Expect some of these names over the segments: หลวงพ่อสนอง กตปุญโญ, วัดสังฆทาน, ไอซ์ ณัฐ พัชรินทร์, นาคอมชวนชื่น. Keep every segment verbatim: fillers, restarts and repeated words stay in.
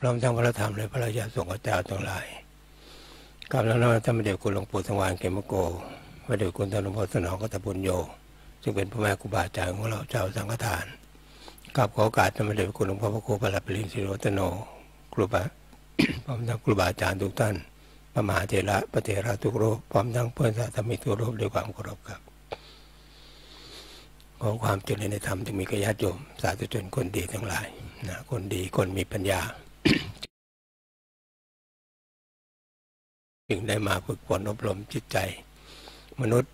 พร้อมทั้งพระธรรมและพระราชาสงฆ์เจ้าทั้งหลายกับแล้วน้อมท่านพระเดชคุณหลวงปู่สว่างเขมโกพระเดชคุณท่านหลวงพ่อสนองกัตตปุญโญซึ่งเป็นพระแม่ครูบาอาจารย์ของเราเจ้าสังฆทานกับขอโอกาสท่านพระเดชคุณหลวงพ่อพระครูประหลัดปริญศิโรตโนครูบาพร้อมทั้งครูบาอาจารย์ทุกท่านพระมหาเถระพระเถระทุกรูปพร้อมทั้งเพื่อนสาธมิตรทุกรูปด้วยความเคารพครับขอความเจริญในธรรมจะมีกระยาโยมสาธุชนคนดีทั้งหลายนะคนดีคนมีปัญญาจึงได้มาฝึกฝนอบรมจิตใจมนุษย์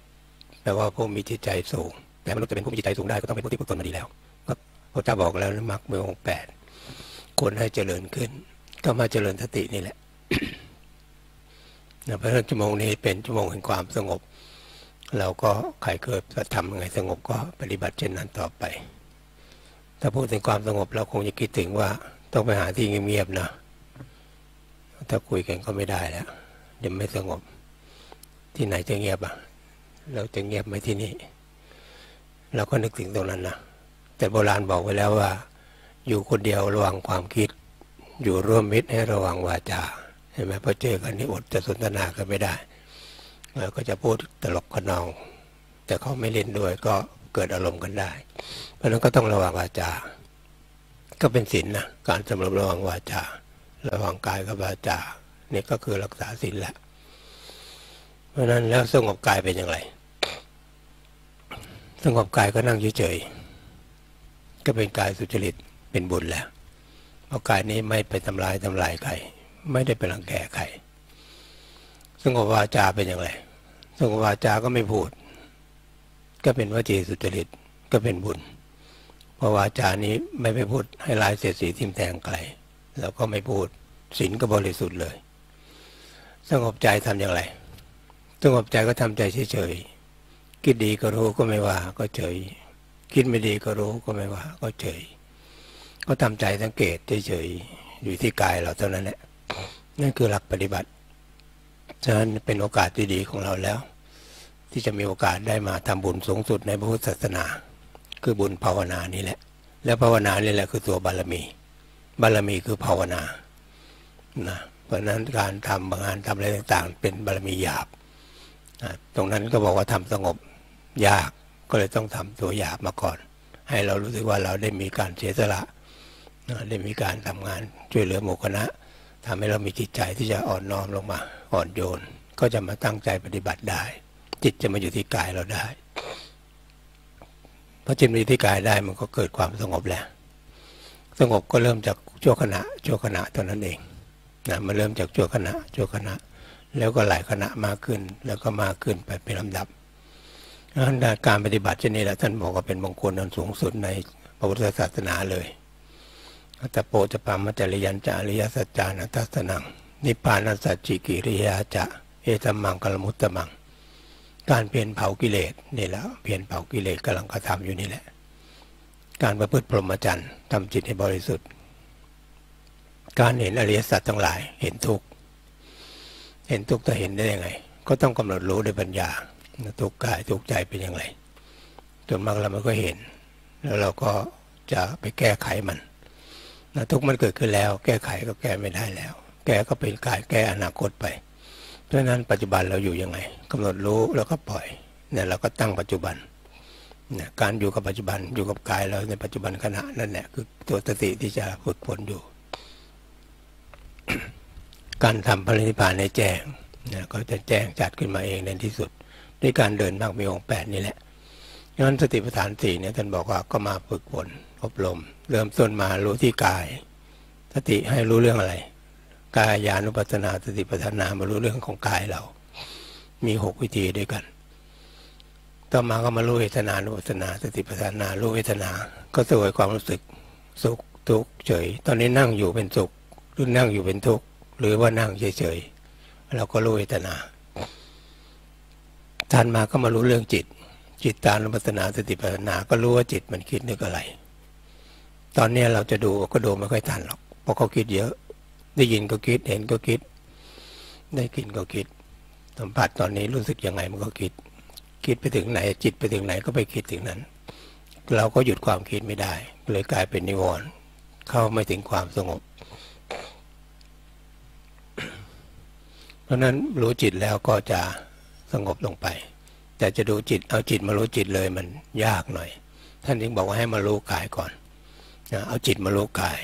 แปลว่าพวกมีจิตใจสูงแต่มนุษย์จะเป็นผู้มีจิตใจสูงได้ก็ต้องเป็นผู้ที่ฝึกตนมาดีแล้วก็พระเจ้าบอกแล้วมรรคมีองค์แปดคนให้เจริญขึ้นก็มาเจริญสตินี่แหละนะเพราะฉะนั้นชั่วโมงนี้เป็นชั่วโมงแห่งความสงบเราก็ใครเคยทำยังไงสงบก็ปฏิบัติเช่นนั้นต่อไปถ้าพูดถึงความสงบเราคงจะคิดถึงว่าต้องไปหาที่เงียบๆนะถ้าคุยกันก็ไม่ได้แล้วเดี๋ยวไม่สงบที่ไหนจะเงียบอ่ะเราจะเงียบไหมที่นี่เราก็นึกถึงตรงนั้นนะแต่โบราณบอกไว้แล้วว่าอยู่คนเดียวระวังความคิดอยู่ร่วมมิตรให้ระวังวาจาเห็นไหมพอเจอกันนี่อดจะสนทนากันไม่ได้เราก็จะพูดตลกขนองแต่เขาไม่เล่นด้วยก็เกิดอารมณ์กันได้เพราะนั้นก็ต้องระวังวาจาก็เป็นศีล น, นะการสำรวมระวังวาจาระวังกายกับวาจานี่ก็คือรักษาศีลแหละเพราะนั้นแล้วสงบกายเป็นอย่างไรสงบกายก็นั่งเฉยๆก็เป็นกายสุจริตเป็นบุญแล้วเพราะกายนี้ไม่ไปทำลายทำลายใครไม่ได้ไปรังแกใครสงบวาจาเป็นอย่างไรสงบวาจาก็ไม่พูดก็เป็นวจีสุจริตก็เป็นบุญเพราะวาจานี้ไม่ไปพูดให้ลายเสียดสีทิ่มแทงใครแล้วก็ไม่พูดศีลก็บริสุทธิ์เลยสงบใจทำอย่างไรสงบใจก็ทำใจเฉยๆคิดดีก็รู้ก็ไม่ว่าก็เฉยคิดไม่ดีก็รู้ก็ไม่ว่าก็เฉยก็ทำใจสังเกตเฉยๆอยู่ที่กายเราเท่านั้นแหละนั่นคือหลักปฏิบัติฉะนั้นเป็นโอกาสที่ดีของเราแล้วที่จะมีโอกาสได้มาทำบุญสูงสุดในพระพุทธศาสนาคือบุญภาวนานี่แหละและภาวนานี่แหละคือตัวบารมีบารมีคือภาวนานะเพราะฉะนั้นการทำบางงานทำอะไรต่างๆเป็นบารมีหยาบนะตรงนั้นก็บอกว่าทำสงบยากก็เลยต้องทำตัวหยาบมาก่อนให้เรารู้สึกว่าเราได้มีการเสียสละนะได้มีการทำงานช่วยเหลือหมู่คณะทำให้เรามีจิตใจที่จะอ่อนน้อมลงมาอ่อนโยนก็จะมาตั้งใจปฏิบัติได้จิตจะมาอยู่ที่กายเราได้เพราะจิตมาอยู่ที่กายได้มันก็เกิดความสงบแล้วสงบก็เริ่มจากชั่วขณะชั่วขณะตอนนั้นเองนะมันเริ่มจากชั่วขณะชั่วขณะแล้วก็หลายขณะมากขึ้นแล้วก็มากขึ้นไปเป็นลำดับการปฏิบัติเช่นนี้แหละท่านบอกว่าเป็นมงคลอันสูงสุดในพระพุทธศาสนาเลยอัตโปจะปามัจจริยันจาริยสัจจานัตตสนังนิพพานัสสัจจิกิริยาจะเอตมังกลมุตตมังการเปลี่ยนเผากิเลสนี่แหละเปลี่ยนเผากิเลสกำลังกระทำอยู่นี่แหละการประพฤติพรหมจรรย์ทำจิตให้บริสุทธิ์การเห็นอริยสัจทั้งหลายเห็นทุกข์เห็นทุกข์จะเห็นได้ยังไงก็ต้องกำหนดรู้ด้วยปัญญาทุกข์กายทุกข์ใจเป็นอย่างไรจนบางเรามันก็เห็นแล้วเราก็จะไปแก้ไขมันทุกข์มันเกิดขึ้นแล้วแก้ไขก็แก้ไม่ได้แล้วแก้ก็เป็นการแก้อนาคตไปเพราะฉะนั้นปัจจุบันเราอยู่ยังไงกำหนดรู้แล้วก็ปล่อยเนี่ยเราก็ตั้งปัจจุบันเนี่ยการอยู่กับปัจจุบันอยู่กับกายเราในปัจจุบันขณะนั่นแหละคือตัวสติที่จะฝึกฝนอยู่ การทำปรินิพพานในแจ้งเนี่ยก็จะแจ้งจัดขึ้นมาเองในที่สุดด้วยการเดินมรรคมีองค์แปดนี่แหละดังนั้นสติปัฏฐานสี่เนี่ยท่านบอกว่าก็มาฝึกฝนอบรมเริ่มต้นมารู้ที่กายสติให้รู้เรื่องอะไรกายานุปัสสนาสติปัฏฐานมารู้เรื่องของกายเรามีหกวิธีด้วยกันต่อมาก็มารู้เวทนานุปัสสนาสติปัฏฐานรู้เวทนาก็สวยความรู้สึกสุขทุกข์เฉยตอนนี้นั่งอยู่เป็นสุขหรือนั่งอยู่เป็นทุกข์หรือว่านั่งเฉยๆเราก็รู้เวทนาท่านมาก็มารู้เรื่องจิตจิตตานุปัสสนาสติปัฏฐานก็รู้ว่าจิตมันคิดนึกอะไรตอนนี้เราจะดูก็ดูไม่ค่อยทันหรอกเพราะเขาคิดเยอะได้ยินก็คิดเห็นก็คิดได้กินก็คิดสัมผัสตอนนี้รู้สึกยังไงมันก็คิดคิดไปถึงไหนจิตไปถึงไหนก็ไปคิดถึงนั้นเราก็หยุดความคิดไม่ได้เลยกลายเป็นนิวรณ์เข้าไม่ถึงความสงบ เพราะนั้นรู้จิตแล้วก็จะสงบลงไปแต่จะดูจิตเอาจิตมารู้จิตเลยมันยากหน่อยท่านจึงบอกว่าให้มารู้กายก่อนนะเอาจิตมารู้กาย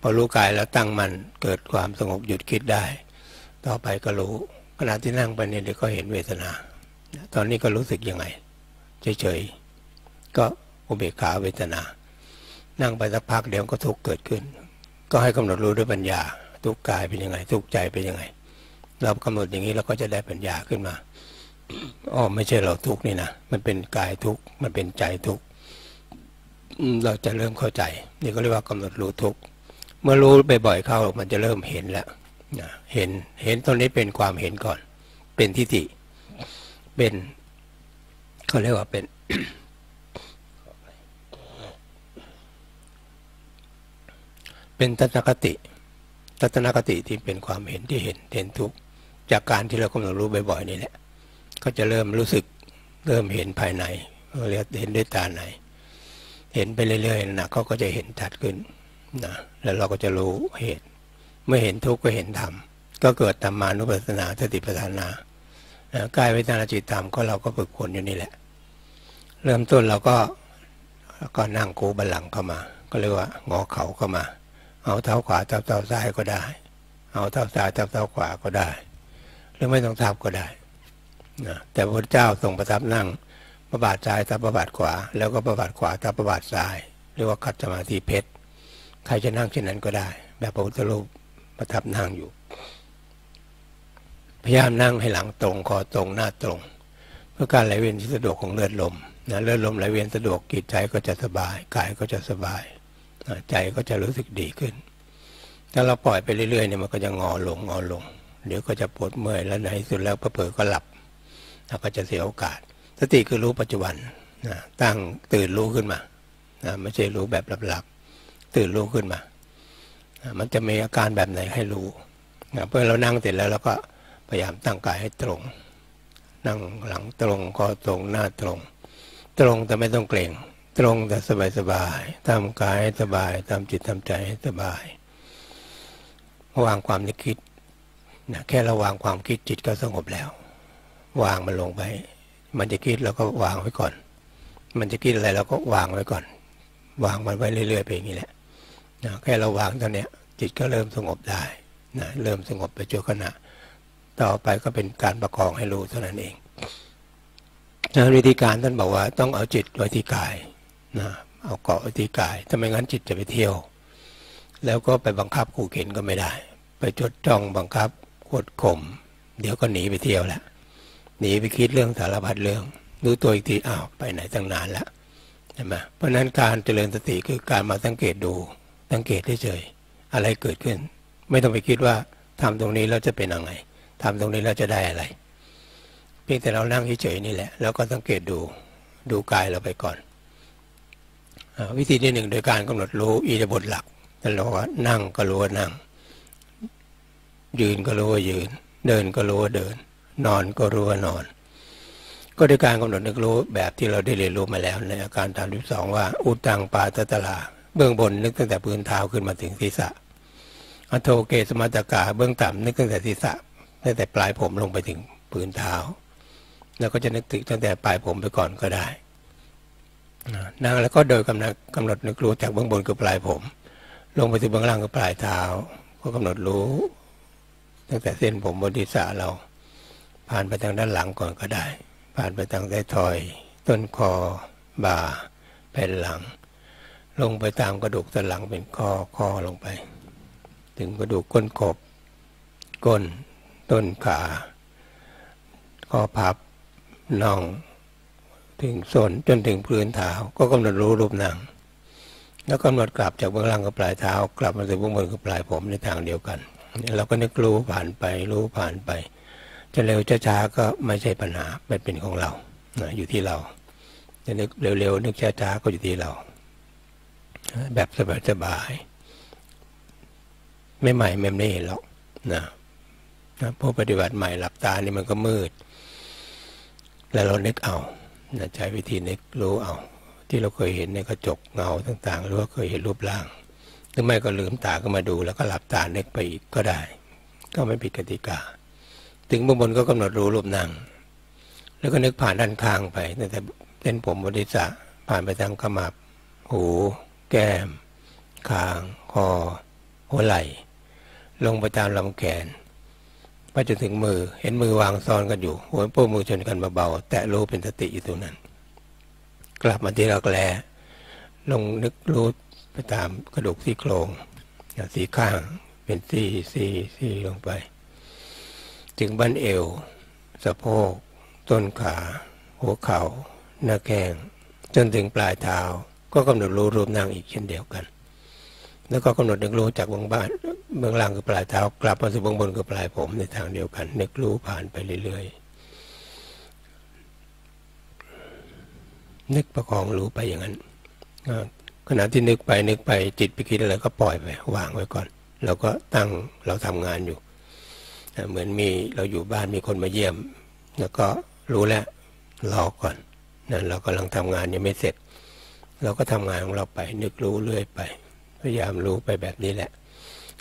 พอรู้กายแล้วตั้งมันเกิดความสงบหยุดคิดได้ต่อไปก็รู้ขณะที่นั่งไปเนี่ยเดี๋ยวก็เห็นเวทนาตอนนี้ก็รู้สึกยังไงเฉยๆก็อุเบกขาเวทนานั่งไปสักพักเดี๋ยวก็ทุกข์เกิดขึ้นก็ให้กำหนดรู้ด้วยปัญญาทุกข์กายเป็นยังไงทุกข์ใจเป็นยังไงเรากำหนดอย่างนี้เราก็จะได้ปัญญาขึ้นมาอ๋อไม่ใช่เราทุกข์นี่นะมันเป็นกายทุกข์มันเป็นใจทุกข์เราจะเริ่มเข้าใจนี่ก็เรียกว่ากำหนดรู้ทุกข์เมื่อรู้บ่อยๆเข้ามันจะเริ่มเห็นแล้วเห็นเห็นตรงนี้เป็นความเห็นก่อนเป็นทิฏฐิเป็นเขาเรียกว่าเป็น เป็นทัศนคติทัศนคติที่เป็นความเห็นที่เห็นเห็นทุกข์จากการที่เรากำหนดรู้บ่อยๆนี่แหละก็จะเริ่มรู้สึกเริ่มเห็นภายในเรียกเห็นด้วยตาในเห็นไปเรื่อยๆนะเขาก็จะเห็นชัดขึ้นนะแล้วเราก็จะรู้เหตุเมื่อเห็นทุกข์ก็เห็นธรรมก็เกิดธรรมานุปัสสนาสติปัฏฐานานะกายเวทนาจิตธรรมก็เราก็ฝึกฝนอยู่นี่แหละเริ่มต้นเราก็ก็นั่งกูบัลลังก์เข้ามาก็เรียกว่างอเข่าเข้ามาเอาเท้าขวาทับเท้าซ้ายก็ได้เอาเท้าซ้ายทับเท้าขวาก็ได้หรือไม่ต้องทับก็ได้นะแต่พระพุทธเจ้าทรงประทับนั่งประบาทซ้ายทับประบาทขวาแล้วก็ประบาทขวาทับประบาทซ้ายเรียกว่าคัจฉมาธิเพชรใครจะนั่งเช่นนั้นก็ได้แบบพระพุทธรูปประทับนั่งอยู่พยายามนั่งให้หลังตรงคอตรงหน้าตรงเพื่อการไหลเวียนที่สะดวกของเลือดลมนะเลือดลมไหลเวียนสะดวกจิตใจก็จะสบายกายก็จะสบายใจก็จะรู้สึกดีขึ้นถ้าเราปล่อยไปเรื่อยๆเนี่ยมันก็จะงอลงงอลงเดี๋ยวก็จะปวดเมื่อยแล้วในสุดแล้วเผลอๆก็หลับแล้วก็จะเสียโอกาสสติคือรู้ปัจจุบันนะตั้งตื่นรู้ขึ้นมานะไม่ใช่รู้แบบหลับๆตื่นรู้ขึ้นมานะมันจะมีอาการแบบไหนให้รู้นะเพื่อเรานั่งเสร็จแล้วเราก็พยายามตั้งกายให้ตรงนั่งหลังตรงคอตรงหน้าตรงตรงแต่ไม่ต้องเกร็งตรงแต่สบายสบายทำกายให้สบายทำจิตทำใจให้สบายวางความนึกคิดนะแค่ระวางความคิดจิตก็สงบแล้ววางมันลงไปมันจะคิดเราก็วางไว้ก่อนมันจะคิดอะไรเราก็วางไว้ก่อนวางมันไว้เรื่อยๆไปอย่างนี้แหละนะแค่เราวางตอนเนี้ยจิตก็เริ่มสงบได้นะเริ่มสงบไปชั่วขณะต่อไปก็เป็นการประคองให้รู้เท่านั้นเองนะวิธีการท่านบอกว่าต้องเอาจิตไว้ที่กายนะเอาเกาะไว้ที่กายถ้าไม่งั้นจิตจะไปเที่ยวแล้วก็ไปบังคับขู่เข็นก็ไม่ได้ไปจดจ้องบังคับกดข่มเดี๋ยวก็หนีไปเที่ยวแล้วหนีไปคิดเรื่องสารพัดเรื่องรู้ตัวอีกทีอ้าวไปไหนตั้งนานแล้วใช่ไหมเพราะฉะนั้นการเจริญสติคือการมาสังเกตดูสังเกตเฉยๆอะไรเกิดขึ้นไม่ต้องไปคิดว่าทำตรงนี้เราจะเป็นยังไงทำตรงนี้เราจะได้อะไรเพียงแต่เรานั่งเฉยๆนี่แหละแล้วก็สังเกตดูดูกายเราไปก่อนวิธีที่หนึ่งโดยการกำหนดรู้อิริยาบถหลักนั่นเราว่านั่งก็รู้ว่านั่งยืนก็รู้ว่ายืนเดินก็รู้ว่าเดินนอนก็รู้ว่านอนก็โดยการกำหนดนึกรู้แบบที่เราได้เรียนรู้มาแล้วในอาการฐานที่สองว่าอุตังปาตตะลาเบื้องบนนึกตั้งแต่พื้นเท้าขึ้นมาถึงศีรษะอโทเกสมัตตกาเบื้องต่ำนึกตั้งแต่ศีรษะตั้งแต่ปลายผมลงไปถึงพื้นเท้าแล้วก็จะนึกถึงตั้งแต่ปลายผมไปก่อนก็ได้นั่งแล้วก็โดยกำหนดกำหนดนึกรู้จากเบื้องบนคือปลายผมลงไปถึงเบื้องล่างคือปลายเท้าก็กำหนดรู้ตั้งแต่เส้นผมบนศีรษะเราผ่านไปทางด้านหลังก่อนก็ได้ผ่านไปทางท้ายทอยต้นคอบ่าแผ่นหลังลงไปตามกระดูกสันหลังเป็นข้อข้อลงไปถึงกระดูกก้นกบก้นต้นขาข้อพับน่องถึงส้นจนถึงพื้นเท้าก็กำหนดรู้รูปหนังแล้วกำหนดกลับจากเบื้องล่างกับปลายเท้ากลับมาถึงเบื้องบนกับปลายผมในทางเดียวกันเราก็นึกรู้ผ่านไปรู้ผ่านไปจะเร็วจะช้าก็ไม่ใช่ปัญหามันเป็นของเรานะอยู่ที่เราจะนึกเร็วๆนึกช้าๆก็อยู่ที่เราแบบสบายๆไม่ใหม่ไม่ไม่เห็นหรอกนะนะผู้ปฏิบัติใหม่หลับตานี่มันก็มืดแล้วเรานึกเอานะใช้วิธีนึกรู้เอาที่เราเคยเห็นในกระจกเงาต่างๆหรือว่าเคยเห็นรูปร่างหรือไม่ก็ลืมตาก็มาดูแล้วก็หลับตานึกไปอีกก็ได้ก็ไม่ผิดกติกา ถึงเบื้องบนก็กำหนดรู้รูปนามแล้วก็นึกผ่านด้านข้างไปตั้งแต่เส้นผมบริสะผ่านไปทางขมับหูแก้มคางคอหัวไหล่ลงไปตามลำแขนไปจนถึงมือเห็นมือวางซ้อนกันอยู่หัวโป้มือชนกันเบาๆแตะรู้เป็นสติอยู่ตรงนั้นกลับมาที่รักแร้ลงนึกรู้ไปตามกระดูกซี่โครงสีข้างเป็นซี่ซี่ซี่ลงไปถึงบั้นเอวสะโพกต้นขาหัวเข่าหน้าแข้งจนถึงปลายเท้าก็กำหนดรู้รูปนางอีกเช่นเดียวกันแล้วก็กำหนดนึกรู้จากเบื้องบนเบื้องล่างคือปลายเท้ากลับมาสู่เบื้องบนคือปลายผมในทางเดียวกันนึกรู้ผ่านไปเรื่อยๆนึกประคองรู้ไปอย่างนั้นขณะที่นึกไปนึกไปจิตไปคิดอะไรก็ปล่อยไปวางไว้ก่อนเราก็ตั้งเราทำงานอยู่เหมือนมีเราอยู่บ้านมีคนมาเยี่ยมแล้วก็รู้แล้วรอก่อนนั่นเรากำลังทำงานยังไม่เสร็จเราก็ทำงานของเราไปนึกรู้เรื่อยไปพยายามรู้ไปแบบนี้แหละ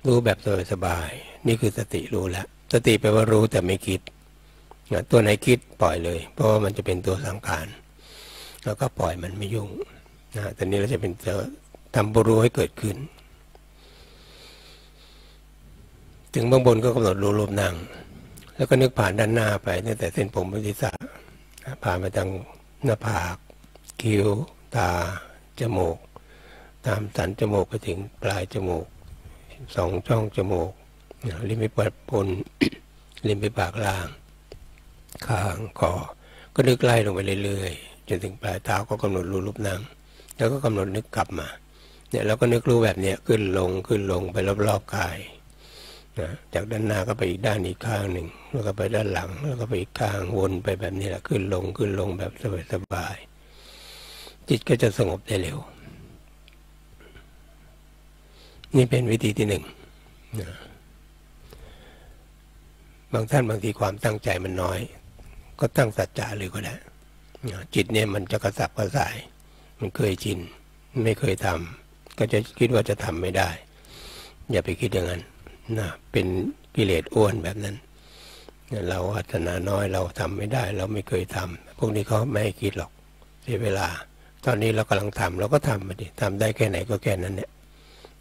รู้แบบโดยสบายนี่คือสติรู้แล้วสติแปลว่ารู้แต่ไม่คิดตัวไหนคิดปล่อยเลยเพราะว่ามันจะเป็นตัวสังขารแล้วก็ปล่อยมันไม่ยุ่งนะแต่นี้เราจะเป็นจะทำรู้ให้เกิดขึ้นถึงเบื้องบนก็กำหนดรู้รูปนามแล้วก็นึกผ่านด้านหน้าไปตั้งแต่เส้นผมไปที่ศีรษะผ่านไปทางหน้าผากคิ้วตาจมูกตามสันจมูกไปถึงปลายจมูกสองช่องจมูกริมฝีปากบนริมฝีปากล่างคางคอก็นึกไล่ลงไปเรื่อยๆจนถึงปลายเท้าก็กำหนดรู้รูปนามแล้วก็กำหนดนึกกลับมาเนี่ยเราก็นึกรู้แบบเนี้ยขึ้นลงขึ้นลงไปรอบๆกายนะจากด้านหน้าก็ไปอีกด้านอีกข้างหนึ่งแล้วก็ไปด้านหลังแล้วก็ไปอีกข้างวนไปแบบนี้แหละขึ้นลงขึ้นลงแบบสบายๆจิตก็จะสงบได้เร็วนี่เป็นวิธีที่หนึ่งนะบางท่านบางทีความตั้งใจมันน้อยก็ตั้งสัจจะเลยก็ได้นะจิตเนี่ยมันจะกระสับกระส่ายมันเคยชินไม่เคยทำก็จะคิดว่าจะทำไม่ได้อย่าไปคิดอย่างนั้นนะเป็นกิเลสอ้วนแบบนั้นเราอัตนาน้อยเราทำไม่ได้เราไม่เคยทำพวกนี้เขาไม่ให้คิดหรอกเสียเวลาตอนนี้เรากำลังทำเราก็ทำไปดิทำได้แค่ไหนก็แค่นั้นเนี่ย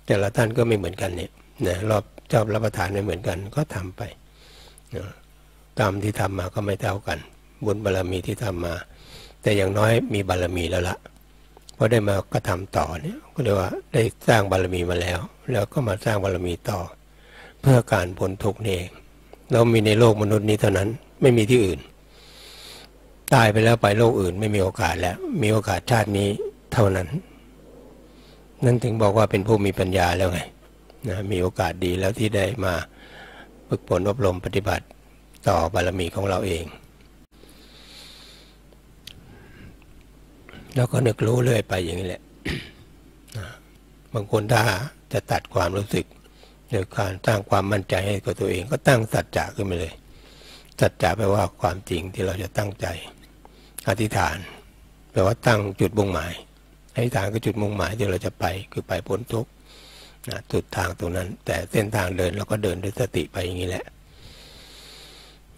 แต่ละท่านก็ไม่เหมือนกันเนี่ยนะรอบชอบรับประทานไม่เหมือนกันก็ทำไปตามที่ทำมาก็ไม่เท่ากันบุญบารมีที่ทำมาแต่อย่างน้อยมีบารมีแล้วละเพราะได้มากระทำต่อเนี่ยก็เรียกว่าได้สร้างบารมีมาแล้วแล้วก็มาสร้างบารมีต่อเพื่อการพ้นทุกข์เองเรามีในโลกมนุษย์นี้เท่านั้นไม่มีที่อื่นตายไปแล้วไปโลกอื่นไม่มีโอกาสแล้วมีโอกาสชาตินี้เท่านั้นนั่นถึงบอกว่าเป็นผู้มีปัญญาแล้วไงนะมีโอกาสดีแล้วที่ได้มาฝึกฝนอบรมปฏิบัติต่อบารมีของเราเองแล้วก็นึกรู้เรื่อยไปอย่างนี้แหละ บางคนถ้าจะตัดความรู้สึกโดยการสร้างความมั่นใจให้กับตัวเองก็ตั้งสัจจะขึ้นมาเลยสัจจะแปลว่าความจริงที่เราจะตั้งใจอธิษฐานแปลว่าตั้งจุดมุ่งหมายอธิษฐานก็จุดมุ่งหมายที่เราจะไปคือไปพ้นทุกข์จุดทางตรงนั้นแต่เส้นทางเดินเราก็เดินด้วยสติไปอย่างนี้แหละ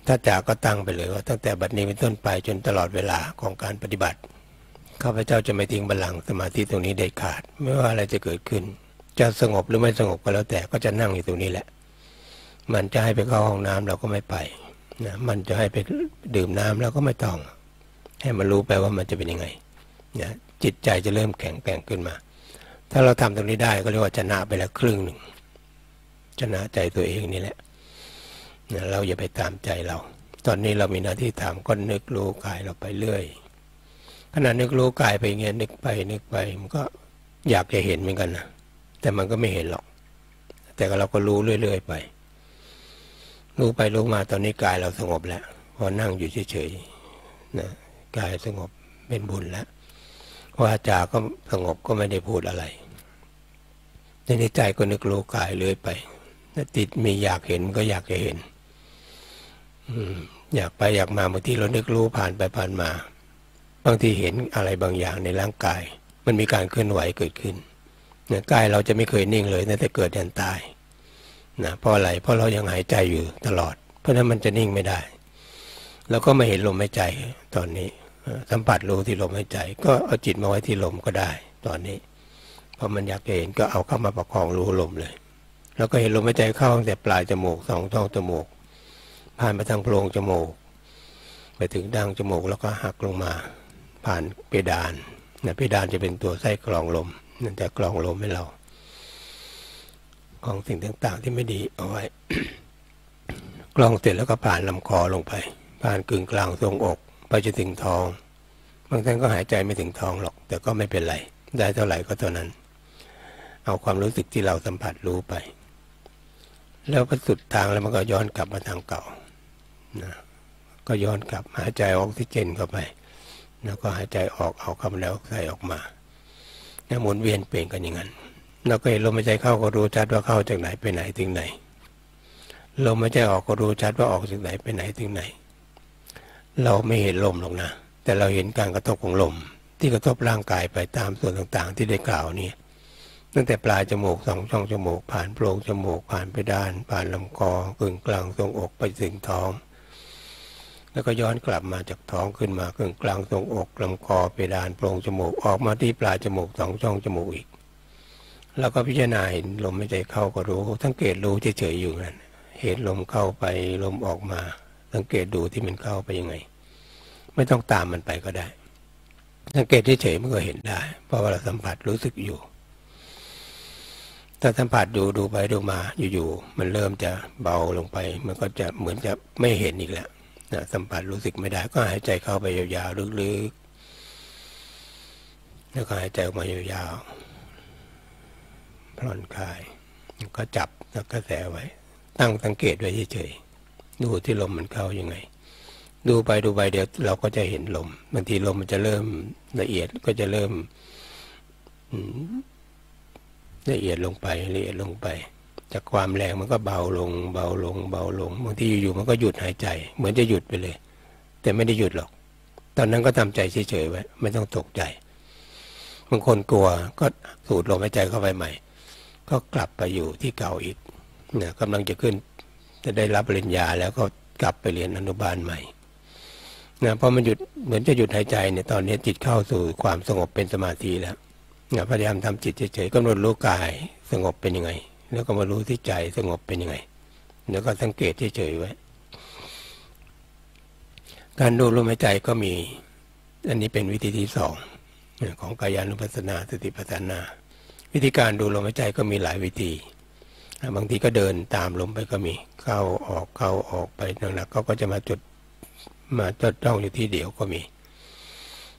สัจจะก็ตั้งไปเลยว่าตั้งแต่บัดนี้เป็นต้นไปจนตลอดเวลาของการปฏิบัติข้าพเจ้าจะไม่ทิ้งบัลลังก์สมาธิตรงนี้เด็ดขาดไม่ว่าอะไรจะเกิดขึ้นจะสงบหรือไม่สงบก็แล้วแต่ก็จะนั่งอยู่ตรงนี้แหละมันจะให้ไปเข้าห้องน้ำเราก็ไม่ไปนะมันจะให้ไปดื่มน้ำเราก็ไม่ต้องให้มันรู้ไปว่ามันจะเป็นยังไงนะจิตใจจะเริ่มแข็งแกร่งขึ้นมาถ้าเราทำตรงนี้ได้ก็เรียกว่าชนะไปแล้วครึ่งหนึ่งชนะใจตัวเองนี่แหละนะเราอย่าไปตามใจเราตอนนี้เรามีหน้าที่ทำก็นึกรู้กายเราไปเรื่อยขณะนึกรู้กายไปเงี้ยนึกไปนึกไปมันก็อยากจะเห็นเหมือนกันนะแต่มันก็ไม่เห็นหรอกแต่เราก็รู้เรื่อยๆไปรู้ไปรู้มาตอนนี้กายเราสงบแล้วพอนั่งอยู่เฉยๆนะกายสงบเป็นบุญแล้ววาจาก็สงบก็ไม่ได้พูดอะไรในใจก็นึกรู้กายเรื่อยไปติดมีอยากเห็นก็อยากจะเห็นอืมอยากไปอยากมาบางทีเรานึกรู้ผ่านไปผ่านมาบางทีเห็นอะไรบางอย่างในร่างกายมันมีการเคลื่อนไหวเกิดขึ้นเนี่ยกายเราจะไม่เคยนิ่งเลยตั้งแต่เกิดยันตายนะเพราะอะไรเพราะเรายังหายใจอยู่ตลอด เพราะนั้นมันจะนิ่งไม่ได้แล้วก็มาเห็นลมหายใจตอนนี้สัมผัสรู้ที่ลมหายใจก็เอาจิตมาไว้ที่ลมก็ได้ตอนนี้พอมันอยากเห็นก็เอาเข้ามาประคองรู้ลมเลยแล้วก็เห็นลมหายใจเข้าตั้งแต่ปลายจมูกสองท้องจมูกผ่านไปทางโพรงจมูกไปถึงดั้งจมูกแล้วก็หักลงมาผ่านเพดานนะเพดานจะเป็นตัวไส้กรองลมนั่นจะกรองลมให้เราของสิ่งต่างๆที่ไม่ดีเอาไว้ กรองเสร็จแล้วก็ผ่านลำคอลงไปผ่านกึ่งกลางทรวงอกไปจนถึงท้องบางท่านก็หายใจไม่ถึงท้องหรอกแต่ก็ไม่เป็นไรได้เท่าไหร่ก็เท่านั้นเอาความรู้สึกที่เราสัมผัสรู้ไปแล้วก็สุดทางแล้วมันก็ย้อนกลับมาทางเก่านะก็ย้อนกลับหายใจออกซิเจนเข้าไปแล้วก็หายใจออกเอาคาร์บอนไดออกไซด์ออกมาแล้วหมุนเวียนเปลี่ยนกันอย่างนั้นเราก็เห็นลมหายใจเข้าก็รู้ชัดว่าเข้าจากไหนไปไหนถึงไหนลมหายใจออกก็รู้ชัดว่าออกจากไหนไปไหนถึงไหนเราไม่เห็นลมหรอกนะแต่เราเห็นการกระทบของลมที่กระทบร่างกายไปตามส่วนต่างๆที่ได้กล่าวนี้ตั้งแต่ปลายจมูกสองช่องจมูกผ่านโพรงจมูกผ่านไปด้านผ่านลำคอกึ่งกลางทรวงอกไปถึงท้องแล้วก็ย้อนกลับมาจากท้องขึ้นมากึ่งกลางทรวงอกลำคอไปด้านโพรงจมูกออกมาที่ปลายจมูกสองช่องจมูกอีกแล้วก็พิจารณาเห็นลมหายใจเข้าก็รู้สังเกตรู้เฉยๆอยู่นั่นเห็นลมเข้าไปลมออกมาสังเกตดูที่มันเข้าไปยังไงไม่ต้องตามมันไปก็ได้สังเกตเฉยๆมันก็เห็นได้เพราะว่าเราสัมผัสรู้สึกอยู่ถ้าสัมผัสดูดูไปดูมาอยู่ๆมันเริ่มจะเบาลงไปมันก็จะเหมือนจะไม่เห็นอีกแล้วนะสัมผัสรู้สึกไม่ได้ก็หายใจเข้าไปยาวๆลึกๆแล้วก็หายใจออกมายาวๆผ่อนคลายก็จับแล้วก็แสไว้ตั้งสังเกตไว้เฉยๆดูที่ลมมันเข้ายังไงดูไปดูไปเดี๋ยวเราก็จะเห็นลมบางทีลมมันจะเริ่มละเอียดก็จะเริ่มละเอียดลงไปละเอียดลงไปจากความแรงมันก็เบาลงเบาลงเบาลงบางทีอยู่ๆมันก็หยุดหายใจเหมือนจะหยุดไปเลยแต่ไม่ได้หยุดหรอกตอนนั้นก็ทำใจเฉยๆไว้ไม่ต้องตกใจบางคนกลัวก็สูดลมหายใจเข้าไปใหม่ก็กลับไปอยู่ที่เก่าอีกนะกำลังจะขึ้นจะได้รับปริญญาแล้วก็กลับไปเรียนอนุบาลใหม่นะพอมันหยุดเหมือนจะหยุดหายใจเนี่ยตอนนี้จิตเข้าสู่ความสงบเป็นสมาธิแล้วนะพยายามทำจิตเฉยๆกำหนดรู้กายสงบเป็นยังไงแล้วก็มารู้ที่ใจสงบเป็นยังไงแล้วก็สังเกตเฉยๆไว้การดูลมหายใจก็มีอันนี้เป็นวิธีที่สองของกายานุปัสสนาสติปัฏฐานาวิธีการดูลมหายใจก็มีหลายวิธีบางทีก็เดินตามลมไปก็มีเข้าออกเข้าออกไปหนักๆเขาก็จะมาจุดมาจดจ้องอยู่ที่เดียวก็มี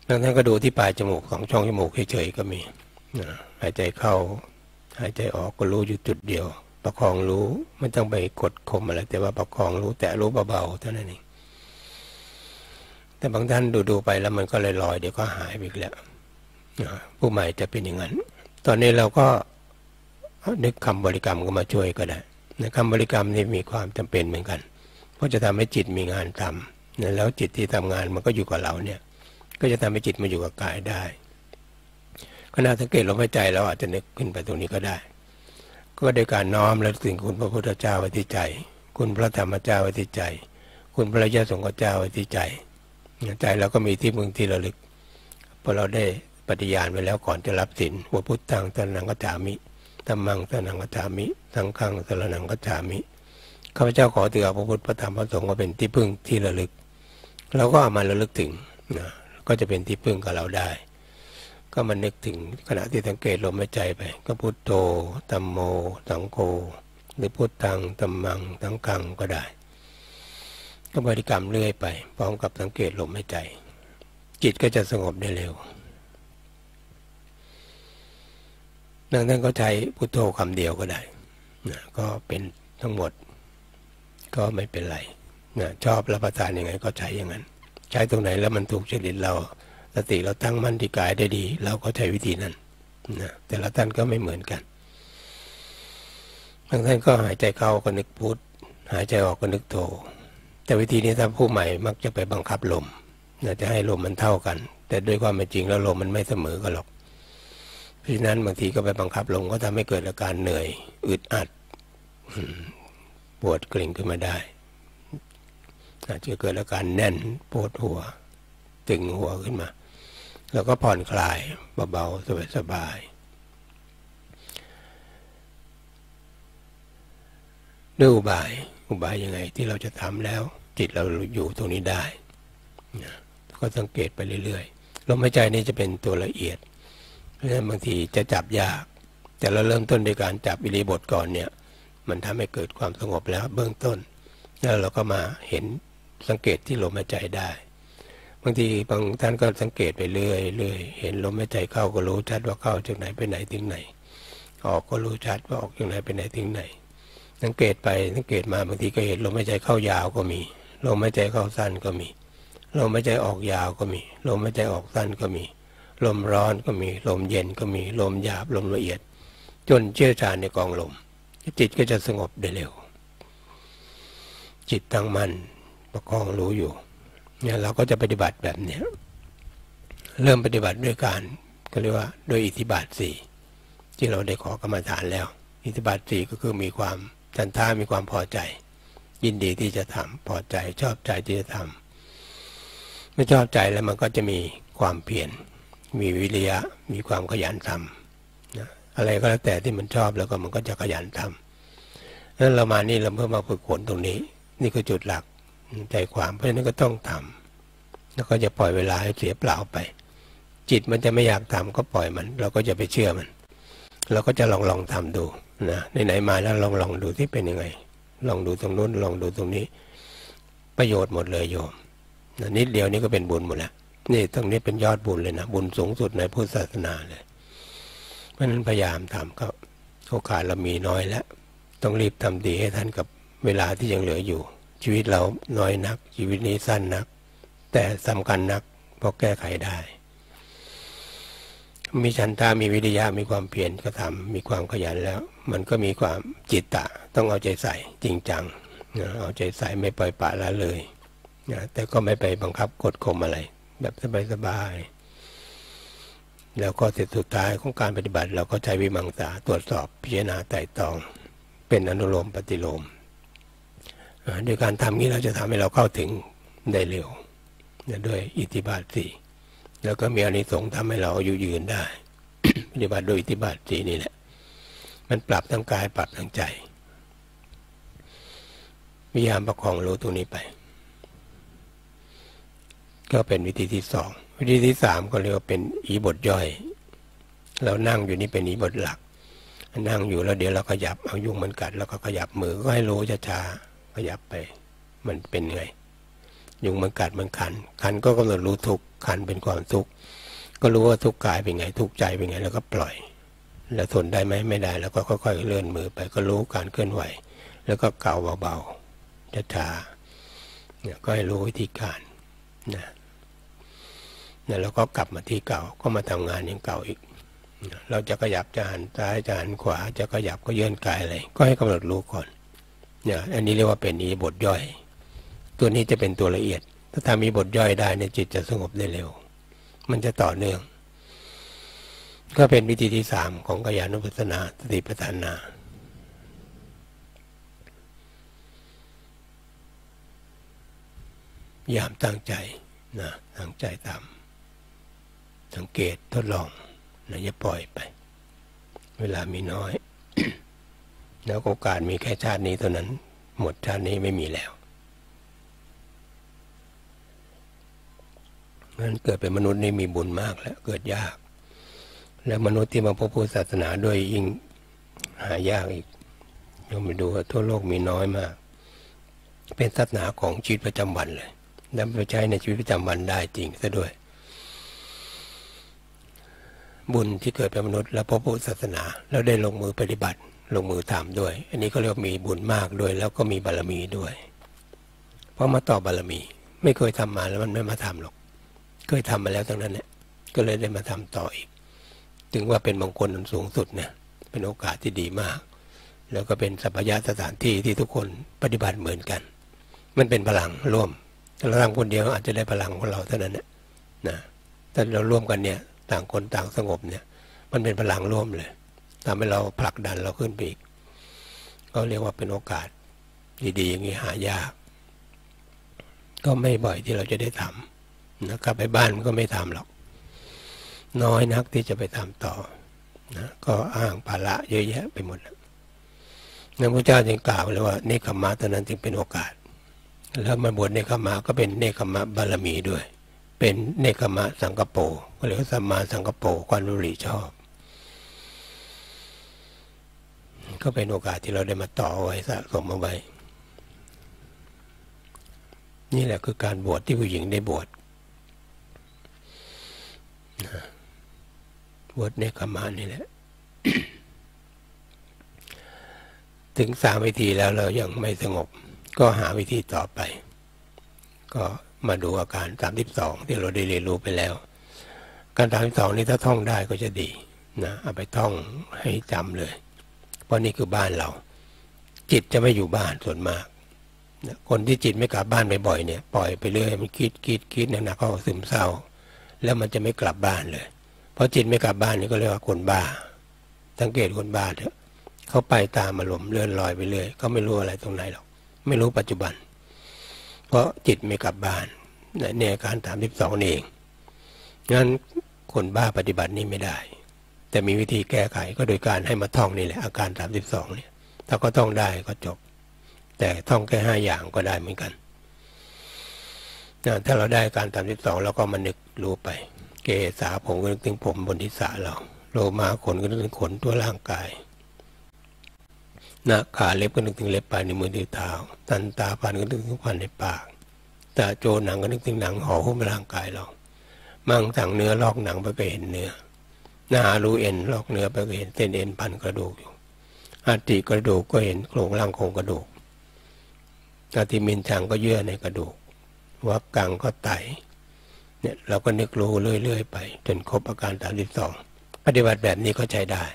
บางท่านก็ดูที่ปลายจมูกของช่องจมูกเฉยๆก็มีหายใจเข้าหายใจออกก็รู้อยู่จุดเดียวประคองรู้ไม่ต้องไปกดข่มอะไรแต่ว่าประคองรู้แต่รู้เบาๆเท่านั้นเองแต่บางท่านดูๆไปแล้วมันก็ลอยๆเดี๋ยวก็หายไปอีกแล้วผู้ใหม่จะเป็นอย่างนั้นตอนนี้เราก็นึกคำบริกรรมก็มาช่วยก็ได้คำบริกรรมนี่มีความจำเป็นเหมือนกันเพราะจะทำให้จิตมีงานทำแล้วจิตที่ทำงานมันก็อยู่กับเราเนี่ยก็จะทำให้จิตมาอยู่กับกายได้ขณะสังเกตลมหายใจเราอาจจะนึกขึ้นไปตรงนี้ก็ได้ก็โดยการน้อมและถึงคุณพระพุทธเจ้าไว้ที่ใจคุณพระธรรมเจ้าไว้ที่ใจคุณพระอริยสงฆ์เจ้าไว้ที่ใจใจเราก็มีที่มึงที่ระลึกพอเราได้ปฏิญาณไว้แล้วก่อนจะรับศีลว่าพุทธังสรณังคัจฉามิธัมมังสรณังคัจฉามิสังฆังสรณังคัจฉามิข้าพเจ้าขอถือเอาพระพุทธพระธรรมพระสงฆ์มาเป็นที่พึ่งที่ระลึกเราก็เอามาระลึกถึงนะก็จะเป็นที่พึ่งกับเราได้ก็มันนึกถึงขณะที่สังเกตลมหายใจไปก็พุทโธธัมโมสังโฆหรือพุทธังธัมมังสังฆังก็ได้ก็บริกรรมเรื่อยไปพร้อมกับสังเกตลมหายใจจิตก็จะสงบได้เร็วดังนั้นก็ใช้พุทโธคำเดียวก็ได้นะก็เป็นทั้งหมดก็ไม่เป็นไรนะชอบรับประทานยังไงก็ใช้อย่างนั้นใช้ตรงไหนแล้วมันถูกจริตเราสติเราตั้งมั่นที่กายได้ดีเราก็ใช้วิธีนั้นนะแต่ละท่านก็ไม่เหมือนกันบางท่านก็หายใจเข้าก็นึกพุทหายใจออกก็นึกโธแต่วิธีนี้ถ้าผู้ใหม่มักจะไปบังคับลมนะจะให้ลมมันเท่ากันแต่ด้วยความเป็นจริงแล้วลมมันไม่เสมอกันหรอกเพราะฉะนั้นบางทีก็ไปบังคับลมก็ทำให้เกิดอาการเหนื่อยอึดอัดปวดเกร็งขึ้นมาได้ อาจจะเกิดอาการแน่นปวดหัวตึงหัวขึ้นมาแล้วก็ผ่อนคลายเบาๆสบายๆด้วยอุบายอุบายยังไงที่เราจะทำแล้วจิตเราอยู่ตรงนี้ได้นะก็สังเกตไปเรื่อยๆลมหายใจนี่จะเป็นตัวละเอียดเพราะฉะนั้นบางทีจะจับยากแต่เราเริ่มต้นด้วยการจับอิริยาบถก่อนเนี่ยมันทำให้เกิดความสงบแล้วเบื้องต้นแล้วเราก็มาเห็นสังเกตที่ลมหายใจได้บางทีบางท่านก็สังเกตไปเรื่อยเรื่อยเห็นลมหายใจเข้าก็รู้ชัดว่าเข้าจากไหนไปไหนถึงไหนออกก็รู้ชัดว่าออกจากไหนไปไหนถึงไหนสังเกตไปสังเกตมาบางทีก็เห็นลมหายใจเข้ายาวก็มีลมหายใจเข้าสั้นก็มีลมหายใจออกยาวก็มีลมหายใจออกสั้นก็มีลมร้อนก็มีลมเย็นก็มีลมหยาบลมละเอียดจนเชี่ยวชาญในกองลมจิตก็จะสงบได้เร็วจิตตั้งมั่นประคองรู้อยู่เนี่ยเราก็จะปฏิบัติแบบนี้เริ่มปฏิบัติด้วยการก็เรียกว่าโดยอิทธิบาทสี่ที่เราได้ขอกรรมฐานแล้วอิทธิบาทสี่ก็คือมีความฉันทะมีความพอใจยินดีที่จะทำพอใจชอบใจที่จะทำไม่ชอบใจแล้วมันก็จะมีความเพียรมีวิริยะมีความขยันทำนะอะไรก็แล้วแต่ที่มันชอบแล้วก็มันก็จะขยันทำนั้นเรามานี่เราเพื่อมาฝึกฝนตรงนี้นี่คือจุดหลักใจความเพราะฉะนั้นก็ต้องทำแล้วก็จะปล่อยเวลาให้เสียเปล่าไปจิตมันจะไม่อยากทำก็ปล่อยมันเราก็จะไปเชื่อมันเราก็จะลองลองทำดูนะไหนๆมาแล้วลองลองดูที่เป็นยังไงลองดูตรงนู้นลองดูตรงนี้ประโยชน์หมดเลยโยมนิดเดียวนี้ก็เป็นบุญหมดแล้วนี่ตรงนี้เป็นยอดบุญเลยนะบุญสูงสุดในพุทธศาสนาเลยเพราะนั้นพยายามทำก็โอกาสเรามีน้อยแล้วต้องรีบทำดีให้ทันกับเวลาที่ยังเหลืออยู่ชีวิตเราน้อยนักชีวิตนี้สั้นนักแต่สำคัญนักเพราะแก้ไขได้มีฉันทะมีวิริยะมีความเพียรก็ทำมีความขยันแล้วมันก็มีความจิตตะต้องเอาใจใส่จริงจังนะเอาใจใส่ไม่ปล่อยปละละเลยนะแต่ก็ไม่ไปบังคับกดข่มอะไรแบบสบายๆแล้วก็เสร็จสุดท้ายของการปฏิบัติเราก็ใช้วิมังสาตรวจสอบพิจารณาไต่ตองเป็นอนุโลมปฏิโลมโดยการทำนี้เราจะทำให้เราเข้าถึงได้เร็วด้วยอิทธิบาทสี่แล้วก็มีอานิสงส์ทำให้เราอยู่ยืนได้ ปฏิบัติโดยอิทธิบาทสี่นี่แหละมันปรับทั้งกายปรับทั้งใจพยายามประคองรู้ตัวนี้ไปก็เป็นวิธีที่สองวิธีที่สามก็เรียกว่าเป็นอิบทย่อยเรานั่งอยู่นี่เป็นอิบทหลักนั่งอยู่แล้วเดี๋ยวเราขยับเอายุงมันกัดแล้วก็ขยับมือก็ให้รู้ช้าขยับไปมันเป็นไงยุงมันกัดมันคันคันก็กำหนดรู้ทุกคันเป็นความทุกข์ก็รู้ว่าทุกกายเป็นไงทุกใจเป็นไงแล้วก็ปล่อยแล้วทนได้ไหมไม่ได้แล้วก็ค่อยๆเลื่อนมือไปก็รู้การเคลื่อนไหวแล้วก็เกาเบาๆช้าๆเนี่ยก็ให้รู้วิธีการนะเนี่ยแล้วก็กลับมาที่เก่าก็มาทำงานอย่างเก่าอีกเราจะขยับจะหันซ้ายจะหันขวาจะขยับก็เยื่นกายอะไรก็ให้กำหนดรู้ก่อนเนี่ยอันนี้เรียกว่าเป็นอิริยาบถย่อยตัวนี้จะเป็นตัวละเอียดถ้าทำอิริยาบถย่อยได้เนี่ยจิตจะสงบได้เร็วมันจะต่อเนื่องก็เป็นวิธีที่สามของกายานุปัสสนาสติปัฏฐานายามตั้งใจนะตั้งใจตามสังเกตทดลองนะอย่าปล่อยไปเวลามีน้อย แล้วโอกาสมีแค่ชาตินี้เท่านั้นหมดชาตินี้ไม่มีแล้วนั้นเกิดเป็นมนุษย์นี่มีบุญมากแล้วเกิดยากและมนุษย์ที่มาพบพุทธศาสนาด้วยยิ่งหายากอีกโยมไปดูว่าทั่วโลกมีน้อยมากเป็นศาสนาของชีวิตประจำวันเลยนำไปใช้ในชีวิตประจำวันได้จริงซะด้วยบุญที่เกิดเป็นมนุษย์และพบพุทธศาสนาแล้วได้ลงมือปฏิบัติลงมือทำด้วยอันนี้ก็เรียกมีบุญมากด้วยแล้วก็มีบารมีด้วยเพราะมาต่อบารมีไม่เคยทำมาแล้วมันไม่มาทำหรอกเคยทำมาแล้วทั้งนั้นแหละก็เลยได้มาทำต่ออีกถึงว่าเป็นมงคลอันสูงสุดนะเป็นโอกาสที่ดีมากแล้วก็เป็นสัพพยสถานที่ที่ทุกคนปฏิบัติเหมือนกันมันเป็นพลังร่วมเราทำคนเดียวอาจจะได้พลังของเราเท่านั้นนะนะแต่เราร่วมกันเนี่ยต่างคนต่างสงบเนี่ยมันเป็นพลังร่วมเลยทำให้เราผลักดันเราขึ้นไปอีกก็เรียกว่าเป็นโอกาสดีๆอย่างนี้หายาก ก็ไม่บ่อยที่เราจะได้ทำนะกลับไปบ้านมันก็ไม่ทำหรอกน้อยนักที่จะไปทำต่อนะก็อ้างภาระเยอะแยะไปหมดนะพระพุทธเจ้าจึงกล่าวเลยว่าเนคขมมะตอนนั้นจึงเป็นโอกาสแล้วมาบวชเนคขมมะก็เป็นเนคขมมะบารมีด้วยเป็นเนคขมมะสังกปะก็เรียกว่าสัมมาสังกปะความรู้ริชอบก็เป็นโอกาสที่เราได้มาต่อไว้สะสมเอาไว้นี่แหละคือการบวชที่ผู้หญิงได้บวชบวชเนคขมมะนี่แหละ ถึงสามวิธีแล้วเรายังไม่สงบก็หาวิธีต่อไปก็มาดูอาการสามสิบสองที่เราได้เรียนรู้ไปแล้วการสามสิบสองนี้ถ้าท่องได้ก็จะดีนะเอาไปท่องให้จำเลยเพราะนี่คือบ้านเราจิตจะไม่อยู่บ้านส่วนมากนะคนที่จิตไม่กลับบ้านบ่อยๆเนี่ยปล่อยไปเรื่อยมันคิดคิดคิดหนักๆก็ซึมเศร้าแล้วมันจะไม่กลับบ้านเลยเพราะจิตไม่กลับบ้านนี่ก็เรียกว่าคนบ้าสังเกตคนบ้าเถอะเขาไปตามอารมณ์เลื่อนลอยไปเรื่อยก็ไม่รู้อะไรตรงไหนหรอกไม่รู้ปัจจุบันเพราะจิตไม่กลับบ้านเนี่ยการถามที่สองเองงั้นคนบ้าปฏิบัตินี่ไม่ได้แต่มีวิธีแก้ไขก็โดยการให้มาท่องนี่แหละอาการถามที่สองเนี่ยถ้าก็ท่องได้ก็จบแต่ท่องแค่ห้าอย่างก็ได้เหมือนกันถ้าเราได้การถามที่สองเราก็มานึกรู้ไปเกษาผมก็นึกถึงผมบนทิศาเราโลมาขนก็นึกถึงขนตัวร่างกายหน้าขาเล็บก็นึกถึงเล็บปลายในมือนิ้วเท้าตันตาฟันก็นึกถึงฟันในปากตาโจหนังก็นึกถึงหนังห่อหุ้มร่างกายเรามังสั่งเนื้อลอกหนังไปก็เห็นเนื้อหน้ารูเอ็นลอกเนื้อไปก็เห็นเส้นเอ็นพันกระดูกอยู่อติกระดูกก็เห็นโครงร่างโครงกระดูกอติเมนชังก็เยื่อในกระดูกวักกังก็ไตเนี่ยเราก็นึกรู้เรื่อยๆไปจนครบอาการสามสิบสองปฏิบัติแบบนี้ก็ใช้ได้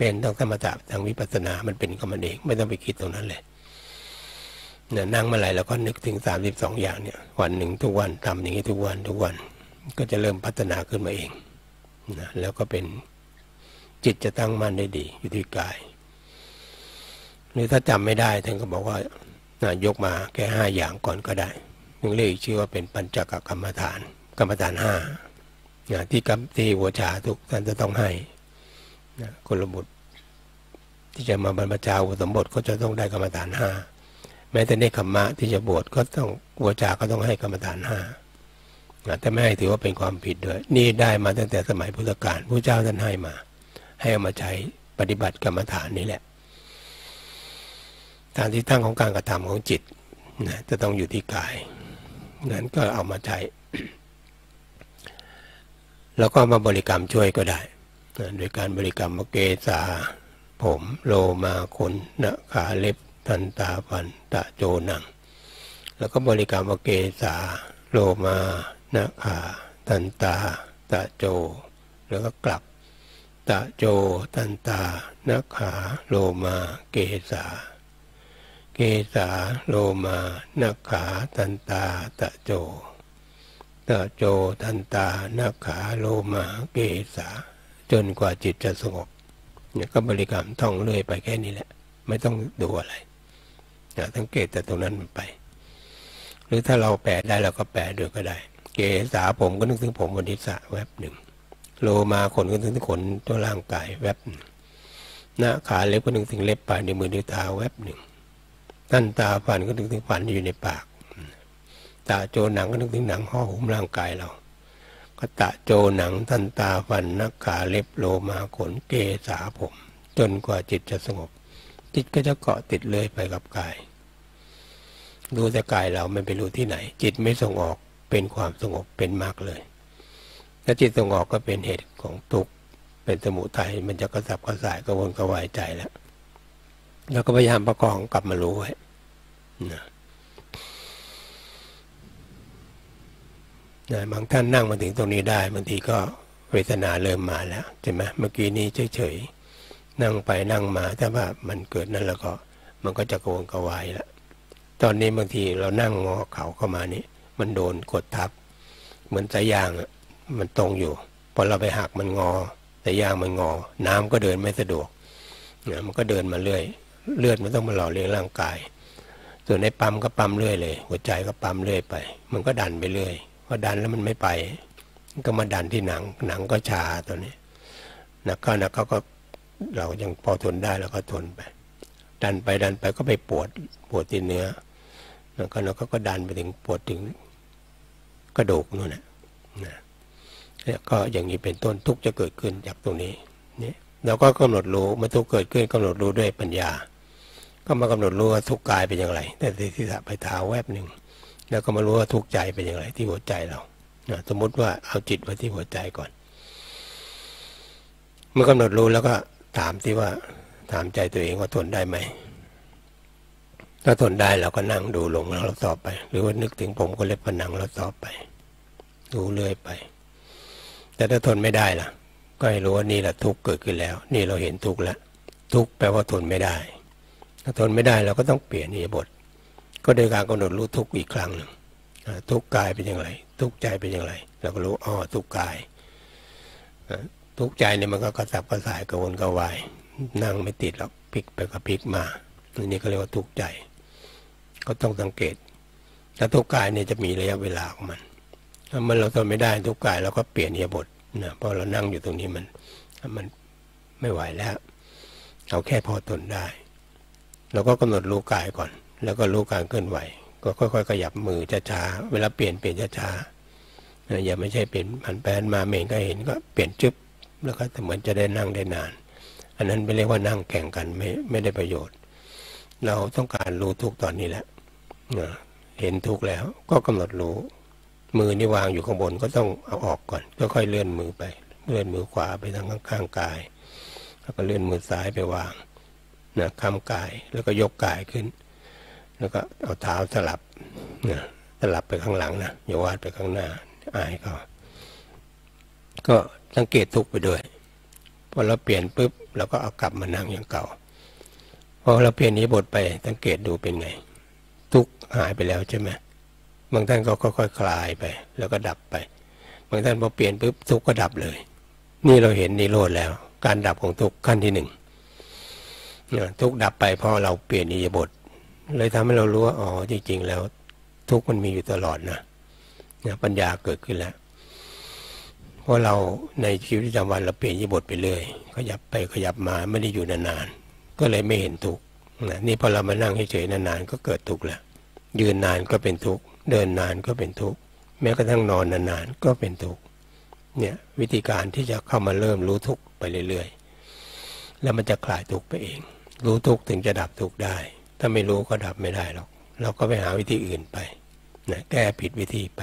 เป็นต้องสมถะทางวิปัสสนามันเป็นก็มันเองไม่ต้องไปคิดตรงนั้นเลยเนี่ยนั่งเมื่อไหร่เราก็นึกถึงสามสิบสองอย่างเนี่ยวันหนึ่งทุกวันทำอย่างนี้ทุกวันทุกวันก็จะเริ่มพัฒนาขึ้นมาเองนะแล้วก็เป็นจิตจะตั้งมั่นได้ดีอยู่ที่กายหรือถ้าจำไม่ได้ท่านก็บอกว่ายกมาแค่ห้าอย่างก่อนก็ได้ยังเรียกชื่อว่าเป็นปัญจกรรมฐานกรรมฐานห้าอย่างที่กรรมที่หัวชาทุกท่านจะต้องให้กุลบุตรที่จะมาบรรพชาอุปสมบทก็จะต้องได้กรรมฐานห้าแม้แต่เนคขมมะที่จะบวชก็ต้องอุปจาระก็ต้องให้กรรมฐานห้าแต่ไม่ให้ถือว่าเป็นความผิดด้วยนี่ได้มาตั้งแต่สมัยพุทธกาลพระเจ้าท่านให้มาให้เอามาใช้ปฏิบัติกรรมฐานนี่แหละฐานที่ตั้งของการกระทำของจิตนะจะต้องอยู่ที่กายนั้นก็เอามาใช้แล้วก็มาบริกรรมช่วยก็ได้โดยการบริกรรมเกษาผมโลมาขนหน้าขาเล็บทันตาฟันตะโจหนังแล้วก็บริกรรมเกษาโลมาหน้าขาทันตาตะโจแล้วก็กลับตะโจทันตาหน้าขาโลมาเกษาเกษาโลมาหน้าขาทันตาตะโจตะโจทันตาหน้าขาโลมาเกษาจนกว่าจิตจะสงบเนี่ยก็บริกรรมท่องเรื่อยไปแค่นี้แหละไม่ต้องดูอะไรนะสังเกตแต่ตรงนั้นมันไปหรือถ้าเราแปลได้เราก็แปลด้วยก็ได้เกษาผมก็นึกถึงผมบนทิศะแวบหนึ่งโลมาขนก็นึกถึงขนตัวร่างกายแวบหนึ่งหน้าขาเล็บก็นึกถึงเล็บปลายในมือในเท้าแวบหนึ่งตั้นตาฟันก็นึกถึงฟันอยู่ในปากตาโจหนังก็นึกถึงหนังห่อหุ้มร่างกายเราก็ตะโจหนังทันตาฟันหน้าขาเล็บโลมาขนเกษาผมจนกว่าจิตจะสงบจิตก็จะเกาะติดเลยไปกับกายดูแต่กายเราไม่ไปรู้ที่ไหนจิตไม่ส่งออกเป็นความสงบเป็นมากเลยถ้าจิตส่งออกก็เป็นเหตุของทุกข์เป็นสมุทัยมันจะกระสับกระส่ายกระวนกระวายใจแล้วเราก็พยายามประคองกลับมารู้ไว้นะบางท่านนั่งมาถึงตรงนี้ได้บางทีก็เวทนาเริ่มมาแล้วใช่ไหมเมื่อกี้นี้เฉยๆนั่งไปนั่งมาถ้าว่ามันเกิดนั่นแล้วก็มันก็จะกระวนกระวายแล้วตอนนี้บางทีเรานั่งงอเข่าเข้ามานี่มันโดนกดทับเหมือนสายยางอ่ะมันตรงอยู่พอเราไปหักมันงอสายยางมันงอน้ำก็เดินไม่สะดวกเนี่ยมันก็เดินมาเรื่อยเลือดมันต้องมาหล่อเลี้ยงร่างกาย ส่วนไอ้ปั๊มก็ปั๊มเรื่อยเลยหัวใจก็ปั๊มเรื่อยไปมันก็ดันไปเรื่อยพอดันแล้วมันไม่ไปก็มาดันที่หนังหนังก็ชาตัวนี้หนักก็หนักก็ก็เรายังพอทนได้แล้วก็ทนไปดันไปดันไปก็ไปปวดปวดที่เนื้อหนักก็หนักก็ก็ดันไปถึงปวดถึงกระดูกนู่นน่ะนะแล้วก็อย่างนี้เป็นต้นทุกข์จะเกิดขึ้นจากตรงนี้นี่เราก็กำหนดรู้เมื่อทุกข์เกิดขึ้นกำหนดรู้ด้วยปัญญาก็มากำหนดรู้ว่าทุกข์กายเป็นอย่างไรแต่ที่สะไปเท้าแวบหนึ่งแล้วก็มารู้ว่าทุกข์ใจเป็นอย่างไรที่หัวใจเรานะสมมติว่าเอาจิตไว้ที่หัวใจก่อนเมื่อกำหนดรู้แล้วก็ถามที่ว่าถามใจตัวเองว่าทนได้ไหมถ้าทนได้เราก็นั่งดูลงแล้วเราสอบไปหรือว่านึกถึงผมก็เล็บผนังเราสอบไปดูเรื่อยไปแต่ถ้าทนไม่ได้ล่ะก็ให้รู้ว่านี่แหละทุกข์เกิดขึ้นแล้วนี่เราเห็นทุกข์แล้วทุกข์แปลว่าทนไม่ได้ถ้าทนไม่ได้เราก็ต้องเปลี่ยนอิริยาบถก็โดยการกำหนดรู้ทุกข์อีกครั้งหนึ่งทุกข์กายเป็นอย่างไรทุกข์ใจเป็นอย่างไรเราก็รู้อ๋อทุกข์กายทุกข์ใจเนี่ยมันก็กระสับกระส่ายกระวนกระวายนั่งไม่ติดหรอกพลิกไปก็พลิกมาอันนี้ก็เรียกว่าทุกข์ใจก็ต้องสังเกตถ้าทุกข์กายเนี่ยจะมีระยะเวลาของมันถ้ามันเราทนไม่ได้ทุกข์กายเราก็เปลี่ยนอิริยาบถนะเพราะเรานั่งอยู่ตรงนี้มันมันไม่ไหวแล้วเอาแค่พอทนได้เราก็กำหนดรู้กายก่อนแล้วก็รู้การเคลื่อนไหวก็ค่อยๆขยับมือช้าๆเวลาเปลี่ยนเปลี่ยนช้าๆอย่าไม่ใช่เปลี่ยนผันแปรมาเมงก็เห็นก็เปลี่ยนจึ๊บแล้วก็เหมือนจะได้นั่งได้นานอันนั้นไม่เรียกว่านั่งแข่งกันไม่ไม่ได้ประโยชน์เราต้องการรู้ทุกตอนนี้แหละเห็นทุกแล้วก็กำหนดรู้มือนี่วางอยู่ข้างบนก็ต้องเอาออกก่อนค่อยๆเลื่อนมือไปเลื่อนมือขวาไปทางข้างๆกายแล้วก็เลื่อนมือซ้ายไปวางนะค้ำกายแล้วก็ยกกายขึ้นแล้วก็เอาเท้าสลับนะสลับไปข้างหลังนะอย่าวาดไปข้างหน้าอายก็ก็สังเกตทุกไปด้วยพอเราเปลี่ยนปุ๊บเราก็เอากลับมานั่งอย่างเก่าพอเราเปลี่ยนนี้บทไปสังเกตดูเป็นไงทุกหายไปแล้วใช่ไหมบางท่านก็ค่อยๆ ค, คลายไปแล้วก็ดับไปบางท่านพอเปลี่ยนปุ๊บทุกข์ก็ดับเลยนี่เราเห็นนิโรธแล้วการดับของทุกข์ขั้นที่หนึ่งทุกข์ดับไปเพราะเราเปลี่ยนอิริยาบถเลยทำให้เรารู้ว่าอ๋อจริงๆแล้วทุกข์มันมีอยู่ตลอดนะปัญญาเกิดขึ้นแล้วเพราะเราในชีวิตประจำวันเราเปลี่ยนอิริยาบถไปเลยขยับไปขยับมาไม่ได้อยู่นานๆก็เลยไม่เห็นทุกข์นี่พอเรามานั่งเฉยๆนานๆก็เกิดทุกข์แล้วยืนนานก็เป็นทุกข์เดินนานก็เป็นทุกข์แม้กระทั่งนอนนานๆก็เป็นทุกข์เนี่ยวิธีการที่จะเข้ามาเริ่มรู้ทุกข์ไปเรื่อยๆแล้วมันจะคลายทุกข์ไปเองรู้ทุกข์ถึงจะดับทุกข์ได้ถ้าไม่รู้ก็ดับไม่ได้หรอกเราก็ไปหาวิธีอื่นไปนะแก้ผิดวิธีไป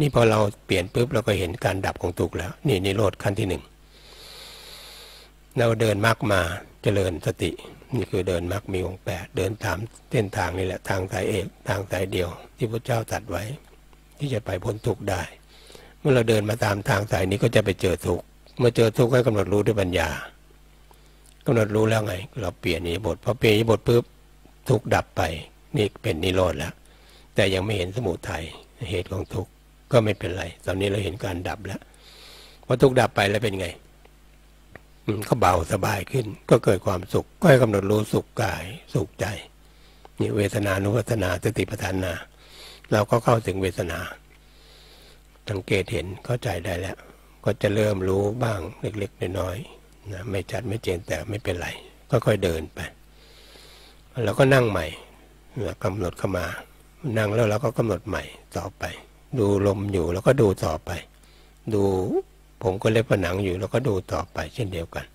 นี่พอเราเปลี่ยนปุ๊บเราก็เห็นการดับของทุกข์แล้วนี่นิโรธขั้นที่หนึ่งเราเดินมรรคมาเจริญสตินี่คือเดินมรรคมีองค์แปดเดินตามเส้นทางนี่แหละทางสายเอกทางสายเดียวที่พระเจ้าตรัสไว้ที่จะไปพ้นทุกข์ได้เมื่อเราเดินมาตามทางสายนี้ก็จะไปเจอทุกข์เมื่อเจอทุกข์ให้กำหนดรู้ด้วยปัญญากำหนดรู้แล้วไงเราเปลี่ยนอิริยาบถพอเปลี่ยนอิริยาบถปุ๊บทุกข์ดับไปนี่เป็นนิโรธแล้วแต่ยังไม่เห็นสมุทัยเหตุของทุกข์ก็ไม่เป็นไรตอนนี้เราเห็นการดับแล้วพอทุกข์ดับไปแล้วเป็นไงมันก็เบาสบายขึ้นก็เกิดความสุขก็ให้กำหนดรู้สุขกายสุขใจนี่เวทนานุปัสสนาสติปัฏฐานาเราก็เข้าถึงเวทนาสังเกตเห็นเข้าใจได้แล้วก็จะเริ่มรู้บ้างเล็กๆน้อยๆนะไม่ชัดไม่เจนแต่ไม่เป็นไรก็ค่อยเดินไปเราก็นั่งใหม่กำหนดเข้ามานั่งแล้วเราก็กำหนดใหม่ต่อไปดูลมอยู่แล้วก็ดูต่อไปดูผมก็เล็บผนังอยู่แล้วก็ดูต่อไปเช่นเดียวกัน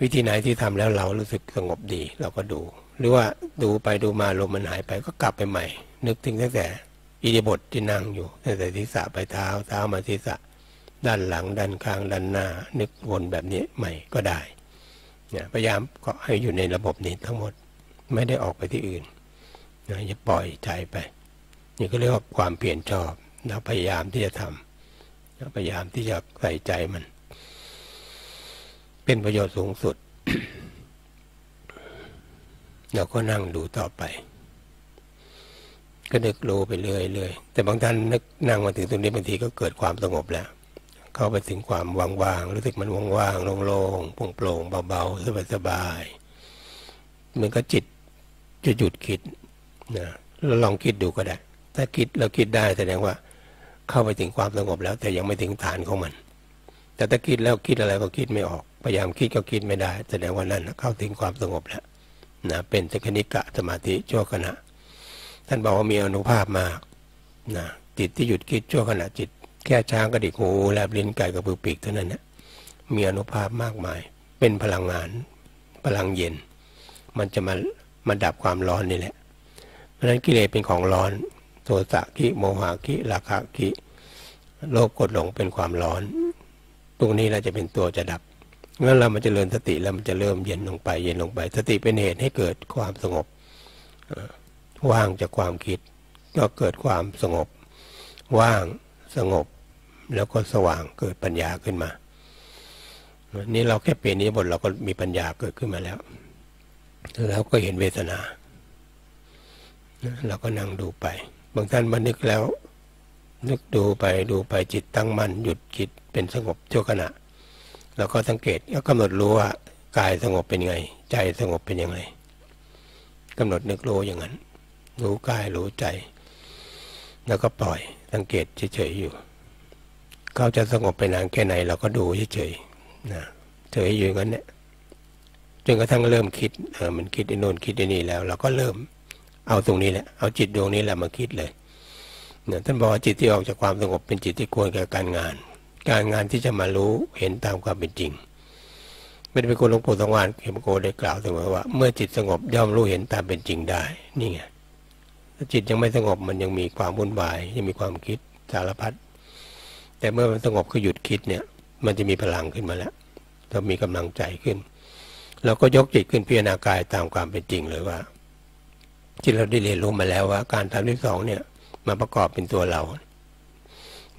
วิธีไหนที่ทำแล้วเรารู้สึกสงบดีเราก็ดูหรือว่าดูไปดูมาลมมันหายไปก็กลับไปใหม่นึกถึงตั้งแต่อิริยาบถที่นั่งอยู่ตั้งแต่ศีรษะไปเท้าเท้ามาศีรษะด้านหลังด้านข้างด้านหน้านึกวนแบบนี้ใหม่ก็ได้พยายามก็ให้อยู่ในระบบนี้ทั้งหมดไม่ได้ออกไปที่อื่นอย่าปล่อยใจไปนี่ก็เรียกว่าความเปลี่ยนชอบเราพยายามที่จะทำพยายามที่จะใส่ใจมันเป็นประโยชน์สูงสุด เราก็นั่งดูต่อไปก็นึกรู้ไปเรื่อยๆแต่บางท่านนึกนั่งมาถึงตรงนี้บางทีก็เกิดความสงบแล้วเข้าไปถึงความว่างๆรู้สึกมันว่างๆโล่งๆโปร่งๆเบาๆสบายๆเหมือนกับจิต จะหยุดคิดนะเราลองคิดดูก็ได้ถ้าคิดเราคิดได้แสดงว่าเข้าไปถึงความสงบแล้วแต่ยังไม่ถึงฐานของมันแต่ถ้าคิดแล้วคิดอะไรก็คิดไม่ออกพยายามคิดก็คิดไม่ได้แสดงว่านั่นเข้าถึงความสงบแล้วนะเป็นสังคณิกะสมาธิชั่วขณะท่านบอกว่ามีอานุภาพมากนะจิตที่หยุดคิดชั่วขณะจิตแค่ช้างกระดิกหูแลบลิ้นไก่กระพือปีกเท่านั้นนะมีอานุภาพมากมายเป็นพลังงานพลังเย็นมันจะมามาดับความร้อนนี่แหละเพราะฉะนั้นกิเลสเป็นของร้อนโทสะกิโมหะกิราคะกิโลภโกรธหลงเป็นความร้อนตรงนี้เราจะเป็นตัวจะดับเมื่อเรามาเจริญสติแล้วมันจะเริ่มเย็นลงไปเย็นลงไปสติเป็นเหตุให้เกิดความสงบว่างจากความคิดก็เกิดความสงบว่างสงบแล้วก็สว่างเกิดปัญญาขึ้นมานี่เราแค่เปลี่ยนนี้บทเราก็มีปัญญาเกิดขึ้นมาแล้วแล้วก็เห็นเวทนาเราก็นั่งดูไปบางท่านมานึกแล้วนึกดูไปดูไปจิตตั้งมั่นหยุดจิตเป็นสงบชั่วขณะเราก็สังเกตก็กำหนดรู้ว่ากายสงบเป็นยังไงใจสงบเป็นยังไงกำหนดนึกรู้อย่างนั้นรู้กายรู้ใจแล้วก็ปล่อยสังเกตเฉยๆอยู่เขาจะสงบไปนานแค่ไหนเราก็ดูเฉยๆนะเฉยอยู่งั้นเนี่ยจนกระทั่งเริ่มคิดเออมันคิดไอ้โน่นคิดไอ้นี่แล้วเราก็เริ่มเอาตรงนี้แหละเอาจิตดวงนี้แหละมาคิดเลยเนี่ยท่านบอกจิตที่ออกจากความสงบเป็นจิตที่ควรแก่การงานการงานที่จะมารู้เห็นตามความเป็นจริงไม่ได้เป็นคนหลวงปู่สังวานเขมโกได้กล่าวเสมอว่าเมื่อจิตสงบย่อมรู้เห็นตามเป็นจริงได้นี่ไงถ้าจิตยังไม่สงบมันยังมีความวุ่นวายยังมีความคิดสารพัดแต่เมื่อมันสงบคือหยุดคิดเนี่ยมันจะมีพลังขึ้นมาแล้วเรามีกำลังใจขึ้นเราก็ยกจิตขึ้นพิจารณากายตามความเป็นจริงเลยว่าที่เราได้เรียนรู้มาแล้วว่าการทำที่สองเนี่ยมาประกอบเป็นตัวเรา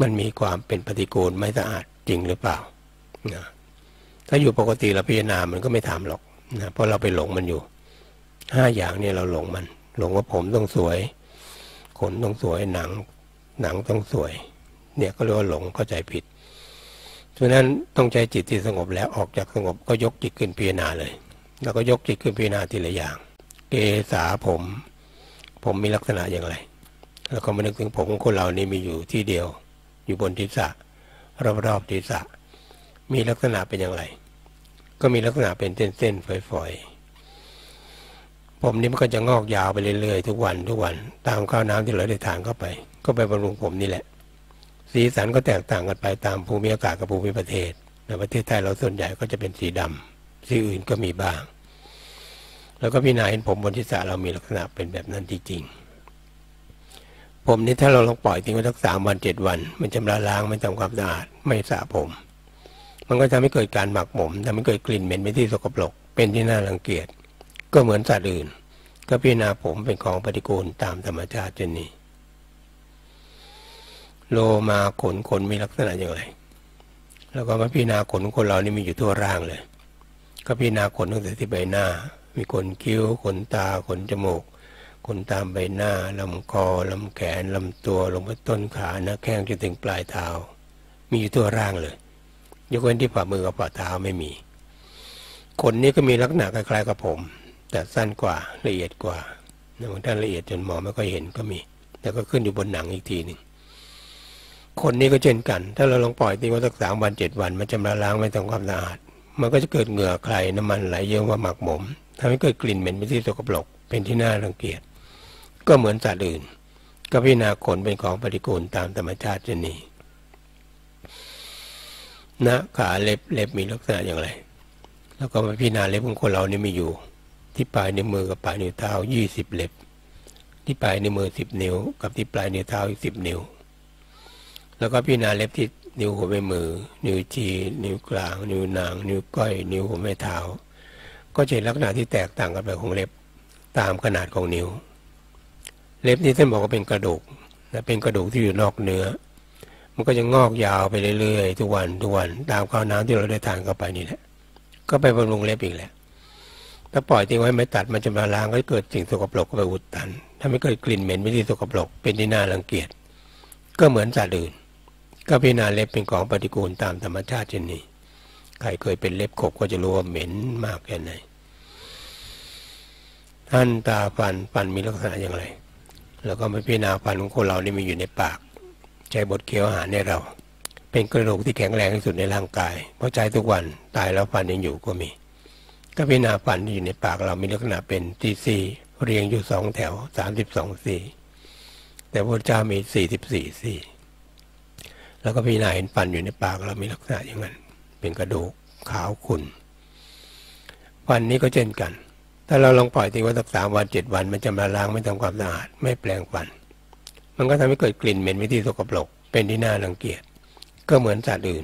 มันมีความเป็นปฏิกูลไม่สะอาดจริงหรือเปล่านะถ้าอยู่ปกติเราพิจารณามันก็ไม่ถามหรอกนะเพราะเราไปหลงมันอยู่ห้าอย่างเนี่ยเราหลงมันหลงว่าผมต้องสวยขนต้องสวยหนังหนังต้องสวยเนี่ยก็เรียกว่าหลงเข้าใจผิดฉะนั้นต้องใช้จิตที่สงบแล้วออกจากสงบก็ยกจิตขึ้นพิจารณาเลยแล้วก็ยกจิตขึ้นพิจารณาทีละอย่างเกษาผมผมมีลักษณะอย่างไรแล้วก็มานึกถึงผมของคนเรานี่มีอยู่ที่เดียวอยู่บนทิศะรอบๆทิศะมีลักษณะเป็นอย่างไรก็มีลักษณะเป็นเส้นๆฝอยๆผมนี่มันก็จะงอกยาวไปเรื่อยๆทุกวันทุกวันตามข้าวน้ำที่เราได้ทานเข้าไปก็ไปบำรุงผมนี่แหละสีสันก็แตกต่างกันไปตามภูมิอากาศกับภูมิประเทศในประเทศไทยเราส่วนใหญ่ก็จะเป็นสีดำสีอื่นก็มีบ้างแล้วก็พี่นายเห็นผมบนทิศะเรามีลักษณะเป็นแบบนั้นจริงๆผมนี่ถ้าเราลองปล่อยทิ้งไว้สักสามวันเจ็ดวันมันจะละล้างไม่ทำความสะอาดไม่สระผมมันก็จะไม่เกิดการหมักหมมทำให้เกิดกลิ่นเหม็นเป็นที่สกปรกเป็นที่น่ารังเกียจก็เหมือนสัตว์อื่นก็พิจารณาผมเป็นของปฏิกูลตามธรรมชาติเช่นนี้โลมาขนขนมีลักษณะอย่างไรแล้วก็มาพิจารณาขนคนเรานี่มีอยู่ทั่วร่างเลยก็พิจารณาขนตั้งแต่ที่ใบหน้ามีขนคิ้วขนตาขนจมูกขนตามใบหน้าลำคอลำแขนลำตัวลงไปต้นขาหน้าแข้งจนถึงปลายเท้ามีอยู่ทั่วร่างเลยยกเว้นที่ฝ่ามือกับฝ่าเท้าไม่มีขนนี้ก็มีลักษณะคล้ายๆกับผมแต่สั้นกว่าละเอียดกว่าบางท่านละเอียดจนมองไม่ค่อยเห็นก็มีแต่ก็ขึ้นอยู่บนหนังอีกทีหนึ่งขนนี้ก็เช่นกันถ้าเราลองปล่อยทิ้งไว้สักสามวันเจ็ดวันมันจะมาล้างไม่ทำความสะอาดมันก็จะเกิดเหงื่อใครน้ำมันไหลเยิ้มว่าหมักหมมทำให้เกิดกลิ่นเหม็นเป็นที่สกปรกเป็นที่น่ารังเกียจก็เหมือนสัตว์อื่นก็พิจารณาขนเป็นของปฏิกูลตามธรรมชาติเช่นนี้นะขาเล็บเล็บมีลักษณะอย่างไรแล้วก็มาพิจารณาเล็บของคนเรานี่มีอยู่ที่ปลายนิ้วมือกับปลายนิ้วเท้ายี่สิบเล็บที่ปลายนิ้วมือสิบนิ้วกับที่ปลายนิ้วเท้าอีกสิบนิ้วแล้วก็พิจารณาเล็บที่นิ้วหัวแม่มือนิ้วชี้นิ้วกลางนิ้วนางนิ้วก้อยนิ้วหัวแม่เท้าก็จะเห็นลักษณะที่แตกต่างกันไปของเล็บตามขนาดของนิ้วเล็บนี้ท่านบอกว่าเป็นกระดูกนะเป็นกระดูกที่อยู่นอกเนื้อมันก็จะงอกยาวไปเรื่อยๆทุกวันทุกวันตามข้าวน้ำที่เราได้ทานเข้าไปนี่แหละก็ไปบำรุงเล็บอีกแหละถ้าปล่อยทิ้งไว้ไม่ตัดมันจะมาล้างก็เกิดสิ่งสกปรกไปอุดตันถ้าไม่เกิดกลิ่นเหม็นไม่ที่สกปรกเป็นที่น่ารังเกียจก็เหมือนสัตว์อื่นก็พิจารณาเล็บเป็นของปฏิกูลตามธรรมชาติเช่นนี้ใครเคยเป็นเล็บขบก็จะรู้ว่าเหม็นมากแค่ไหน ท่านตาฟันฟันมีลักษณะอย่างไรแล้วก็ไม่พิจารณาฟันของคนเรานี่มีอยู่ในปากใจบดเคี้ยวอาหารในเราเป็นกระดูกที่แข็งแรงที่สุดในร่างกายเพราะใจทุกวันตายแล้วฟันยังอยู่ก็มีก็พิจารณาฟันที่อยู่ในปากเรามีลักษณะเป็นที่ซี่เรียงอยู่สองแถวสามสิบสองซี่แต่พระเจ้ามีสี่สิบสี่ซี่แล้วก็พิจารณาเห็นฟันอยู่ในปากเรามีลักษณะอย่างนั้นเป็นกระดูกขาวขุ่นฟันนี้ก็เช่นกันถ้าเราลองปล่อยทิ้งไว้สักสามวันเจ็ดวันมันจะมาล้างไม่ทำความสะอาดไม่แปลงฟันมันก็ทำให้เกิดกลิ่นเหม็นวิธีสกปรกเป็นที่น่ารังเกียจก็เหมือนสัตว์อื่น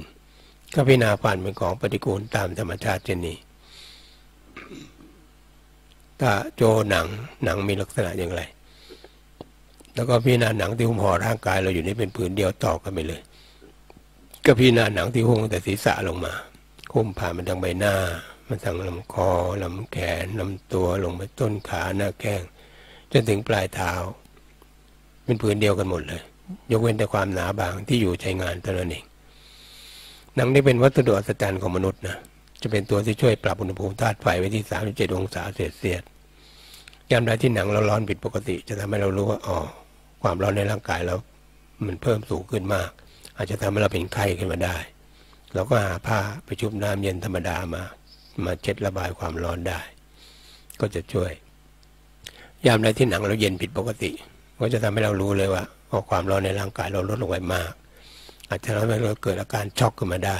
ก็พิจารณาฟันเป็นของปฏิกูลตามธรรมชาติเช่นนี้ตาโจหนังหนังมีลักษณะอย่างไรแล้วก็พิจารณาหนังที่หุ้มห่อร่างกายเราอยู่นี่เป็นผืนเดียวต่อกันไปเลยก็พิจารณาหนังที่หุ้มแต่ศีรษะลงมาหุ้มผ่านมันทางใบหน้ามันทางลำคอลำแขนลำตัวลงไปต้นขาหน้าแข้งจนถึงปลายเท้าเป็นผืนเดียวกันหมดเลยยกเว้นแต่ความหนาบางที่อยู่ใช้งานเท่านั้นเองหนังนี่เป็นวัสดุอัศจรรย์ของมนุษย์นะจะเป็นตัวที่ช่วยปรับอุณหภูมิธาตุไฟไว้ที่สามสิบเจ็ดองศาเศษยามใดที่หนังเราร้อนผิดปกติจะทำให้เรารู้ว่าอ๋อความร้อนในร่างกายเรามันเพิ่มสูงขึ้นมากอาจจะทำให้เราเป็นไข้ขึ้นมาได้เราก็หาผ้าไปชุบน้ำเย็นธรรมดามามาเช็ดระบายความร้อนได้ก็จะช่วยยามใดที่หนังเราเย็นผิดปกติก็จะทำให้เรารู้เลยว่าพอความร้อนในร่างกายเราลดลงไปมากอาจจะทำให้เราเกิดอาการช็อกขึ้นมาได้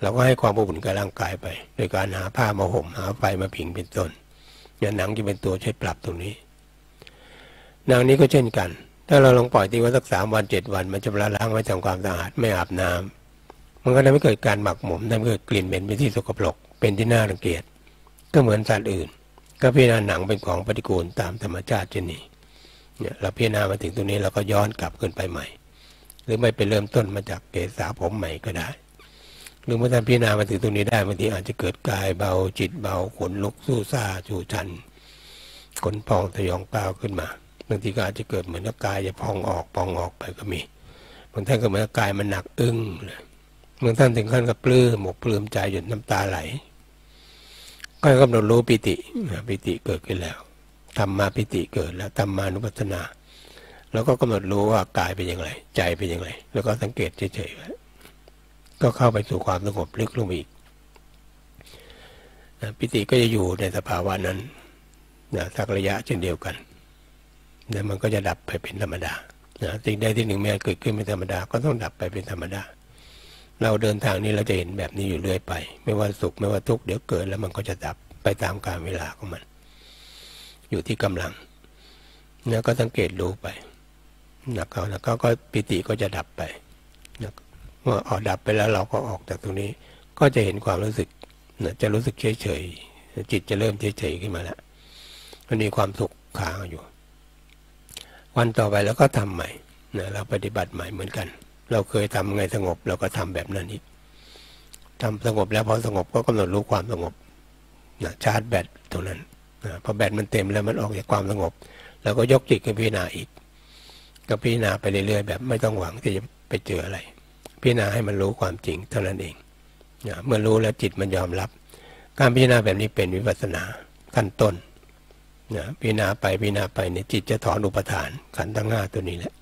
เราก็ให้ความอบอุ่นกับร่างกายไปโดยการหาผ้ามาห่มหาไฟมาผิงเป็นต้นหนังจะเป็นตัวช่วยปรับตรงนี้หนังนี้ก็เช่นกันถ้าเราลองปล่อยทิ้งไว้สักสามวันเจ็ดวันมันจะล้างไว้ทำความสะอาดไม่อาบน้ำมันก็ทำให้เกิดการหมักหมมทำให้เกิดกลิ่นเหม็นเป็นที่สกปรกเป็นที่น่ารังเกียจก็เหมือนสัตว์อื่นก็พิจารณาหนังเป็นของปฏิกูลตามธรรมชาติเช่นนี้เนี่ยเราพิจารณามาถึงตรงนี้เราก็ย้อนกลับขึ้นไปใหม่หรือไม่ไปเริ่มต้นมาจากเกศาผมใหม่ก็ได้หรือเมื่อท่านพิจารณามาถึงตรงนี้ได้บางทีอาจจะเกิดกายเบาจิตเบาขนลุกสู้ซาจูชันขนพองทะยองเปล่าขึ้นมาบางทีก็อาจจะเกิดเหมือนกายจะพองออกพองออกไปก็มีบางท่านก็เหมือนกายมันหนักอึ้งเลยบางท่านถึงขั้นกับปลื้มหมกปลื้มใจหยดน้ำตาไหลก็กำหนดรู้ปิติปิติเกิดขึ้นแล้วธรรมมาปิติเกิดแล้วธรรมานุปัสสนาแล้วก็กำหนดรู้ว่ากายเป็นอย่างไรใจเป็นอย่างไรแล้วก็สังเกตเฉยๆไว้ก็เข้าไปสู่ความสงบลึกลงอีกปิติก็จะอยู่ในสภาวะนั้นสักระยะเช่นเดียวกันแล้วมันก็จะดับไปเป็นธรรมดาสิ่งใดที่หนึ่งไม่เกิดขึ้นเป็นธรรมดาก็ต้องดับไปเป็นธรรมดาเราเดินทางนี้เราจะเห็นแบบนี้อยู่เรื่อยไปไม่ว่าสุขไม่ว่าทุกข์เดี๋ยวเกิดแล้วมันก็จะดับไปตามกาลเวลาของมันอยู่ที่กำลังแล้วก็สังเกตรู้ไปหนักเขาแล้วก็ปิติก็จะดับไปเมื่อออกดับไปแล้วเราก็ออกจากตรงนี้ก็จะเห็นความรู้สึกจะรู้สึกเฉยเฉยจิตจะเริ่มเฉยเฉยขึ้นมาแล้วมันมีความสุขค้างอยู่วันต่อไปแล้วก็ทำใหม่เราปฏิบัติใหม่เหมือนกันเราเคยทำไงสงบเราก็ทำแบบนั้นอีกทำสงบแล้วพอสงบก็กำหนดรู้ความสงบชาร์จแบตตรงนั้นพอแบตมันเต็มแล้วมันออกจากความสงบเราก็ยกจิตกับพิจารณาอีกกับพิจารณาไปเรื่อยๆแบบไม่ต้องหวังที่จะไปเจออะไรพิจารณาให้มันรู้ความจริงเท่านั้นเองเมื่อรู้แล้วจิตมันยอมรับการพิจารณาแบบนี้เป็นวิปัสสนาขั้นต้นพิจารณาไปพิจารณาไปเนี่ยจิตจะถอนอุปทานขันธ์ทั้งห้าตัวนี้แหละ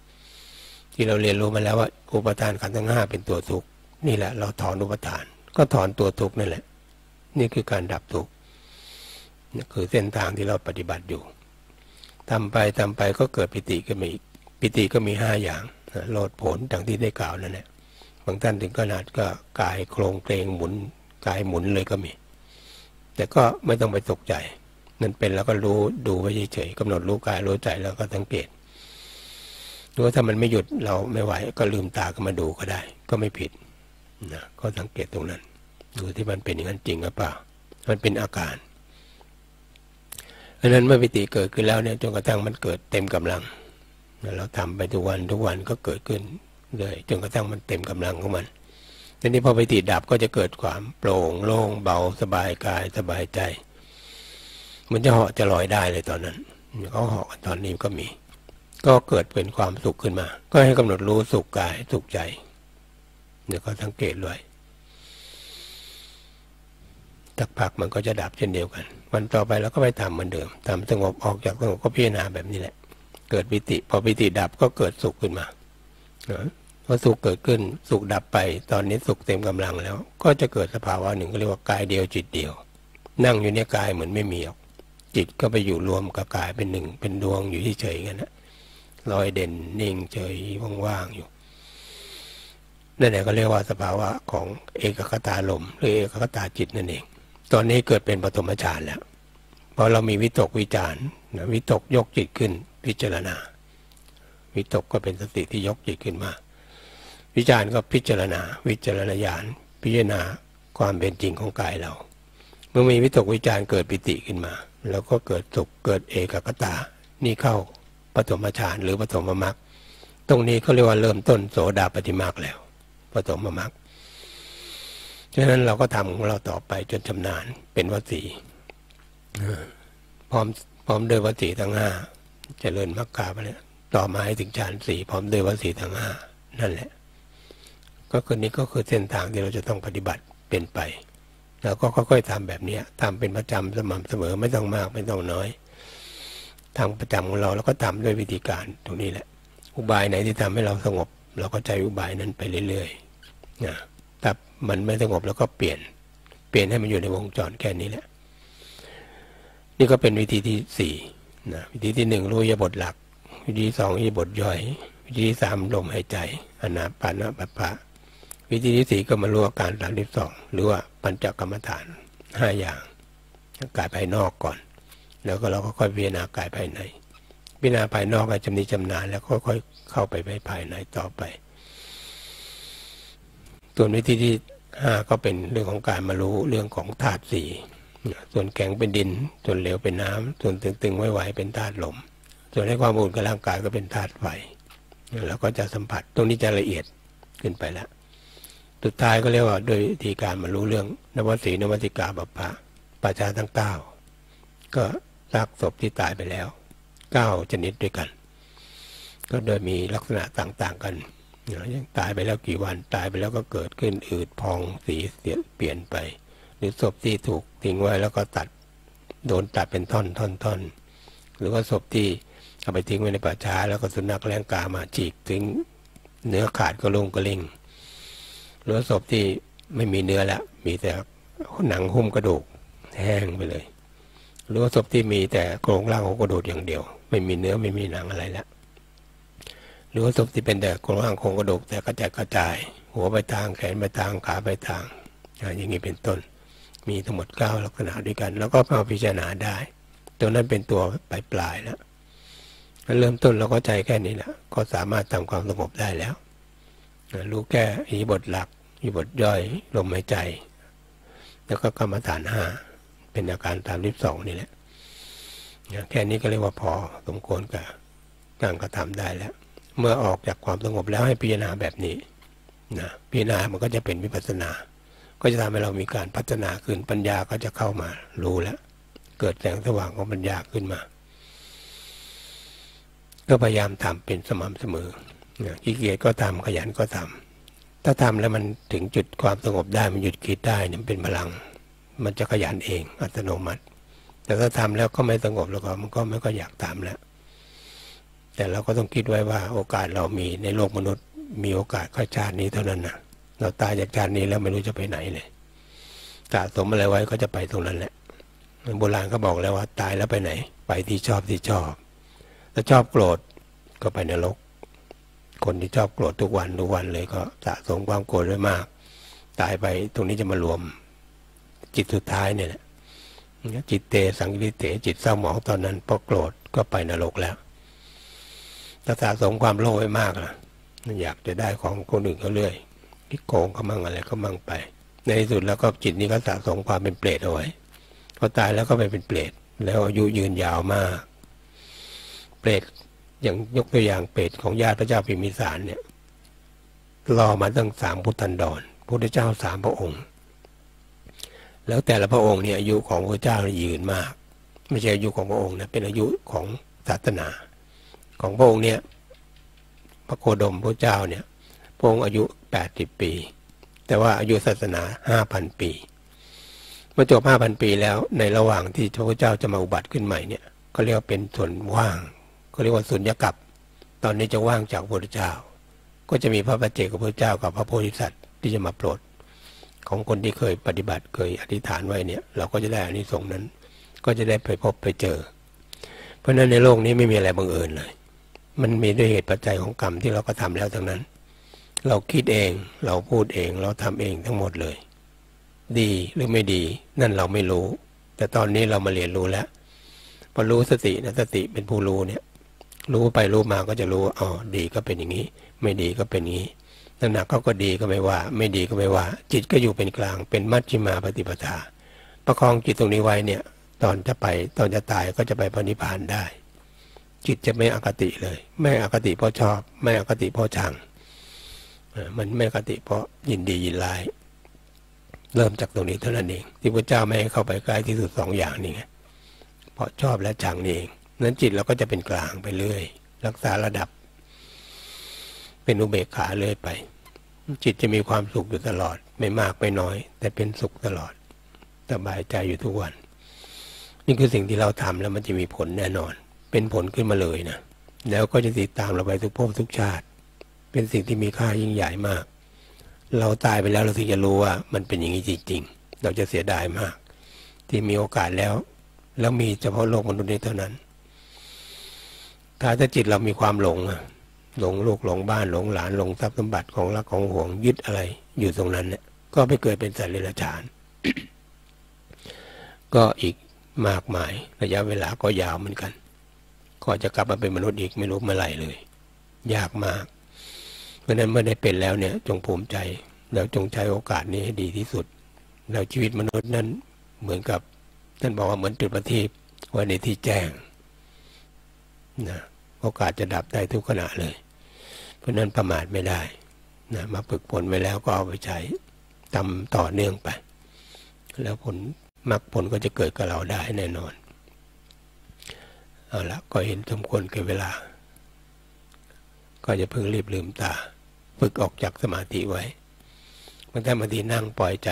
ที่เราเรียนรู้มาแล้วว่าอุปทานขันธ์ทั้งห้าเป็นตัวทุกข์นี่แหละเราถอนอุปทานก็ถอนตัวทุกข์นั่นแหละนี่คือการดับทุกข์นี่คือเส้นทางที่เราปฏิบัติอยู่ทำไปทำไปก็เกิดปิติขึ้นมาอีกปิติก็มีห้าอย่างโลดโผนดังที่ได้กล่าวนั่นแหละบางท่านถึงขนาดก็กายโครงเกรงหมุนกายหมุนเลยก็มีแต่ก็ไม่ต้องไปตกใจนั่นเป็นแล้วก็รู้ดูไว้เฉยๆกำหนดรู้กายรู้ใจแล้วก็สังเกตดูว่าถ้ามันไม่หยุดเราไม่ไหวก็ลืมตาก็มาดูก็ได้ก็ไม่ผิดนะก็สังเกตตรงนั้นดูที่มันเป็นอย่างนั้นจริงหรือเปล่ามันเป็นอาการอันนั้นเมื่อปิติเกิดขึ้นแล้วเนี่ยจนกระทั่งมันเกิดเต็มกำลังเราทำไปทุกวันทุกวันก็เกิดขึ้นเลยจนกระทั่งมันเต็มกำลังของมันทีนี้พอไปติดดับก็จะเกิดความโปร่งโล่งเบาสบายกายสบายใจมันจะเหาะจะลอยได้เลยตอนนั้นเขาเหาะกันตอนนี้ก็มีก็เกิดเป็นความสุขขึ้นมาก็ให้กำหนดรู้สุขกายสุขใจเดี๋ยวก็สังเกตด้วย สักพักมันก็จะดับเช่นเดียวกันวันต่อไปเราก็ไปทำเหมือนเดิมทำสงบออกจากสงบก็พิจารณาแบบนี้แหละเกิดปิติพอปิติดับก็เกิดสุขขึ้นมาพอสุขเกิดขึ้นสุขดับไปตอนนี้สุขเต็มกำลังแล้วก็จะเกิดสภาวะหนึ่งก็เรียกว่ากายเดียวจิตเดียวนั่งอยู่ในกายเหมือนไม่มีออกจิตก็ไปอยู่รวมกับกายเป็นหนึ่งเป็นดวงอยู่เฉยๆกันนะลอยเด่นนิ่งเฉยว่างๆอยู่นั่นแหละก็เรียกว่าสภาวะของเอกคตาลมหรือเอกคตาจิตนั่นเองตอนนี้เกิดเป็นปฐมฌานแล้วพอเรามีวิตกวิจารณ์วิตกยกจิตขึ้นพิจารณาวิตกก็เป็นสติที่ยกจิตขึ้นมาวิจารณ์ก็พิจารณาวิจารณญาณพิจารณาความเป็นจริงของกายเราเมื่อมีวิตกวิจารณ์เกิดปิติขึ้นมาแล้วก็เกิดสุขเกิดเอกคตานี่เข้าปฐมฌานหรือปฐมมรรคตรงนี้เขาเรียกว่าเริ่มต้นโสดาปัตติมรรคแล้วปฐมมรรคฉะนั้นเราก็ทำของเราต่อไปจนชำนาญเป็นวสีพร้อมพร้อมด้วยวสีทั้งห้าเจริญมรรคาไปแล้วต่อมาให้ถึงฌานสี่พร้อมด้วยวสีทั้งห้านั่นแหละก็คือนี้ก็คือเส้นทางที่เราจะต้องปฏิบัติเป็นไปแล้วก็ค่อยๆทำแบบนี้ทำเป็นประจำสม่ำเสมอไม่ต้องมากไม่ต้องน้อยทำประจำของเราแล้วก็ทำด้วยวิธีการตรงนี้แหละอุบายไหนที่ทำให้เราสงบเราก็ใช้อุบายนั้นไปเรื่อยๆนะถ้ามันไม่สงบแล้วก็เปลี่ยนเปลี่ยนให้มันอยู่ในวงจรแค่นี้แหละนี่ก็เป็นวิธีที่สี่นะวิธีที่หนึ่งรู้อิริยาบถหลักวิธีที่สองอิริยาบถย่อยวิธีที่สามลมหายใจอานาปานสติวิธีที่สี่ก็มารู้อาการสามสิบสองหรือว่าปัญจกรรมฐานห้าอย่างกายภายนอกก่อนแล้วก็เราก็ค่อยพิจารณากายภายในพิจารณาภายนอกก็จำนิจำนานแล้วก็ค่อยเข้าไปไปภายในต่อไปส่วนวิธีที่ห้าก็เป็นเรื่องของการมารู้เรื่องของธาตุสี่ส่วนแข็งเป็นดินส่วนเหลวเป็นน้ำส่วนตึงๆไหวๆเป็นธาตุลมส่วนให้ความอุ่นกับร่างกายก็เป็นธาตุไฟแล้วก็จะสัมผัสตรงนี้จะละเอียดขึ้นไปแล้วสุดท้ายก็เรียกว่าโดยวิธีการมารู้เรื่องนวสีนวสิกาบัพพะปัจจาทั้งเก้าก็ซากศพที่ตายไปแล้วเก้าชนิดด้วยกันก็โดยมีลักษณะต่างๆกันอย่างตายไปแล้วกี่วันตายไปแล้วก็เกิดขึ้นอืดพองสีเปลี่ยนไปหรือศพที่ถูกทิ้งไว้แล้วก็ตัดโดนตัดเป็นท่อนๆๆหรือว่าศพที่เอาไปทิ้งไว้ในป่าช้าแล้วก็สุนัขแล่งกามาฉีกทิ้งเนื้อขาดก็ลงก็เล่งหรือศพที่ไม่มีเนื้อแล้วมีแต่หนังหุ้มกระดูกแห้งไปเลยหรือศพที่มีแต่โครงร่างของกระดูกอย่างเดียวไม่มีเนื้อไม่มีหนังอะไรแล้วหรือศพที่เป็นแต่โครงร่างของกระดูกแต่กระจายกระจายหัวไปทางแขนไปทางขาไปทางอย่างนี้เป็นต้นมีทั้งหมดเก้าลักษณะด้วยกันแล้วก็มาพิจารณาได้ตัวนั้นเป็นตัวปลายปลายแล้วเริ่มต้นเราก็ใจแค่นี้แหละก็สามารถทำความสงบได้แล้วรู้แค่อิริยาบถหลักอิริยาบถย่อยลมหายใจแล้วก็กรรมฐานห้าเป็นอาการตามที่สองนี่แหละแค่นี้ก็เรียกว่าพอสมควรกับการกระทำได้แล้วเมื่อออกจากความสงบแล้วให้พิจารณาแบบนี้นะพิจารณามันก็จะเป็นวิปัสสนาก็จะทำให้เรามีการพัฒนาขึ้นปัญญาก็จะเข้ามารู้แล้วเกิดแสงสว่างของปัญญาขึ้นมาก็พยายามทำเป็นสม่ำเสมอขี้เกียจก็ทำขยันก็ทำถ้าทำแล้วมันถึงจุดความสงบได้มันหยุดคิดได้เนี่ยเป็นพลังมันจะขยันเองอัตโนมัติแต่ถ้าทำแล้วก็ไม่สงบแล้วก็มันก็ไม่ก็อยากทำแล้วแต่เราก็ต้องคิดไว้ว่าโอกาสเรามีในโลกมนุษย์มีโอกาสแค่ชาตินี้เท่านั้นนะเราตายจากชาตินี้แล้วไม่รู้จะไปไหนเลยสะสมอะไรไว้ก็จะไปตรงนั้นแหละโบราณก็บอกแล้วว่าตายแล้วไปไหนไปที่ชอบที่ชอบถ้าชอบโกรธก็ไปนรกคนที่ชอบโกรธทุกวันทุกวันเลยก็สะสมความโกรธไว้มากตายไปตรงนี้จะมารวมจิตสุดท้ายเนี่ยแหละจิตเตสังกิริเตจิตเศร้าหมองตอนนั้นพอโกรธก็ไปนรกแล้วถ้าสะสมความโลภไว้มากล่ะอยากจะได้ของคนอื่นเขาเรื่อยที่โกงเขามั่งอะไรก็มั่งไปในที่สุดแล้วก็จิตนี้ก็สะสมความเป็นเปรตเอาไว้พอตายแล้วก็ไปเป็นเปรตแล้วอายุยืนยาวมากเปรตอย่างยกตัวอย่างเปรตของญาติพระเจ้าพิมพิสารเนี่ยรอมาตั้งสามพุทธันดรพุทธเจ้าสามพระองค์แล้วแต่ละพระองค์เนี่ยอายุของพระเจ้ายืนมากไม่ใช่อายุของพระองค์นะเป็นอายุของศาสนาของพระองค์เนี่ยพระโคดมพระเจ้าเนี่ยพระองค์อายุแปดสิบปีแต่ว่าอายุศาสนาห้าพันปี เมื่อจบ ห้าพัน ปีแล้วในระหว่างที่พระพุทธเจ้าจะมาอุบัติขึ้นใหม่เนี่ยก็เรียกว่าเป็นส่วนว่างก็เรียกว่าสุญญกัปตอนนี้จะว่างจากพระพุทธเจ้าก็จะมีพระปัจเจกพระพุทธเจ้ากับพระโพธิสัตว์ที่จะมาโปรดของคนที่เคยปฏิบัติเคยอธิษฐานไว้เนี่ยเราก็จะได้อานิสงส์นั้นก็จะได้ไปพบไปเจอเพราะฉะนั้นในโลกนี้ไม่มีอะไรบังเอิญเลยมันมีด้วยเหตุปัจจัยของกรรมที่เราก็ทำแล้วทั้งนั้นเราคิดเองเราพูดเองเราทำเองทั้งหมดเลยดีหรือไม่ดีนั่นเราไม่รู้แต่ตอนนี้เรามาเรียนรู้แล้วพอรู้สตินะสติเป็นผู้รู้เนี่ยรู้ไปรู้มาก็จะรู้อ๋อดีก็เป็นอย่างนี้ไม่ดีก็เป็นอย่างนี้นั่นหนักเขาก็ดีก็ไม่ว่าไม่ดีก็ไม่ว่าจิตก็อยู่เป็นกลางเป็นมัชฌิมาปฏิปทาประคองจิตตรงนี้ไว้เนี่ยตอนจะไปตอนจะตายก็จะไปพระนิพพานได้จิตจะไม่อคติเลยไม่อคติเพราะชอบไม่อคติเพราะชังมันไม่อคติเพราะยินดียินร้ายเริ่มจากตรงนี้เท่านั้นเองที่พระเจ้าไม่ให้เข้าไปใกล้ที่สุดสองอย่างนี่ไงเพราะชอบและชังนี่เองนั้นจิตเราก็จะเป็นกลางไปเรื่อยรักษาระดับเป็นอุเบกขาเรื่อยไปจิตจะมีความสุขอยู่ตลอดไม่มากไม่น้อยแต่เป็นสุขตลอดสบายใจอยู่ทุกวันนี่คือสิ่งที่เราทำแล้วมันจะมีผลแน่นอนเป็นผลขึ้นมาเลยนะแล้วก็จะติดตามเราไปทุกภพทุกชาติเป็นสิ่งที่มีค่ายิ่งใหญ่มากเราตายไปแล้วเราถึงจะรู้ว่ามันเป็นอย่างนี้จริงๆเราจะเสียดายมากที่มีโอกาสแล้วแล้วมีเฉพาะโลกมนุษย์นี้เท่านั้นถ้าถ้าจิตเรามีความหลงอะหลงลูกหลงบ้านหลงหลานหลงทรัพย์สมบัติของรักของห่วงยึดอะไรอยู่ตรงนั้นเนี่ยก็ไปเกิดเป็นสัตว์เดรัจฉาน ก็อีกมากมายระยะเวลาก็ยาวเหมือนกันก็จะกลับมาเป็นมนุษย์อีกไม่รู้เมื่อไหร่เลยยากมากเพราะนั้นเมื่อได้เป็นแล้วเนี่ยจงภูมิใจแล้วจงใช้โอกาสนี้ให้ดีที่สุดแล้วชีวิตมนุษย์นั้นเหมือนกับท่านบอกว่าเหมือนจุดประทีปไว้ในที่แจ้งนะโอกาสจะดับได้ทุกขณะเลยเพราะนั้นประมาทไม่ได้นะมาฝึกผลไว้แล้วก็เอาไปใช้ทำต่อเนื่องไปแล้วผลมรรคผลก็จะเกิดกับเราได้แน่นอนเอาละก็เห็นสมควรกับเวลาก็จะเพิ่งรีบลืมตาฝึกออกจากสมาธิไว้บางท่านบางทีนั่งปล่อยใจ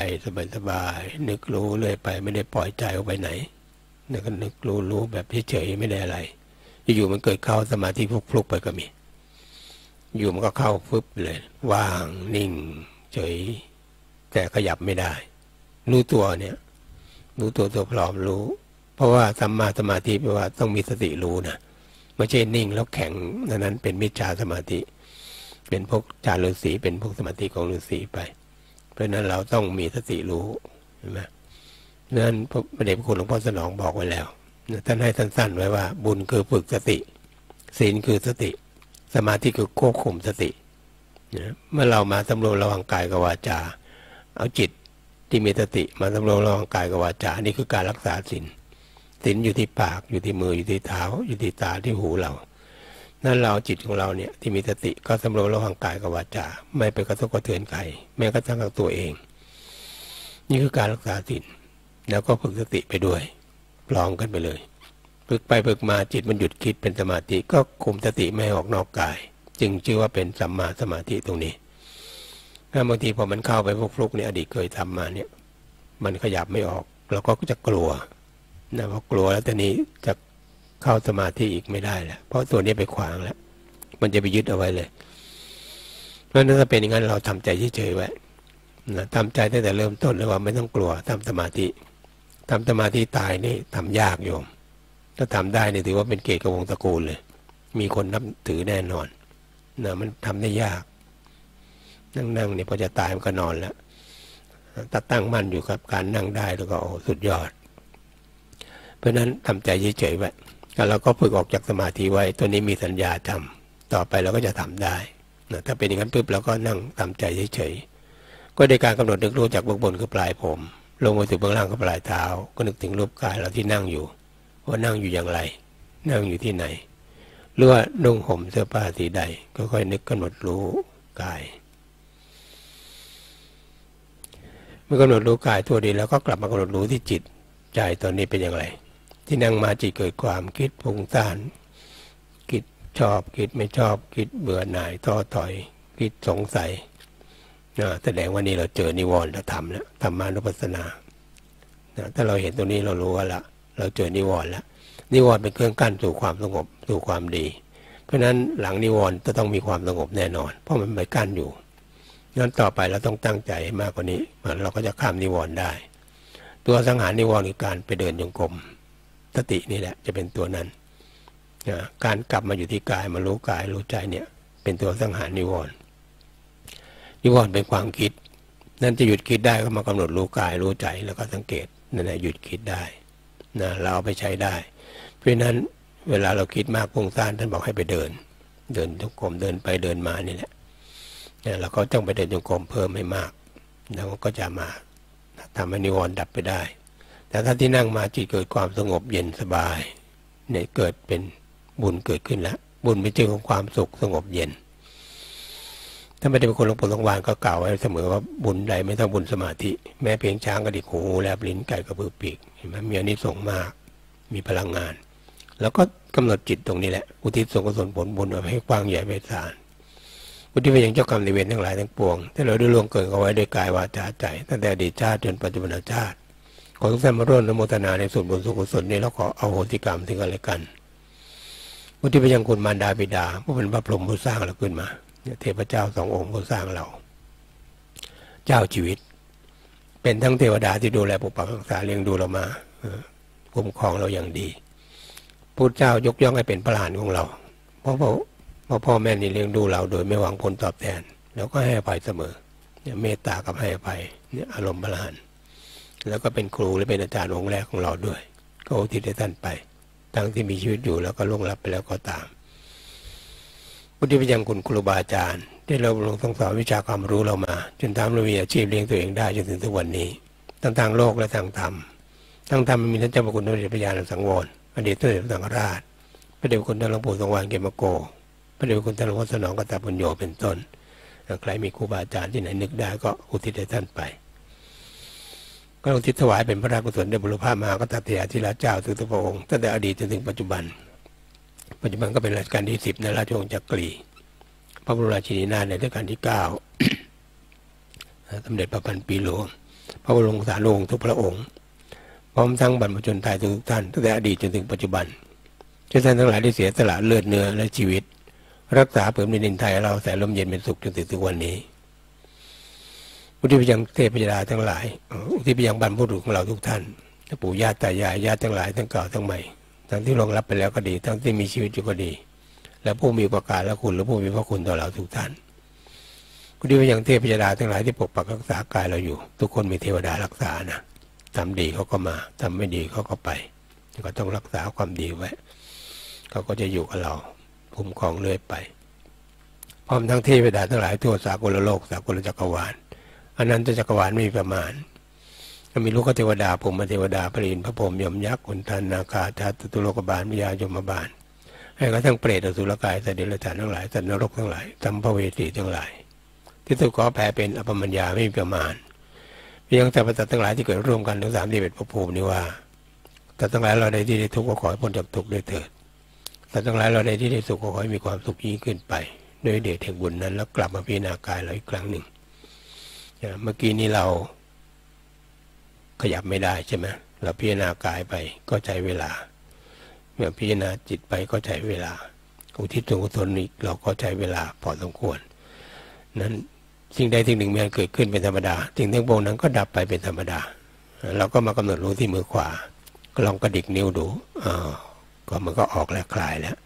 สบายๆนึกรู้เรื่อยไปไม่ได้ปล่อยใจออกไปไหนนึกนึกรู้รู้แบบเฉยๆไม่ได้อะไรอยู่มันเกิดเข้าสมาธิพลุกๆไปก็มีอยู่มันก็เข้าฟึบเลยว่างนิ่งเฉยแต่ขยับไม่ได้รู้ตัวเนี่ยรู้ตัวตัวพร้อมรู้เพราะว่าสัมมาสมาธิแปลว่าต้องมีสติรู้นะไม่ใช่นิ่งแล้วแข็งนั้นเป็นมิจฉาสมาธิเป็นพวกฌานฤาษีเป็นพวกสมาธิของฤาษีไปเพราะนั้นเราต้องมีสติรู้เห็นไหมนั้นพระเดชพระคุณหลวงพ่อสนองบอกไว้แล้วท่านให้สั้นๆไว้ว่าบุญคือฝึกสติศีลคือสติสมาธิคือควบคุมสติเมื่อเรามาสำรวจระวังกายกับวาจาเอาจิตที่มีสติมาสำรวจระวังกายกับวาจานี่คือการรักษาศีลศีลอยู่ที่ปากอยู่ที่มืออยู่ที่เท้าอยู่ที่ตาที่หูเรานั่นเราจิตของเราเนี่ยที่มีสติก็สำรวจระวังกายกับวาจาไม่ไปกระทบกระเทือนใครแม้กระทั่งกับตัวเองนี่คือการรักษาศีลแล้วก็ฝึกสติไปด้วยลองกันไปเลยฝึกไปฝึกมาจิตมันหยุดคิดเป็นสมาธิก็คุมสติไม่ออกนอกกายจึงชื่อว่าเป็นสัมมาสมาธิตรงนี้ถ้าบางทีพอมันเข้าไปพวกฟลุกเนี่ยอดีตเคยทำมาเนี่ยมันขยับไม่ออกเราก็จะกลัวนะพอกลัวแล้วตอนนี้จะเข้าสมาธิอีกไม่ได้แล้วเพราะตัวนี้ไปขวางแล้วมันจะไปยึดเอาไว้เลยเพราะนั้นถ้าเป็นอย่างนั้นเราทำใจเฉยๆไว้นะทำใจตั้งแต่เริ่มต้นเลยว่าไม่ต้องกลัวทำสมาธิทำสมาธิตายนี่ทำยากโยมถ้าทำได้นี่ถือว่าเป็นเกียรติกับวงตระกูลเลยมีคนนับถือแน่นอนนะมันทำได้ยากนั่งๆเนี่ยพอจะตายมันก็นอนแล้วถ้าตั้งมั่นอยู่กับการนั่งได้แล้วก็โอ้สุดยอดเพราะนั้นทำใจเฉยๆไว้แล้วเราก็ฝึกออกจากสมาธิไว้ตัวนี้มีสัญญาทำต่อไปเราก็จะทำได้นะถ้าเป็นอย่างนั้นปุ๊บเราก็นั่งทำใจเฉยๆก็ได้การกำหนดนึกรู้จากเบื้องบนคือปลายผมลงมาถึงเบื้องล่างก็ปลายเท้าก็นึกถึงรูปกายเราที่นั่งอยู่ว่านั่งอยู่อย่างไรนั่งอยู่ที่ไหนหรือว่านุ่งห่มเสื้อผ้าสีใดก็ค่อยนึกกำหนดรู้กายเมื่อกำหนดรู้กายทั่วดีแล้วก็กลับมากำหนดรู้ที่จิตใจตอนนี้เป็นอย่างไรที่นั่งมาจิตเกิดความคิดฟุ้งซ่านคิดชอบคิดไม่ชอบคิดเบื่อหน่ายท้อถอยคิดสงสัยแสดงว่านี่เราเจอนิวรณ์เราทำแล้วธรรมานุปัสสนา ถ้าเราเห็นตัวนี้เรารู้ว่าละเราเจอนิวรณ์ละนิวรณ์เป็นเครื่องกั้นสู่ความสงบสู่ความดีเพราะฉะนั้นหลังนิวรณ์จะต้องมีความสงบแน่นอนเพราะมันไปกั้นอยู่นั้นต่อไปเราต้องตั้งใจให้มากกว่านี้เหมือนเราก็จะข้ามนิวรณ์ได้ตัวสังหารนิวรณ์คือการไปเดินจงกรมสตินี่แหละจะเป็นตัวนั้นการกลับมาอยู่ที่กายมารู้กายรู้ใจเนี่ยเป็นตัวสังหารนิวรณ์นิวรณ์เป็นความคิดนั่นจะหยุดคิดได้ก็มากำหนดรู้กายรู้ใจแล้วก็สังเกตนั่นแหละหยุดคิดได้นะเราเอาไปใช้ได้เพราะฉะนั้นเวลาเราคิดมากพุ่งซ่านท่านบอกให้ไปเดินเดินจงกรมเดินไปเดินมานี่แหละเนี่ยเราก็ต้องไปเดินจงกรมเพิ่มให้มากแล้วก็จะมาทำให้นิวรณ์ดับไปได้แต่ถ้าที่นั่งมาจิตเกิดความสงบเย็นสบายเนี่ยเกิดเป็นบุญเกิดขึ้นแล้วบุญเป็นชื่อของความสุขสงบเย็นถ้าไม่ได้เป็นคนหลวงปู่หลวงวานก็กล่าวไว้เสมอว่าบุญใดไม่ต้องบุญสมาธิแม้เพียงช้างกระดิกหูแลบลิ้นไก่กระพือปีกเห็นไหมมีอานิสงส์มากมีพลังงานแล้วก็กำหนดจิตตรงนี้แหละอุทิศส่วนกุศลผลบุญเอาให้กว้างใหญ่ไพศาลอุทิศไปยังเจ้ากรรมนายเวรทั้งหลายทั้งปวงที่เราได้ล่วงเกินเอาไว้ด้วยกายวาจาใจตั้งแต่อดีตชาติจนปัจจุบันชาติขอทุกท่านมาร่วมอนุโมทนาในส่วนบุญส่วนกุศลนี้แล้วขออโหสิกรรมถึงกันและกันอุทิศไปยังคุณมารดาบิดาผู้เป็นพระพรหมผู้สร้างเราขึ้นมาเทพเจ้าสององค์ผู้สร้างเราเจ้าชีวิตเป็นทั้งเทวดาที่ดูแลปกปักรักษาเลี้ยงดูเรามาคุ้มครองเราอย่างดีพุทธเจ้ายกย่องให้เป็นพระอรหันต์ของเราเพราะพ่อพ่อแม่นี่เลี้ยงดูเราโดยไม่หวังผลตอบแทนแล้วก็ให้อภัยเสมอเนี่ยเมตตากับให้อภัยเนี่ยอารมณ์พระอรหันต์แล้วก็เป็นครูและเป็นอาจารย์องค์แรกของเราด้วยก็อุทิศให้ท่านไปทั้งที่มีชีวิตอยู่แล้วก็ล่วงลับไปแล้วก็ตามอุทิศไปยังคุณครูบาอาจารย์ที่เราลงท่องสอนวิชาความรู้เรามาจนทำเรามีอาชีพเลี้ยงตัวเองได้จนถึงทุกวันนี้ทั้งทางโลกและทางธรรมทางธรรมมีท่านเจ้าพระคุณพระเดชพระญาณสังวรพระเดชพระเดชสังฆราชพระเดชพระคุณท่านหลวงปู่สงวานเกมโกพระเดชพระคุณท่านหลวงพ่อสนองกตปุญโญเป็นต้นใครมีครูบาอาจารย์ที่ไหนนึกได้ก็อุทิศให้ท่านไปก็อุทิศถวายเป็นพระราชกุศลแด่บุรพามหากษัตริยาธิราชเจ้าทุกพระองค์ตั้งแต่อดีตจนถึงปัจจุบันปัจจุบันก็เป็นรัชกาลที่สิบในราชวงศ์จักรีพระบรมราชินีนาถในรัชกาลที่เก้า สมเด็จพระพันปีหลวงพระบรมสารีวงศ์ทุกพระองค์พร้อมทั้งบรรพชนไทยทุกท่านตั้งแต่อดีตจนถึงปัจจุบันทุกท่านทั้งหลายได้เสียสละเลือดเนื้อและชีวิตรักษาผืนแผ่นดินไทยเราแสนร่มเย็นเป็นสุขจนถึงทุกวันนี้อุทิศไปยังเทพยดาทั้งหลายอุทิศไปยังบรรพบุรุษของเราทุกท่านปู่ย่าตายายญาติทั้งหลายทั้งเก่าทั้งใหม่ทั้งที่ลงรับไปแล้วก็ดีทั้งที่มีชีวิตอยู่ก็ดีและผู้มีประการและคุณและผู้มีพระคุณต่อเราทุกท่านอุทิศไปยังเทพยดาทั้งหลายที่ปกปักรักษากายเราอยู่ทุกคนมีเทวดารักษานะทำดีเขาก็มาทำไม่ดีเขาก็ไปก็ต้องรักษาความดีไว้เขาก็จะอยู่กับเราภูมิของเรื่อยไปพร้อมทั้งเทพยดาทั้งหลายทั่วสากลโลกสากลจักรวาลอันนั้นจักรวาลไม่มีประมาณก็มีลูกเทวดาภูมิเทวดาพระอินทร์พระพรหมยมยักษ์ขุนทันนาคาชาตุโลกบาลมยายมบาลให้กระทั่งเปรตอสุรกายสัตว์เดรัจฉานทั้งหลายสัตว์นรกทั้งหลายสัมภเวสีทั้งหลายที่สุดก็แผ่เป็นอภิมัญญาไม่มีประมาณเพียงแต่ประจักษ์ทั้งหลายที่เกิดร่วมกันทั้งสามสิบเอ็ดภพภูมินี้ว่าแต่ทั้งหลายเราได้ที่ได้ทุกข์ก็ขอให้พ้นจากทุกข์ด้วยเถิดแต่ทั้งหลายเราได้ที่ได้สุขก็ขอให้มีความสุขยิ่งขึ้นไปด้วยเดชแห่งบุญนั้นแล้วกลับมาพิจารณากายเราอีกครั้งหนึ่งเมื่อกี้นี้เราขยับไม่ได้ใช่ไหมเราพิจารณากายไปก็ใช้เวลาเมื่อพิจารณาจิตไปก็ใช้เวลาอุทิศส่วนกุศลนี้เราก็ใช้เวลาพอสมควรนั้นสิ่งใดสิ่งหนึ่งมันเกิดขึ้นเป็นธรรมดาสิ่งทั้งปวงนั้นก็ดับไปเป็นธรรมดาเราก็มากำหนดรู้ที่มือขวาลองกระดิกนิ้วดูอ่าก็มันก็ออกแล้วคลายแล้ว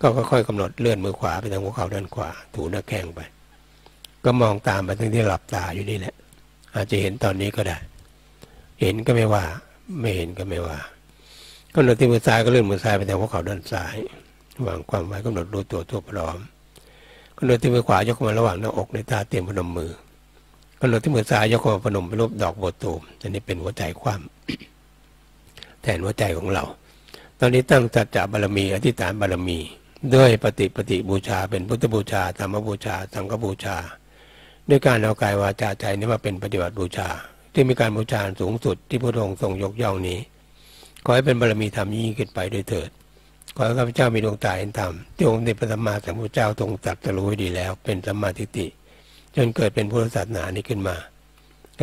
ก็ค่อยๆกำหนดเลื่อนมือขวาไปทางหัวเข่าด้านขวาถูหน้าแข้งไปก็มองตามไปทั้งที่หลับตาอยู่นี่แหละอาจจะเห็นตอนนี้ก็ได้เห็นก็ไม่ว่าไม่เห็นก็ไม่ว่ากำหนดที่มือซ้ายก็เลื่อนมือซ้ายไปทางหัวเข่าด้านซ้ายวางความไว้กำหนดรู้ตัวทั่วพร้อมกำหนดที่มือขวายกมาระหว่างหน้าอกในตาเตรียมพนมมือกำหนดที่มือซ้ายยกมาพนมไปรูปดอกโบตูมอันนี้เป็นหัวใจคว่ำแทนหัวใจของเราตอนนี้ตั้งสัจจะบารมีอธิษฐานบารมีด้วยปฏิปฏิบูชาเป็นพุทธบูชาธรรมบูชาสังฆบูชาด้วยการเอากายวาจาใจนี้มาเป็นปฏิบัติบูชาที่มีการบูชาสูงสุดที่พระองค์ทรงยกย่องนี้ขอให้เป็นบารมีธรรมยิ่งขึ้นไปด้วยเถิดขอให้ข้าพเจ้ามีดวงตาเห็นธรรมที่องค์ในพระสัมมาสัมพุทธเจ้าทรงตรัสรู้ไว้ดีแล้วเป็นสัมมาทิฏฐิจนเกิดเป็นพุทธศาสนานี้ขึ้นมา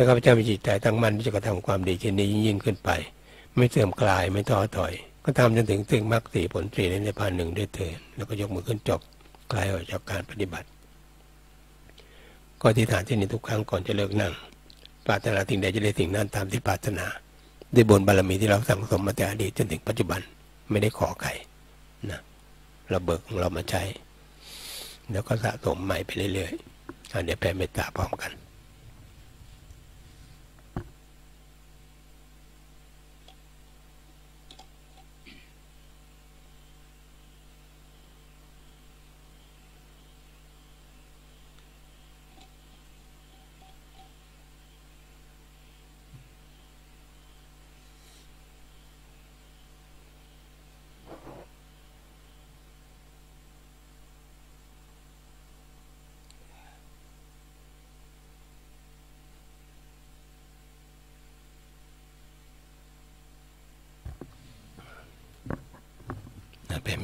ถ้าข้าพเจ้ามีจิตใจตั้งมั่นที่จะกระทำความดีเช่นนี้ยิ่งขึ้นไปไม่เสื่อมคลายไม่ท้อถอยก็ทำจนถึงซึ่งมรรคสี่ผลสี่นิพพานหนึ่งด้วยเถิดแล้วก็ยกมือขึ้นจบคลายออกจากการปฏิบัติก็อธิษฐานที่นี้ทุกครั้งก่อนจะเลิกนั่งปรารถนาสิ่งใดจะได้สิ่งนั้นตามที่ปรารถนาด้วยบุญบารมีที่เราสั่งสมมาแต่อดีตจนถึงปัจจุบันไม่ได้ขอใครนะเราเบิกของเรามาใช้แล้วก็สะสมใหม่ไปเรื่อยๆเดี๋ยวแผ่เมตตาพร้อมกัน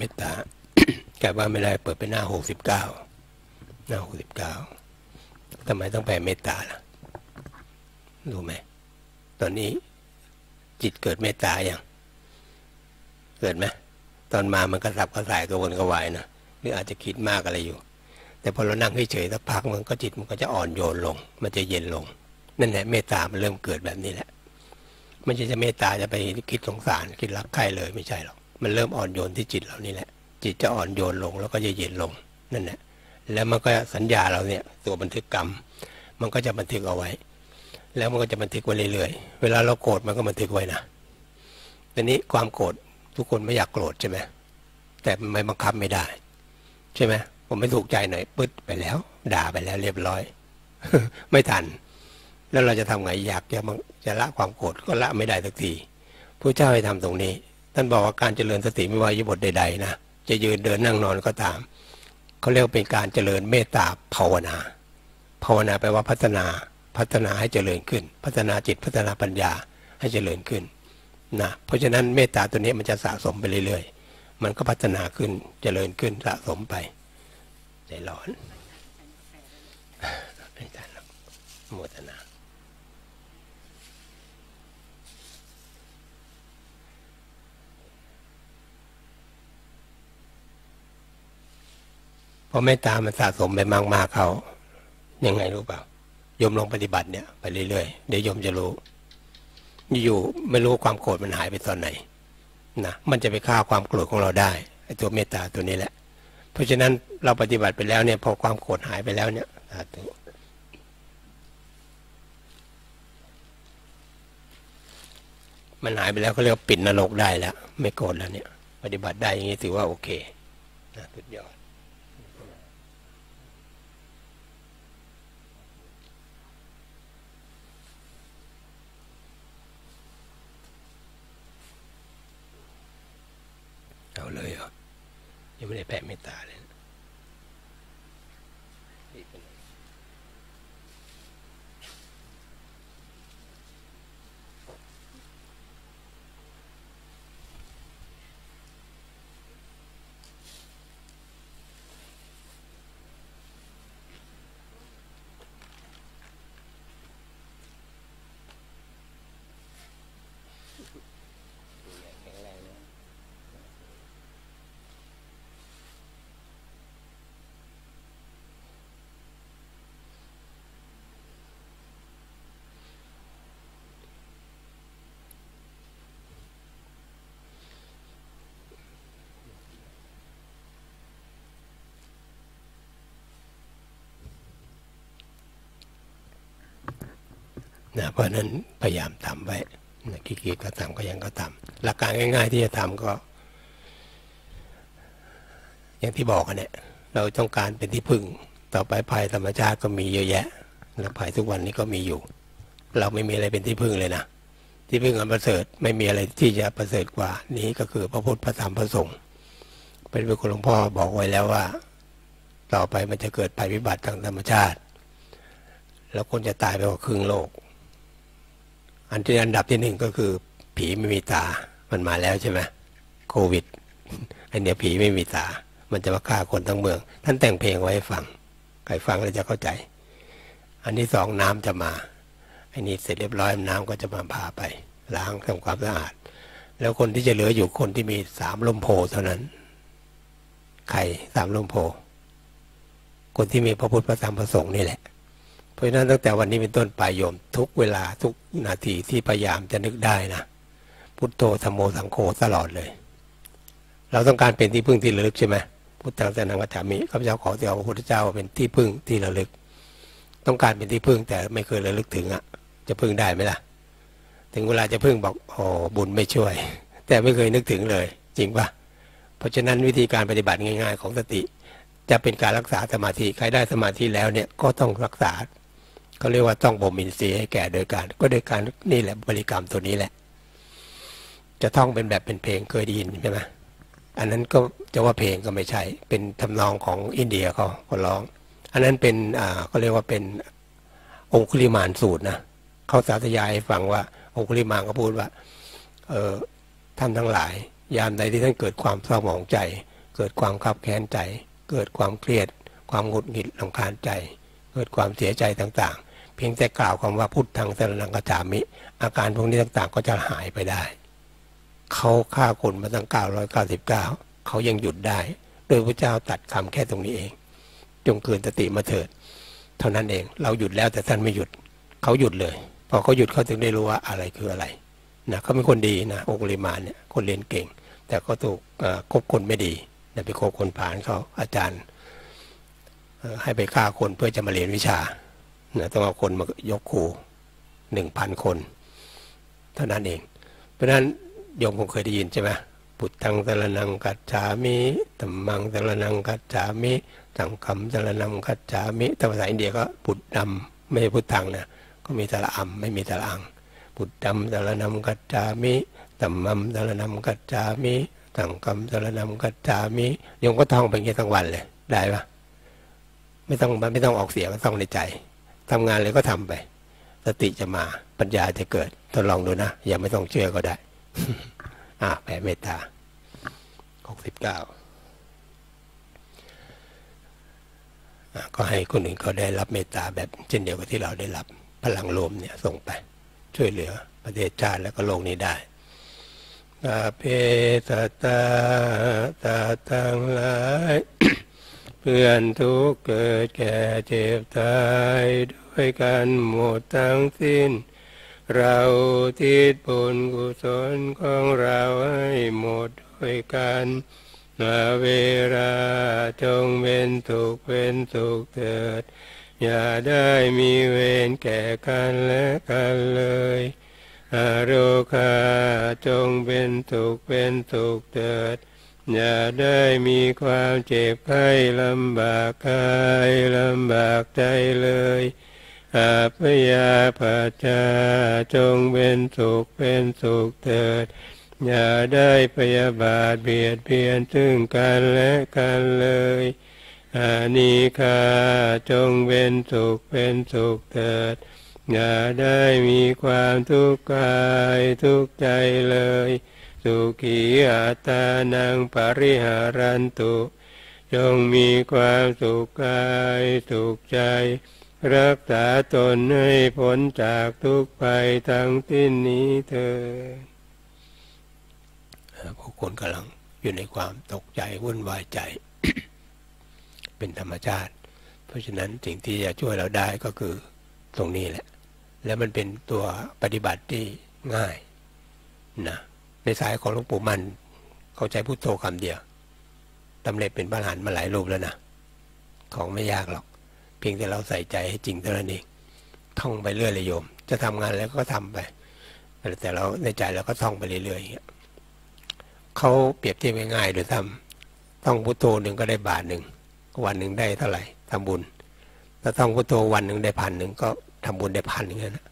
เมตตา แก่ว่าไม่ได้เปิดไปหน้าหกสิบเก้าหน้าหกสิบเก้าทำไมต้องแผ่เมตตาล่ะรู้ไหมตอนนี้จิตเกิดเมตตาอย่างเกิดไหมตอนมามันกระสับกระส่ายกระวนกระวายนะหรืออาจจะคิดมากอะไรอยู่แต่พอเรานั่งเฉยๆสักพักมันก็จิตมันก็จะอ่อนโยนลงมันจะเย็นลงนั่นแหละเมตตามันเริ่มเกิดแบบนี้แหละไม่ใช่จะเมตตาจะไปคิดสงสารคิดรักใครเลยไม่ใช่หรอกมันเริ่มอ่อนโยนที่จิตเรานี่แหละจิตจะอ่อนโยนลงแล้วก็จะเย็นลงนั่นแหละแล้วมันก็สัญญาเราเนี่ยตัวบันทึกกรรมมันก็จะบันทึกเอาไว้แล้วมันก็จะบันทึกไว้เรื่อยๆเวลาเราโกรธมันก็บันทึกไว้นะทีนี้ความโกรธทุกคนไม่อยากโกรธใช่ไหมแต่ไม่บังคับไม่ได้ใช่ไหมผมไม่ถูกใจหน่อยปึ๊ดไปแล้วด่าไปแล้วเรียบร้อย ไม่ทันแล้วเราจะทำไงอยากจะจะละความโกรธก็ละไม่ได้สักทีพระเจ้าให้ทำตรงนี้ท่านบอกว่าการเจริญสติไม่ว่าอิริยาบถใดๆนะจะยืนเดินนั่งนอนก็ตามเขาเรียกเป็นการเจริญเมตตาภาวนาภาวนาแปลว่าพัฒนาพัฒนาให้เจริญขึ้นพัฒนาจิตพัฒนาปัญญาให้เจริญขึ้นนะเพราะฉะนั้นเมตตาตัวนี้มันจะสะสมไปเรื่อยๆมันก็พัฒนาขึ้นเจริญขึ้นสะสมไปใจร้อนไม่ทันหรอกโมทนาพอเมตตามันสะสมไปมากๆเขายังไงรู้เปล่าโยมลองปฏิบัติเนี่ยไปเรื่อยๆเดี๋ยวโยมจะรู้อยู่ไม่รู้ความโกรธมันหายไปตอนไหนนะมันจะไปฆ่าความโกรธของเราได้ไอ้ตัวเมตตาตัวนี้แหละเพราะฉะนั้นเราปฏิบัติไปแล้วเนี่ยพอความโกรธหายไปแล้วเนี่ยมันหายไปแล้วเขาเรียกปิดนรกได้แล้วไม่โกรธแล้วเนี่ยปฏิบัติได้อย่างนี้ถือว่าโอเคนะสุดยอดเอาเลยเหรอยังไม่ได้แผ่เมตตาเลยนะเพราะนั้นพยายามทำไว้ขี้เกียจก็ทำก็ยังก็ทำหลักการง่ายๆที่จะทำก็อย่างที่บอกกันเนี่ยเราต้องการเป็นที่พึ่งต่อไปภัยธรรมชาติก็มีเยอะแยะและภัยทุกวันนี้ก็มีอยู่เราไม่มีอะไรเป็นที่พึ่งเลยนะที่พึ่งอันประเสริฐไม่มีอะไรที่จะประเสริฐกว่านี้ก็คือพระพุทธพระธรรมพระสงฆ์เป็นพระคุณหลวงพ่อบอกไว้แล้วว่าต่อไปมันจะเกิดภัยพิบัติทางธรรมชาติแล้วคนจะตายไปกว่าครึ่งโลกอันที่อันดับที่หนึ่งก็คือผีไม่มีตามันมาแล้วใช่ไหมโควิดอันเนี้ยผีไม่มีตามันจะมาฆ่าคนทั้งเมืองท่านแต่งเพลงไว้ให้ฟังใครฟังแล้วจะเข้าใจอันที่สองน้ำจะมา อันนี้เสร็จเรียบร้อยน้ำก็จะมาพาไปล้างทำความสะอาดแล้วคนที่จะเหลืออยู่คนที่มีสามลมโพเท่านั้นใครสามลมโพคนที่มีพระพุทธพระธรรมพระสงฆ์นี่แหละเพราะฉะนั้นตั้งแต่วันนี้เป็นต้นไปโยมทุกเวลาทุกนาทีที่พยายามจะนึกได้นะพุทโธธัมโมสังโฆตลอดเลยเราต้องการเป็นที่พึ่งที่ระลึกใช่ไหมพุทธังสรณังคัจฉามิข้าพเจ้าขอเตี่ยวพระพุทธเจ้าเป็นที่พึ่งที่ระลึกต้องการเป็นที่พึ่งแต่ไม่เคยระลึกถึงอ่ะจะพึ่งได้ไหมล่ะถึงเวลาจะพึ่งบอกโอ้บุญไม่ช่วยแต่ไม่เคยนึกถึงเลยจริงปะเพราะฉะนั้นวิธีการปฏิบัติง่ายๆของสติจะเป็นการรักษาสมาธิใครได้สมาธิแล้วเนี่ยก็ต้องรักษาเขาเรียกว่าต้องบ่มอินทรีย์ให้แก่โดยการก็โดยการนี่แหละบริกรรมตัวนี้แหละจะท่องเป็นแบบเป็นเพลงเคยได้ยินใช่ไหมอันนั้นก็จะว่าเพลงก็ไม่ใช่เป็นทำนองของอินเดียเขาเขาร้องอันนั้นเป็นอ่าเขาเรียกว่าเป็นองคุลิมานสูตรนะเขาสาธยายฟังว่าองคุลิมานก็พูดว่าเออท่านทั้งหลายยามใดที่ท่านเกิดความเศร้าหมองใจเกิดความขับแค้นใจเกิดความเครียดความหงุดหงิดรำคาญใจเกิดความเสียใจต่างๆเพียงแต่กล่าวคำว่าพุทธังสรณังคัจฉามิอาการพวกนี้ต่างๆก็จะหายไปได้เขาฆ่าคนมาตั้งเก้าร้อยเก้าสิบเก้าเขายังหยุดได้โดยพระเจ้าตัดคำแค่ตรงนี้เองจงเกินสติมาเถิดเท่านั้นเองเราหยุดแล้วแต่ท่านไม่หยุดเขาหยุดเลยพอเขาหยุดเขาถึงได้รู้ว่าอะไรคืออะไรนะเขาเป็นคนดีนะองคุลิมานเนี่ยคนเรียนเก่งแต่ก็ถูกคบคนไม่ดีไปโคบคนผ่านเขาอาจารย์ให้ไปฆ่าคนเพื่อจะมาเรียนวิชาต้องเอาคนมายกขู่หนึ่งพันคนเท่านั้นเองเพราะฉะนั้นโยมคงเคยได้ยินใช่ไหมพุทธังสรณังคัจฉามิธัมมังสรณังคัจฉามิสังฆังสรณังคัจฉามิแต่ภาษาอินเดียก็พุทธัมไม่ใช่พุทธังนะก็มีสระอัมไม่มีสระอังพุทธัมสรณังคัจฉามิธัมมังสรณังคัจฉามิสังฆังสรณังคัจฉามิโยมก็ท่องไปอย่างนี้ทั้งวันเลยได้ปะไม่ต้องไม่ต้องออกเสียงต้องในใจทำงานเลยก็ทำไปสติจะมาปัญญาจะเกิดทดลองดูนะอย่าไม่ต้องเชื่อก็ได้อ่าแผ่เมตตาหกสิบเก้าก็ให้คนอื่นเขาได้รับเมตตาแบบเช่นเดียวกับที่เราได้รับพลังลมเนี่ยส่งไปช่วยเหลือประเทศชาติและก็โลกนี้ได้ตาเพตาตาตาตังหลายเพื่อนทุกเกิดแก่เจ็บตายด้วยกันหมดทั้งสิ้นเราทิศบุญกุศลของเราให้หมดด้วยกันมาเวลาจงเป็นสุขเป็นสุขเถิดอย่าได้มีเวรแก่กันและกันเลยอาโรคาจงเป็นสุขเป็นสุขเถิดอย่าได้มีความเจ็บไข้ลำบากกายลำบากใจเลยอาพยาปชาจงเป็นสุขเป็นสุขเถิดอย่าได้พยาบาทเบียดเบียนซึ่งกันและกันเลยอานิคาจงเป็นสุขเป็นสุขเถิดอย่าได้มีความทุกข์กายทุกข์ใจเลยสุขีอัตตานังปริหารันตุจงมีความสุขกายสุขใจรักษาตนให้พ้นจากทุกภัยทั้งสิ้นนี้เถิดผู้คนกำลังอยู่ในความตกใจวุ่นวายใจ เป็นธรรมชาติเพราะฉะนั้นสิ่งที่จะช่วยเราได้ก็คือตรงนี้แหละและมันเป็นตัวปฏิบัติที่ง่ายนะในสายของหลวงปู่มันเข้าใจพุทโธคำเดียวตำเร็จเป็นพระอรหันต์มาหลายรูปแล้วนะของไม่ยากหรอกเพียงแต่เราใส่ใจให้จริงเท่านั้นเองท่องไปเรื่อยเลยโยมจะทำงานแล้วก็ทำไปแต่เราในใจเราก็ท่องไปเรื่อยๆเขาเปรียบเทียบง่ายๆโดยทำต้องพุทโธหนึ่งก็ได้บาทหนึ่งวันหนึ่งได้เท่าไหร่ทำบุญถ้าต้องพุทโธวันหนึ่งได้พันหนึ่งก็ทำบุญได้พันหนึ่งนะ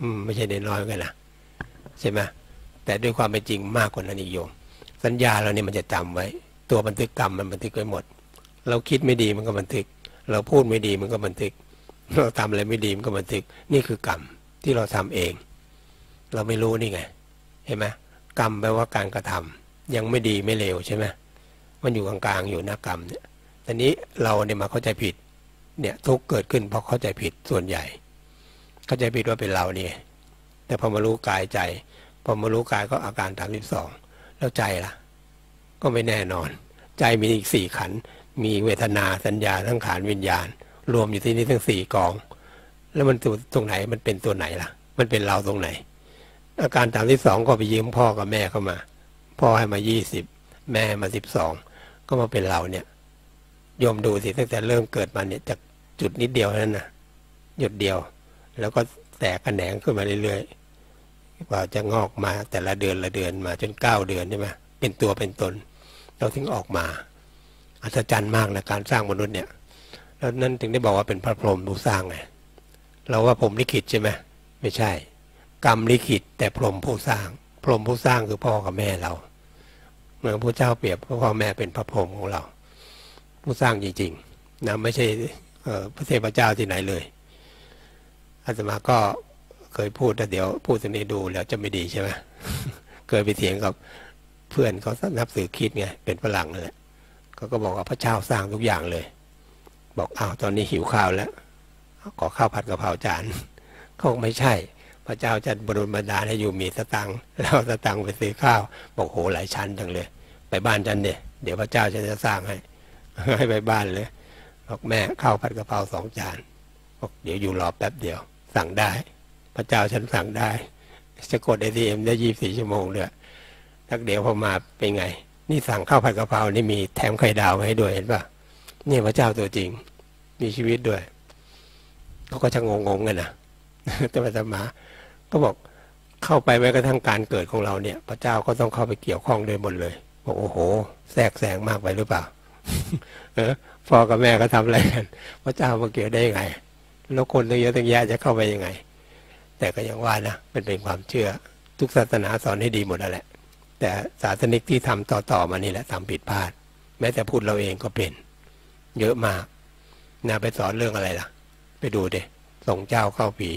อืมไม่ใช่ได้น้อยกันนะใช่ไหมแต่ด้วยความเป็นจริงมากกว่านั้นอีกโยมสัญญาเราเนี่ยมันจะจำไว้ตัวบันทึกกรรมมันบันทึกไว้หมดเราคิดไม่ดีมันก็บันทึกเราพูดไม่ดีมันก็บันทึกเราทำอะไรไม่ดีมันก็บันทึกนี่คือกรรมที่เราทำเองเราไม่รู้นี่ไงเห็นไหมกรรมแปลว่าการกระทำยังไม่ดีไม่เลวใช่ไหมมันอยู่กลางๆอยู่หน้ากรรมเนี่ยแต่นี้เราเนี่ยมาเข้าใจผิดเนี่ยทุกเกิดขึ้นเพราะเข้าใจผิดส่วนใหญ่ เข้าใจผิดว่าเป็นเราเนี่ยแต่พอมารู้กายใจพอมารู้กายก็อาการสามสิบสองแล้วใจล่ะก็ไม่แน่นอนใจมีอีกสี่ขันธ์มีเวทนาสัญญาสังขารวิญญาณรวมอยู่ที่นี่ทั้งสี่กองแล้วมันตัวตรงไหนมันเป็นตัวไหนล่ะมันเป็นเราตรงไหนอาการตามที่สองก็ไปยืมพ่อกับแม่เข้ามาพ่อให้มายี่สิบแม่มาสิบสองก็มาเป็นเราเนี่ยโยมดูสิตั้งแต่เริ่มเกิดมาเนี่ยจากจุดนิดเดียวนั้นนะหยดเดียวแล้วก็แตกแขนงขึ้นมาเรื่อยๆกว่าจะงอกมาแต่ละเดือนละเดือนมาจนเก้าเดือนใช่ไหมเป็นตัวเป็นตนเราถึงออกมาอัศจรรย์มากนะการสร้างมนุษย์เนี่ยแล้วนั่นถึงได้บอกว่าเป็นพระพรหมผู้สร้างไงเราว่าผมลิขิตใช่ไหมไม่ใช่กรรมลิขิตแต่พรหมผู้สร้างพรหมผู้สร้างคือพ่อกับแม่เราเมื่อพระเจ้าเปรียบพ่อแม่เป็นพระพรหมของเราผู้สร้างจริงๆนะไม่ใช่พระเทพเจ้าที่ไหนเลยอาตมาก็เคยพูดแต่เดี๋ยวพูดตรงนี้ดูแล้วจะไม่ดีใช่ไหม เคยไปเถียงกับเพื่อนเขานับถือคริสต์ไงเป็นฝรั่งเลยเขาก็บอกว่าพระเจ้าสร้างทุกอย่างเลยบอกอ้าวตอนนี้หิวข้าวแล้วขอข้าวผัดกะเพราจานเขาบอกไม่ใช่พระเจ้าจัดบรมดาให้อยู่มีสตังค์แล้วสตังค์ไปซื้อข้าวบอกโหหลายชั้นจังเลยไปบ้านจันเนี่ยเดี๋ยวพระเจ้าจะจะสร้างให้ให้ไปบ้านเลยบอกแม่ข้าวผัดกะเพราสองจานบอกเดี๋ยวอยู่รอแป๊บเดียวสั่งได้พระเจ้าฉันสั่งได้จะกด เอ ที เอ็ม ได้ยี่สิบสี่ชั่วโมงเลยทักเดี๋ยวพอมาเป็นไงนี่สั่งข้าวผัดกะเพรานี่มีแถมไข่ดาวให้ด้วยเห็นป่ะนี่พระเจ้าตัวจริงมีชีวิตด้วยเขาก็จะงงๆกันนะแต่พระธรรมะก็บอกเข้าไปแม้กระทั่งการเกิดของเราเนี่ยพระเจ้าก็ต้องเข้าไปเกี่ยวข้องด้วยหมดเลยบอกโอ้โหแทรกแซงมากไปหรือเปล่าพ่อกับแม่ก็ทำอะไรกันพระเจ้ามาเกี่ยวได้ยังไงแล้วคนตั้งเยอะตั้งแยะจะเข้าไปยังไงแต่ก็ยังว่านะมันเป็นความเชื่อทุกศาสนาสอนให้ดีหมดแล้วแหละแต่ศาสนิกที่ทำต่อๆมานี่แหละทำผิดพลาดแม้แต่พูดเราเองก็เป็นเยอะมากน่าไปสอนเรื่องอะไรล่ะไปดูดิส่งเจ้าเข้าผี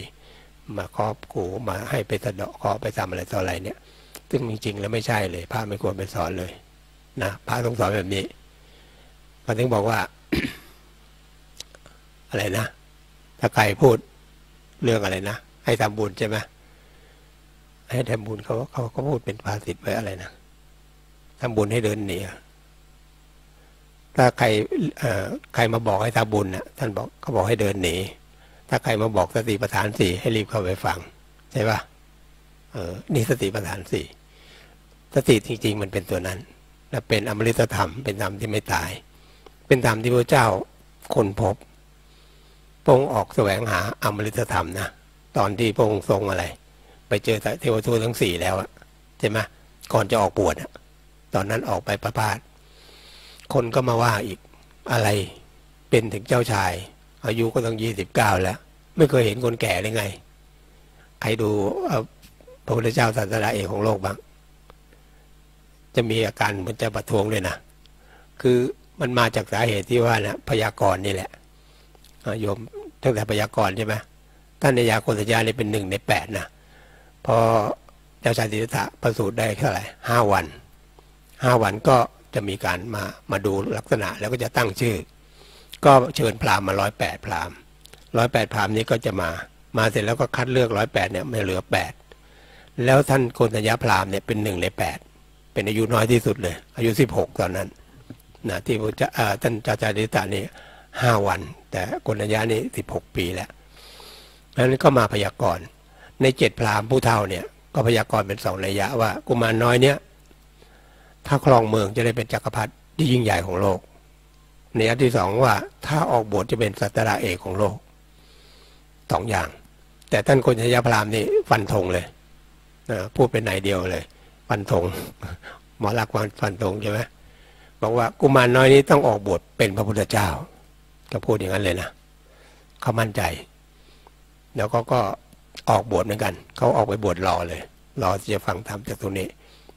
มาครอบขู่มาให้ไปสะเดาะเคาะไปทำอะไรต่ออะไรเนี่ยซึ่งจริงๆแล้วไม่ใช่เลยพระไม่ควรไปสอนเลยนะพระต้องสอนแบบนี้พระถึงบอกว่า อะไรนะถ้าใครพูดเรื่องอะไรนะให้ทำบุญใช่ไหมให้ทำบุญเขาเขาเขาพูดเป็นภาษิตไว้อะไรนะทำบุญให้เดินหนีถ้าใครใครมาบอกให้ทำบุญนะท่านบอกเขาบอกให้เดินหนีถ้าใครมาบอกสติปัฏฐานสี่ให้รีบเข้าไปฟังใช่ป่ะเออนี่สติปัฏฐานสี่สติจริงๆมันเป็นตัวนั้นและเป็นอมฤตธรรมเป็นธรรมที่ไม่ตายเป็นธรรมที่พระเจ้าค้นพบพระองค์ออกแสวงหาอมฤตธรรมนะตอนที่พระองค์ทรงอะไรไปเจอเทวทูตทั้งสี่แล้วอะใช่ไหมก่อนจะออกบวชอะตอนนั้นออกไปประพาสคนก็มาว่าอีกอะไรเป็นถึงเจ้าชายอายุก็ต้องยี่สิบเก้าแล้วไม่เคยเห็นคนแก่เลยไงใครดูพระพุทธเจ้าศาสดาเอกของโลกบ้างจะมีอาการเหมือนจะประท้วงเลยนะคือมันมาจากสาเหตุที่ว่านะพยากรณ์นี่แหละโยมตั้งแต่พยากรณ์ใช่ไหมท่านนายาโกณทัญญาเนี่ยเป็นหนึ่งในแปดนะพอเจ้าชายสิทธัตถะประสูติได้เท่าไหร่ห้าวันห้าวันก็จะมีการมามาดูลักษณะแล้วก็จะตั้งชื่อก็เชิญพราหมณ์มาร้อยแปดพราหมณ์ร้อยแปดพราหมณ์นี้ก็จะมามาเสร็จแล้วก็คัดเลือกร้อยแปดเนี่ยไม่เหลือแปดแล้วท่านโกณทัญญาพราหมณ์เนี่ยเป็นหนึ่งในแปดเป็นอายุน้อยที่สุดเลยอายุสิบหกตอนนั้นนะที่ท่านเจ้าชายสิทธัตถะนี่ห้าวันแต่โกณทัญญานี่สิบหกปีแล้วนั้นก็มาพยากรณ์ในเจ็ดพราหมณ์ผู้เฒ่าเนี่ยก็พยากรณ์เป็นสองนัยยะว่ากุมารน้อยเนี่ยถ้าครองเมืองจะได้เป็นจักรพรรดิที่ยิ่งใหญ่ของโลกนัยยะที่สองว่าถ้าออกบวชจะเป็นสัตราเอกของโลกสองอย่างแต่ท่านโกณทัญญาพราหมณ์นี่ฟันธงเลยนะพูดเป็นไหนเดียวเลยฟันธงหมอลักษณ์ฟันธงใช่ไหมบอกว่ากุมารน้อยนี้ต้องออกบวชเป็นพระพุทธเจ้าก็พูดอย่างนั้นเลยนะเขามั่นใจแล้วก็ก็ออกบวชเหมือนกันเขาออกไปบวชรอเลยรอที่จะฟังธรรมจากตรงนี้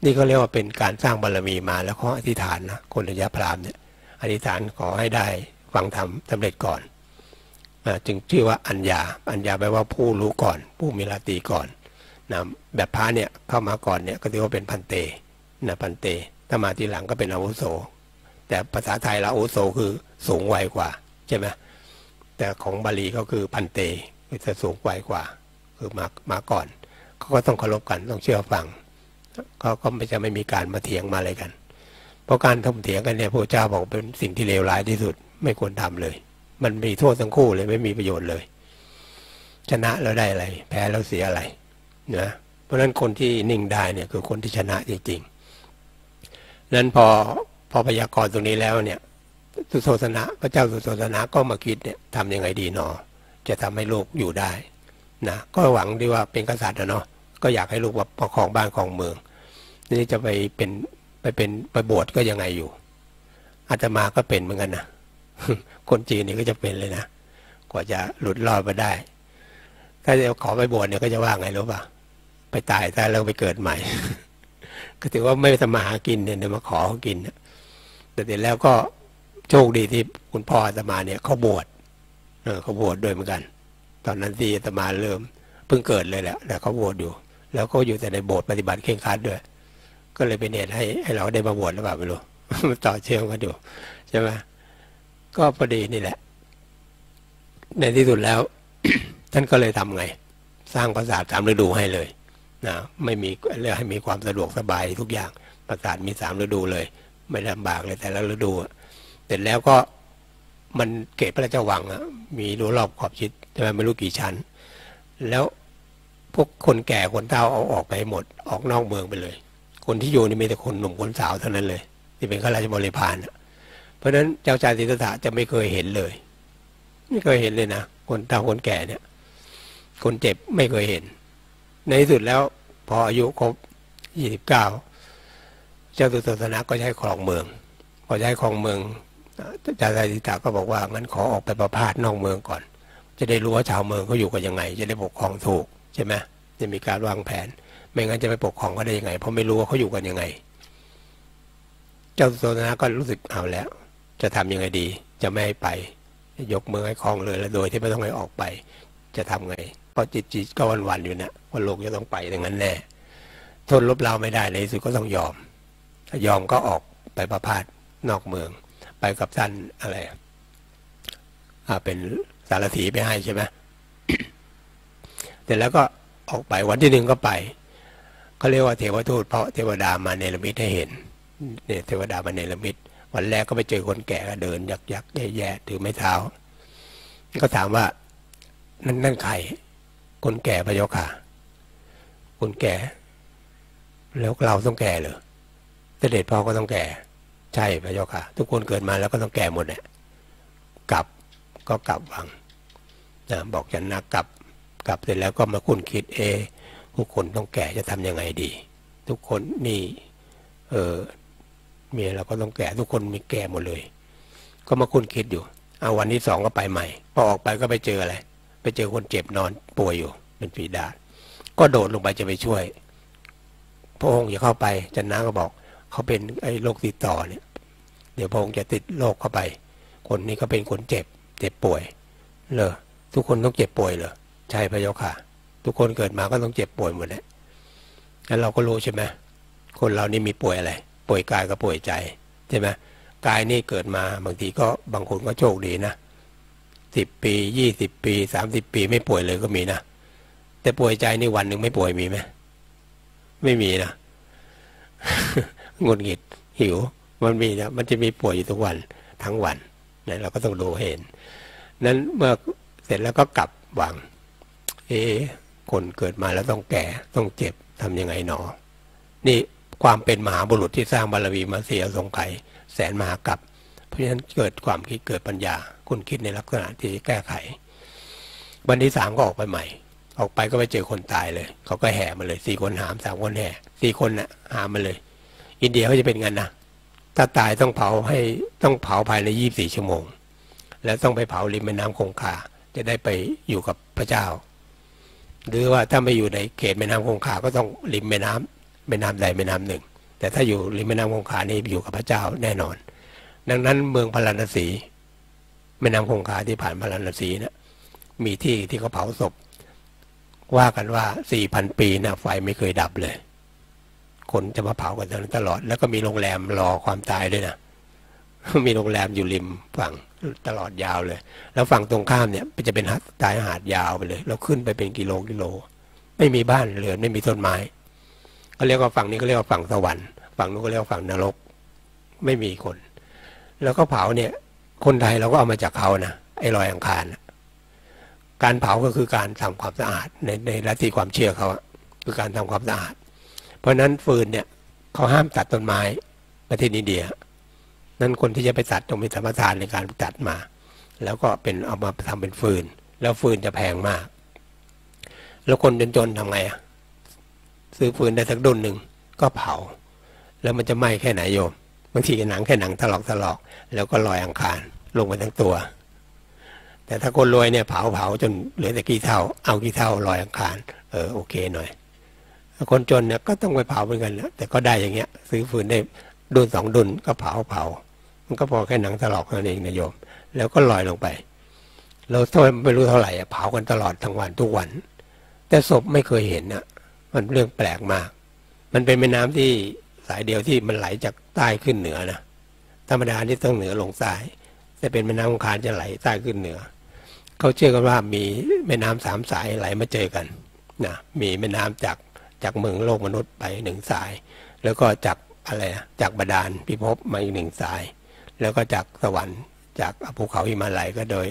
นี่ก็เรียกว่าเป็นการสร้างบารมีมาแล้วข้ออธิษฐานนะโกณทัญญาพราหมณ์เนี่ยอธิษฐานขอให้ได้ฟังธรรมสำเร็จก่อนจึงชื่อว่าอัญญาอัญญาแปลว่าผู้รู้ก่อนผู้มีราตรีก่อนนะแบบพระเนี่ยเข้ามาก่อนเนี่ยก็ถือว่าเป็นพันเตนะพันเตถ้ามาทีหลังก็เป็นอาวุโสแต่ภาษาไทยเราอาวุโสคือสูงวัยกว่าใช่ไหมแต่ของบาลีก็คือพันเตจะสูงวัยกว่า คือมามาก่อนเขาก็ต้องเคารพกันต้องเชื่อฟังก็ก็ไม่จะไม่มีการมาเถียงมาอะไรกันเพราะการถกเถียงกันเนี่ยพระเจ้าบอกเป็นสิ่งที่เลวร้ายที่สุดไม่ควรทำเลยมันมีโทษทั้งคู่เลยไม่มีประโยชน์เลยชนะเราได้อะไรแพ้เราเสียอะไรนะเพราะฉะนั้นคนที่นิ่งได้เนี่ยคือคนที่ชนะจริงๆนั้นพอพอพยากรณ์ตรงนี้แล้วเนี่ยสุโธทนะพระเจ้าสุโธทนะก็มาคิดเนี่ยทำยังไงดีหนอจะทำให้ลูกอยู่ได้นะก็หวังดีว่าเป็นกษัตริย์นะเนาะก็อยากให้ลูกว่าประคองบ้านของเมืองนี่จะไปเป็นไปเป็นไปบวชก็ยังไงอยู่อาตมาก็เป็นเหมือนกันนะคนจีนนี่ก็จะเป็นเลยนะกว่าจะหลุดรอดมาได้ถ้าจะขอไปบวชเนี่ยก็จะว่าไงรู้ป่ะไปตายตายแล้วไปเกิดใหม่ก็ถือว่าไม่ทำมาหากินเนี่ยเดี๋ยวมาขอกินแต่เสร็จแล้วก็โชคดีที่คุณพ่ออาตมาเนี่ยเขาบวชเออเขาบวชด้วยเหมือนกันตอนนั้นที่อาตมาเริ่มเพิ่งเกิดเลยแหละแต่เขาบวชอยู่แล้วก็อยู่แต่ในโบสถ์ปฏิบัติเคร่งครัดด้วยก็เลยเป็นเหตุให้ให้เราได้มาบวชหรือเปล่าไม่รู้ต่อเชื่อมกันอยู่ใช่ไหมก็พอดีนี่แหละในที่สุดแล้ว ท่านก็เลยทำไงสร้างปราสาทสามฤดูให้เลยนะไม่มีเรื่องให้มีความสะดวกสบายทุกอย่างปราสาทมีสามฤดูเลยไม่ลำบากเลยแต่ละฤดูเสร็จแล้วก็มันเกศพระราชวังอ่ะมีรั้วรอบขอบชิดใช่ไหมไม่รู้กี่ชั้นแล้วพวกคนแก่คนเฒ่าเอาออกไปหมดออกนอกเมืองไปเลยคนที่อยู่นี่มีแต่คนหนุ่มคนสาวเท่านั้นเลยที่เป็นข้าราชบริพารเพราะฉะนั้นเจ้าชายสิทธัตถะจะไม่เคยเห็นเลยไม่เคยเห็นเลยนะคนเฒ่าคนแก่เนี่ยคนเจ็บไม่เคยเห็นในที่สุดแล้วพออายุครบยี่สิบเก้าเจ้าสุโธทนะก็ใช้ครองเมืองพอใช้ครองเมืองเจ้าชายสิทธัตถะก็บอกว่างั้นขอออกไปประพาสนอกเมืองก่อนจะได้รู้ว่าชาวเมืองเขาอยู่กันยังไงจะได้ปกครองถูกใช่ไหมจะมีการวางแผนไม่งั้นจะไปปกครองเขาได้ยังไงเพราะไม่รู้ว่าเขาอยู่กันยังไงเจ้าสุโธทนะก็รู้สึกเอาแล้วจะทำยังไงดีจะไม่ให้ไปยกเมืองให้ครองเลยแล้วโดยที่ไม่ต้องให้ออกไปจะทำไงก็จิตจิตก็วันวันอยู่นะว่าโลกจะต้องไปอย่างนั้นแน่ทนลบเราไม่ได้ในที่สุดก็ต้องยอมยอมก็ออกไปประพาสนอกเมืองไปกับท่านอะไรอ่าเป็นสารถีไปให้ใช่ไหม เสร็จแล้วก็ออกไปวันที่หนึ่งก็ไปเขาเรียกว่าเทวทูตเพราะเทวดามาเนรมิตให้เห็นเนี่ยเทวดามาเนรมิตวันแรกก็ไปเจอคนแก่เดินยักยักแย่ๆถือไม้เท้าก็ถามว่านั่นนั่นใครคนแก่พระเจ้าค่ะคนแก่แล้วเราต้องแก่เหรอเสด็จพ่อก็ต้องแก่ใช่พระเจ้าค่ะทุกคนเกิดมาแล้วก็ต้องแก่หมดเนี่ยกลับก็กลับวังนะบอกฉันนะกลับกลับเสร็จแล้วก็มาคุ้นคิดเอทุกคนต้องแก่จะทํำยังไงดีทุกคนนี่เออเมียเราก็ต้องแก่ทุกคนมีแก่หมดเลยก็มาคุ้นคิดอยู่เอาวันที่สองก็ไปใหม่พอออกไปก็ไปเจออะไรไปเจอคนเจ็บนอนป่วยอยู่เป็นฝีดาษก็โดดลงไปจะไปช่วยพระองค์จะเข้าไปจันนะก็บอกเขาเป็นไอ้โรคติดต่อเนี่ยเดี๋ยวพระองค์จะติดโรคเข้าไปคนนี้ก็เป็นคนเจ็บเจ็บป่วยเหรอทุกคนต้องเจ็บป่วยเหรอใช่พระเจ้าค่ะทุกคนเกิดมาก็ต้องเจ็บป่วยหมดแหละแล้วเราก็รู้ใช่ไหมคนเรานี่มีป่วยอะไรป่วยกายกับป่วยใจใช่ไหมกายนี่เกิดมาบางทีก็บางคนก็โชคดีนะสิบปียี่สิบปีสามสิบปีไม่ป่วยเลยก็มีนะแต่ป่วยใจนี่วันหนึ่งไม่ป่วยมีไหมไม่มีนะ หงุดหงิดหิวมันมีนะมันจะมีป่วยอยู่ทุกวันทั้งวันนะเราก็ต้องดูเห็นนั้นเมื่อเสร็จแล้วก็กลับหวังเอ๊คนเกิดมาแล้วต้องแก่ต้องเจ็บทำยังไงหนอนี่ความเป็นมหาบุรุษที่สร้างบารมีมาเสียสงไขยแสนมหากรัปเพราะฉะนั้นเกิดความคิดเกิดปัญญาคุณคิดในลักษณะที่แก้ไขวันที่สามก็ออกไปใหม่ออกไปก็ไปเจอคนตายเลยเขาก็แห่มาเลยสี่คนหามสามคนแห่สี่คนน่ะหามมาเลยอินเดียเขาจะเป็นงั้นนะถ้าตายต้องเผาให้ต้องเผาภายในยี่สิบสี่ชั่วโมงแล้วต้องไปเผาริมแม่น้ำคงคาจะได้ไปอยู่กับพระเจ้าหรือว่าถ้าไม่อยู่ในเขตแม่น้ำคงคาก็ต้องริมแม่น้ำแม่น้ำใดแม่น้ำหนึ่งแต่ถ้าอยู่ริมแม่น้ำคงคานี่อยู่กับพระเจ้าแน่นอนดังนั้นเมืองพาราณสีแม่น้ำคงคาที่ผ่านพาราณสีนะมีที่ที่เขาเผาศพว่ากันว่าสี่พันปีนะไฟไม่เคยดับเลยคนจะมาเผากันตลอดแล้วก็มีโรงแรมรอความตายด้วยนะมีโรงแรมอยู่ริมฝั่ง ตลอดยาวเลยแล้วฝั่งตรงข้ามเนี่ยจะเป็นชายหาดยาวไปเลยแล้วขึ้นไปเป็นกิโลกิโลไม่มีบ้านเรือนไม่มีต้นไม้ก็เรียกว่าฝั่งนี้ก็เรียกว่าฝั่งสวรรค์ฝั่งนู้นก็เรียกว่าฝั่งนรกไม่มีคนแล้วก็เผาเนี่ยคนไทยเราก็เอามาจากเขานะไอ้ลอยอังคารการเผาก็คือการทำความสะอาดในในลัทธิความเชื่อเขาคือการทำความสะอาดเพราะฉะนั้นฟืนเนี่ยเขาห้ามตัดต้นไม้ประเทศอินเดียนั้นคนที่จะไปตัดต้องมีสัมปทานในการตัดมาแล้วก็เป็นเอามาทำเป็นฟืนแล้วฟืนจะแพงมากแล้วคนจนๆทำไงอ่ะซื้อฟืนได้สักดุนหนึ่งก็เผาแล้วมันจะไหม้แค่ไหนโยมบางทีหนังแค่หนังถลอกถลอกแล้วก็ลอยอังคารลงไปทั้งตัวแต่ถ้าคนรวยเนี่ยเผาเผาจนเหลือแต่กี่เท่าเอากี่เท่าลอยอังคารเออโอเคหน่อยคนจนเนี่ยก็ต้องไปเผาเหมือนกันนะแต่ก็ได้อย่างเงี้ยซื้อฟืนได้ดุนสองดุนก็เผาเผามันก็พอแค่หนังถลอกนั่นเองนะโยมแล้วก็ลอยลงไปเราโทษไม่รู้เท่าไหร่เผากันตลอดทั้งวันทุกวันแต่ศพไม่เคยเห็นอ่ะมันเรื่องแปลกมากมันเป็นแม่น้ำที่สายเดียวที่มันไหลจากใต้ขึ้นเหนือนะธรรมดาที่ต้องเหนือลงใต้แต่เป็นแม่น้ำคงคานจะไหลใต้ขึ้นเหนือเขาเชื่อกันว่ามีแม่น้ำสามสายไหลมาเจอกันนะมีแม่น้ำจากจากเมืองโลกมนุษย์ไปหนึ่งสายแล้วก็จากอะไรนะจากบาดาลพิภพมาอีกหนึ่งสายแล้วก็จากสวรรค์จากภูเขาหิมาลัยก็โดย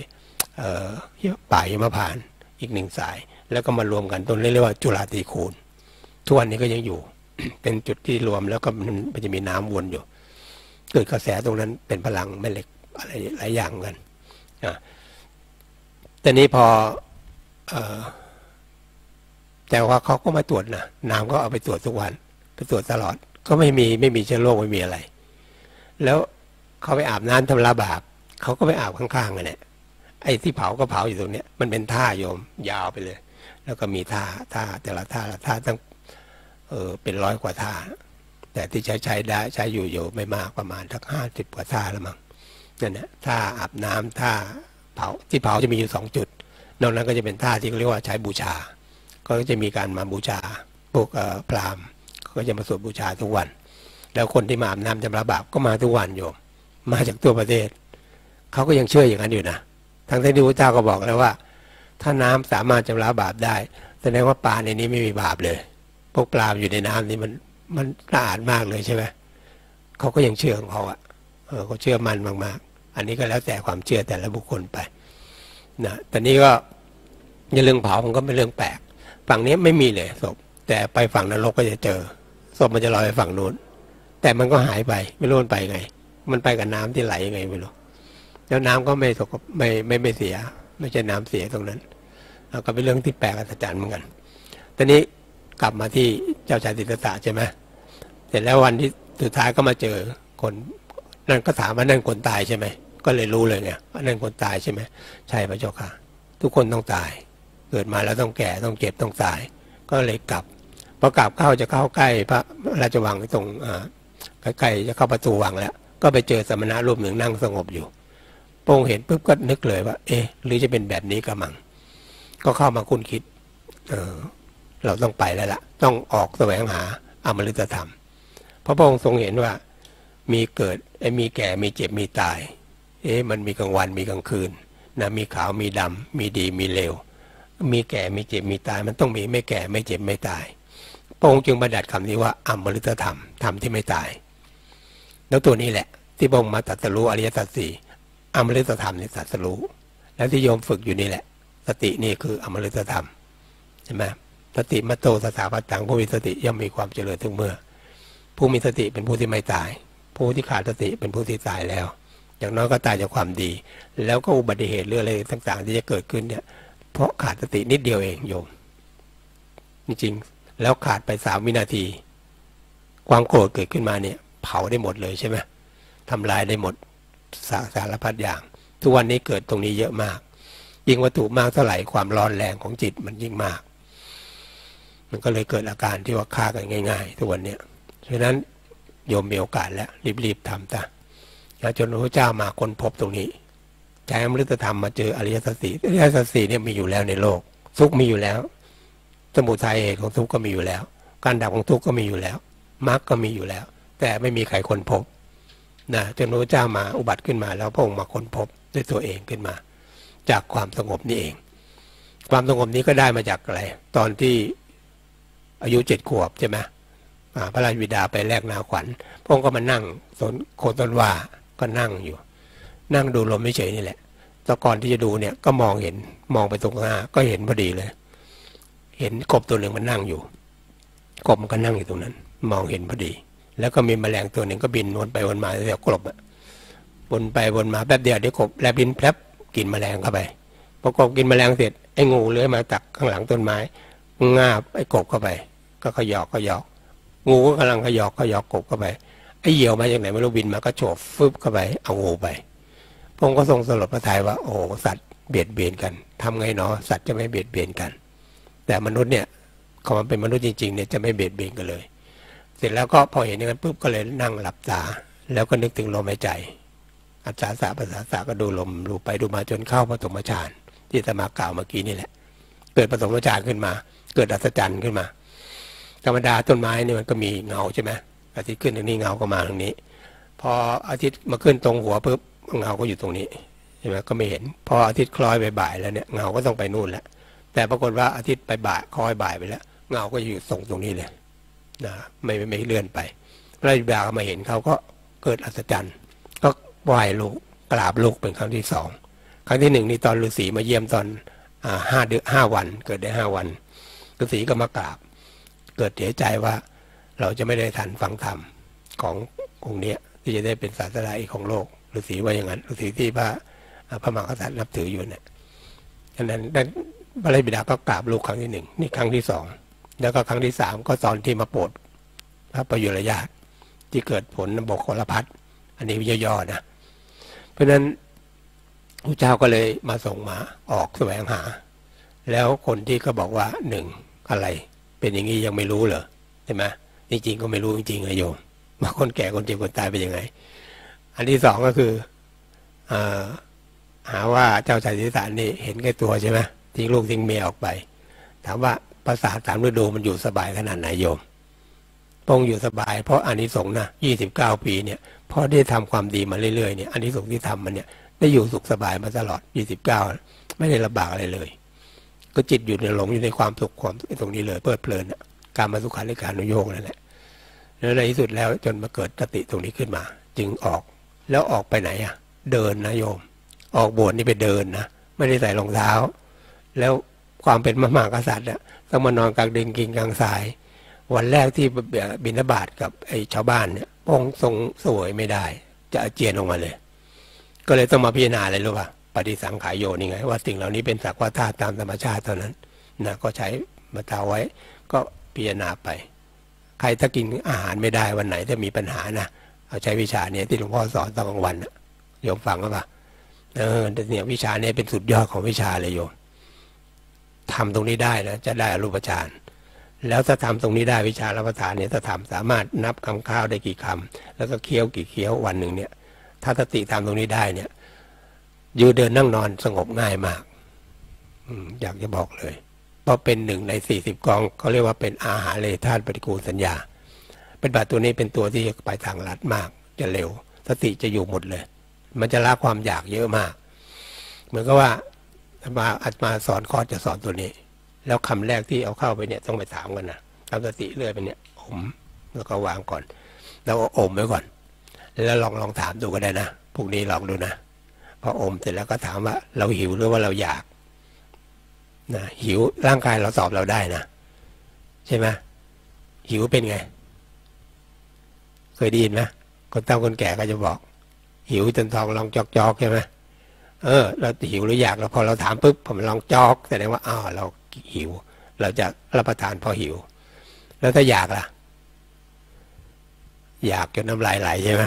ป่าหิมพานต์อีกหนึ่งสายแล้วก็มารวมกันตรงนี้เรียกว่าจุฬาตีคูณทุกวันนี้ก็ยังอยู่ เป็นจุดที่รวมแล้วก็มันจะมีน้ำวนอยู่เกิดกระแสตรงนั้นเป็นพลังแม่เหล็กอะไรหลายอย่างกันอ่ะแต่นี้พอเอ่อแต่ว่าเขาก็มาตรวจนะน้ำก็เอาไปตรวจทุกวันไปตรวจตลอดก็ไม่มีไม่มีเชื้อโรคไม่มีอะไรแล้วเขาไปอาบน้ำทำลาบาปเขาก็ไปอาบข้างๆกันเนี่ยไอ้ที่เผาก็เผาอยู่ตรงเนี้ยมันเป็นท่าโยมยาวไปเลยแล้วก็มีท่าท่าแต่ละท่าละท่าตั้งเออเป็นร้อยกว่าท่าแต่ที่ใช้ใช้ได้ใช้อยู่อยู่ไม่มากประมาณทักห้าสิบกว่าท่าละมั้งนั่นนะท่าอาบน้ำท่าเผาที่เผาจะมีอยู่สองจุดนอกนั้นก็จะเป็นท่าที่เรียกว่าใช้บูชาก็จะมีการมาบูชาพวกพราหมณ์ก็จะมาสวดบูชาทุกวันแล้วคนที่มาอาบน้ำจำระบาปก็มาทุกวันโยมมาจากตัวประเทศเขาก็ยังเชื่ออย่างนั้นอยู่นะทั้งที่พระเจ้าก็บอกแล้วว่าถ้าน้ำสามารถจำระบาปได้แสดงว่าปลาในนี้ไม่มีบาปเลยพวกปลาอยู่ในน้ำนี้มันมันสะอาดมากเลยใช่ไหมเขาก็ยังเชื่อของเขาอ่ะเขาเชื่อมันมากๆอันนี้ก็แล้วแต่ความเชื่อแต่ละบุคคลไปนะแต่นี้ก็ในเรื่องเผามันก็เป็นเรื่องแปลกฝั่งนี้ไม่มีเลยศพแต่ไปฝั่งนรกก็จะเจอศพมันจะลอยไปฝั่งนู้นแต่มันก็หายไปไม่รู้มันไปไงมันไปกับน้ำที่ไหลยังไงไม่รู้แล้วน้ำก็ไม่สกไม่ไม่ไม่เสียไม่ใช่น้ำเสียตรงนั้นก็เป็นเรื่องที่แปลกอัศจรรย์เหมือนกันตอนนี้กลับมาที่เจ้าชายสิทธัตถะใช่ไหมเสร็จแล้ววันที่สุดท้ายก็มาเจอคนนั่นก็ถามว่านั่นคนตายใช่ไหมก็เลยรู้เลยไงว่านั่นคนตายใช่ไหมใช่พระเจ้าค่ะทุกคนต้องตายเกิดมาแล้วต้องแก่ต้องเจ็บต้องตายก็เลยกลับพอกลับเข้าจะเข้าใกล้พระราชวังตรงใกล้ๆจะเข้าประตูวังแล้วก็ไปเจอสมณะรูปหนึ่งนั่งสงบอยู่พระองค์เห็นปุ๊บก็นึกเลยว่าเอ๊ะหรือจะเป็นแบบนี้กระมังก็เข้ามาคุ้นคิดเออเราต้องไปแล้วล่ะต้องออกแสวงหาอมฤตธรรมเพราะพระองค์ทรงเห็นว่ามีเกิดไอ้มีแก่มีเจ็บมีตายเอ๊ะมันมีกลางวันมีกลางคืนนะมีขาวมีดำมีดีมีเลวมีแก่มีเจ็บมีตายมันต้องมีไม่แก่ไม่เจ็บไม่ตายพระองค์จึงบัญญัติคำนี้ว่าอมฤตธรรมธรรมที่ไม่ตายแล้วตัวนี้แหละที่พระองค์มาตรัสรู้อริยสัจสี่อมฤตธรรมในตรัสรู้แล้วที่โยมฝึกอยู่นี่แหละสตินี่คืออมฤตธรรมใช่ไหมสติมัตโตสถาปัตตังผู้มีสติย่อมมีความเจริญทุกเมื่อผู้มีสติเป็นผู้ที่ไม่ตายผู้ที่ขาดสติเป็นผู้ที่ตายแล้วอย่างน้อยก็ตายจากความดีแล้วก็อุบัติเหตุเรื่องอะไรต่างๆที่จะเกิดขึ้นเนี่ยเพราะขาดสตินิดเดียวเองโยมจริงๆแล้วขาดไปสามวินาทีความโกรธเกิดขึ้นมาเนี่ยเผาได้หมดเลยใช่ไหมทำลายได้หมดสาสารพัดอย่างทุกวันนี้เกิดตรงนี้เยอะมากยิ่งวัตถุมากเท่าไหร่ความร้อนแรงของจิตมันยิ่งมากมันก็เลยเกิดอาการที่ว่าฆ่ากันง่ายๆทุกวันเนี้ยฉะนั้นโยมมีโอกาสแล้วรีบๆทำตาจนพระเจ้ามาค้นพบตรงนี้ใจอมฤตธรรมมาเจออริยสัจสี่อริยสัจสี่เนี่ยมีอยู่แล้วในโลกทุกข์มีอยู่แล้วสมุทัยเหตุของทุกข์ก็มีอยู่แล้วการดับของทุกข์ก็มีอยู่แล้วมรรคก็มีอยู่แล้วแต่ไม่มีใครค้นพบ นะจนพระพุทธเจ้ามาอุบัติขึ้นมาแล้วพระองค์มาค้นพบด้วยตัวเองขึ้นมาจากความสงบนี่เองความสงบนี้ก็ได้มาจากอะไรตอนที่อายุเจ็ดขวบใช่ไหมพระราชบิดาไปแลกนาขวัญพระองค์ก็มานั่งโคนต้นว่าก็นั่งอยู่นั่งดูลมเฉยๆนี่แหละตอนก่อนที่จะดูเนี่ยก็มองเห็นมองไปตรงหน้าก็เห็นพอดีเลยเห็นกบตัวหนึ่งมันนั่งอยู่กบมันก็นั่งอยู่ตรงนั้นมองเห็นพอดีแล้วก็มีแมลงตัวหนึ่งก็บินวนไปวนมาแถวกบอะวนไปวนมาแป๊บเดียวเดี๋ยวกบแลบินแป๊บกินแมลงเข้าไปพอกบกินแมลงเสร็จไอ้งูเลื้อยมาตักข้างหลังต้นไม้งาบไอ้กบเข้าไปก็ขยอกขยอกงูก็กำลังขยอกขยอกกบเข้าไปไอ้เหยี่ยวมาจากไหนไม่รู้บินมาก็โฉบฟึบเข้าไปเอางูไปพระองค์ก็ทรงสลดพระทัยว่าโอ้สัตว์เบียดเบียนกันทำไงเนาะสัตว์จะไม่เบียดเบียนกันแต่มนุษย์เนี่ยเขามันเป็นมนุษย์จริงๆเนี่ยจะไม่เบียดเบียนกันเลยเสร็จแล้วก็พอเห็นอย่างนั้นปุ๊บก็เลยนั่งหลับตาแล้วก็นึกถึงลมหายใจอัจฉริยะภาษาศาสตร์ก็ดูลมดูไปดูมาจนเข้าปฐมฌานที่อาตมากล่าวเมื่อกี้นี่แหละเกิดปฐมฌานขึ้นมาเกิดอัศจรรย์ขึ้นมาธรรมดาต้นไม้นี่มันก็มีเงาใช่ไหมอาทิตย์ขึ้นตรงนี้เงาก็มาตรงนี้พออาทิตย์มาขึ้นตรงหัวปุ๊บเงาก็อยู่ตรงนี้ใช่ไหมก็ไม่เห็นพออาทิตย์คล้อยบ่ายๆแล้วเนี่ยเงาก็ต้องไปนู่นแล้วแต่ปรากฏว่าอาทิตย์ไปบ่ายคล้อยบ่ายไปแล้วเงาก็อยู่ส่งตรงนี้เลยนะไม่ไม่เลื่อนไปพระบิดามาเห็นเขาก็เกิดอัศจรรย์ก็ไหว้ลูกกราบลูกเป็นครั้งที่สองครั้งที่หนึ่งนี่ตอนฤาษีมาเยี่ยมตอนห้าเดือนห้าวันเกิดได้ห้าวันฤาษีก็มากราบเกิดเสียใจว่าเราจะไม่ได้ทันฟังธรรมขององค์เนี้ยที่จะได้เป็นศาสดาอีกของโลกฤาษีว่าอย่างนั้นฤาษีที่พระพระมหากษัตริย์นับถืออยู่เนี่ยฉะนั้นพระบิดาก็กราบลูกครั้งที่หนึ่งนี่ครั้งที่สองแล้วก็ครั้งที่สามก็ตอนที่มาโปรดพระประยุรญาติที่เกิดผลบกพลพัฒน์อันนี้ย่อๆนะเพราะฉะนั้นพระเจ้าก็เลยมาส่งมาออกแสวงหาแล้วคนที่ก็บอกว่าหนึ่งอะไรเป็นอย่างนี้ยังไม่รู้เหรอใช่ไหมจริงๆก็ไม่รู้จริงๆนะโยมว่าคนแก่คนเจ็บคนตายเป็นยังไงอันที่สองก็คือหาว่าเจ้าชายสิทธัตถะนี่เห็นแก่ตัวใช่ไหมทิ้งลูกทิ้งเมียออกไปถามว่าภาษาสามฤดูมันอยู่สบายขนาดไหนโยมพงอยู่สบายเพราะอานิสงส์นะยี่สิบเก้าปีเนี่ยเพราะได้ทำความดีมาเรื่อยๆเนี่ยอานิสงส์ที่ทำมันเนี่ยได้อยู่สุขสบายมาตลอดยี่สิบเก้าไม่ได้ลำบากอะไรเลยก็จิตอยู่ในหลงอยู่ในความสุขความตรงนี้เลยเพลิดเพลินการมาสุขาริการนุโยคนั่นแหละแล้วในที่สุดแล้วจนมาเกิดสติตรงนี้ขึ้นมาจึงออกแล้วออกไปไหนอ่ะเดินนะโยมออกบวชนี่ไปเดินนะไม่ได้ใส่รองเท้าแล้วความเป็นมหากษัตริย์เนี่ยต้องมานอนกลางดินกินกลางทรายวันแรกที่บิณฑบาตกับไอ้ชาวบ้านเนี่ยพระองค์ทรงสวยไม่ได้จะอาเจียนออกมาเลยก็เลยต้องมาพิจารณาอะไรรู้ป่ะปฏิสังขายโยนี่ไงว่าสิ่งเหล่านี้เป็นสักว่าธาตุตามธรรมชาติเท่านั้นนะก็ใช้มาตาไว้ก็พิจารณาไปใครถ้ากินอาหารไม่ได้วันไหนถ้ามีปัญหานะเอาใช้วิชาเนี่ยที่หลวงพ่อสอนตอนกลางวันนะโยมฟังป่ะเออเนี่ยวิชาเนี่ยเป็นสุดยอดของวิชาเลยโยมทำตรงนี้ได้นะจะได้อรูปฌานแล้วถ้าทำตรงนี้ได้วิชาละประทานเนี่ยถ้าทำสามารถนับคำข้าวได้กี่คำแล้วก็เคี้ยวกี่เคี้ยววันหนึ่งเนี่ยถ้าสติทำตรงนี้ได้เนี่ยยืนเดินนั่งนอนสงบง่ายมากอยากจะบอกเลยเพราะเป็นหนึ่งในสี่สิบกองเขาเรียกว่าเป็นอาหารเลธาตุปฏิกูลสัญญาเป็นบาตรตัวนี้เป็นตัวที่ไปทางลัดมากจะเร็วสติจะอยู่หมดเลยมันจะละความอยากเยอะมากเหมือนกับว่ามาอาจมาสอนคอร์สจะสอนตัวนี้แล้วคำแรกที่เอาเข้าไปเนี่ยต้องไปถามกันนะทำสติเรื่อยไปเนี่ยอมแล้วก็วางก่อนแล้วอมไว้ก่อนแล้วลองลองถามดูก็ได้นะพวกนี้ลองดูนะพออมเสร็จแล้วก็ถามว่าเราหิวหรือว่าเราอยากนะหิวร่างกายเราตอบเราได้นะใช่ไหมหิวเป็นไงเคยได้ยินไหมคนเฒ่าคนแก่ก็จะบอกหิวจนท้องลองจอกจอกใช่ไหมเออเราหิวหรืออยากเราพอเราถามปุ๊บผมลองจอกแสดงว่าอ้าวเราหิวเราจะรับประทานพอหิวแล้วถ้าอยากล่ะอยากจนน้ำลายไหลใช่ไหม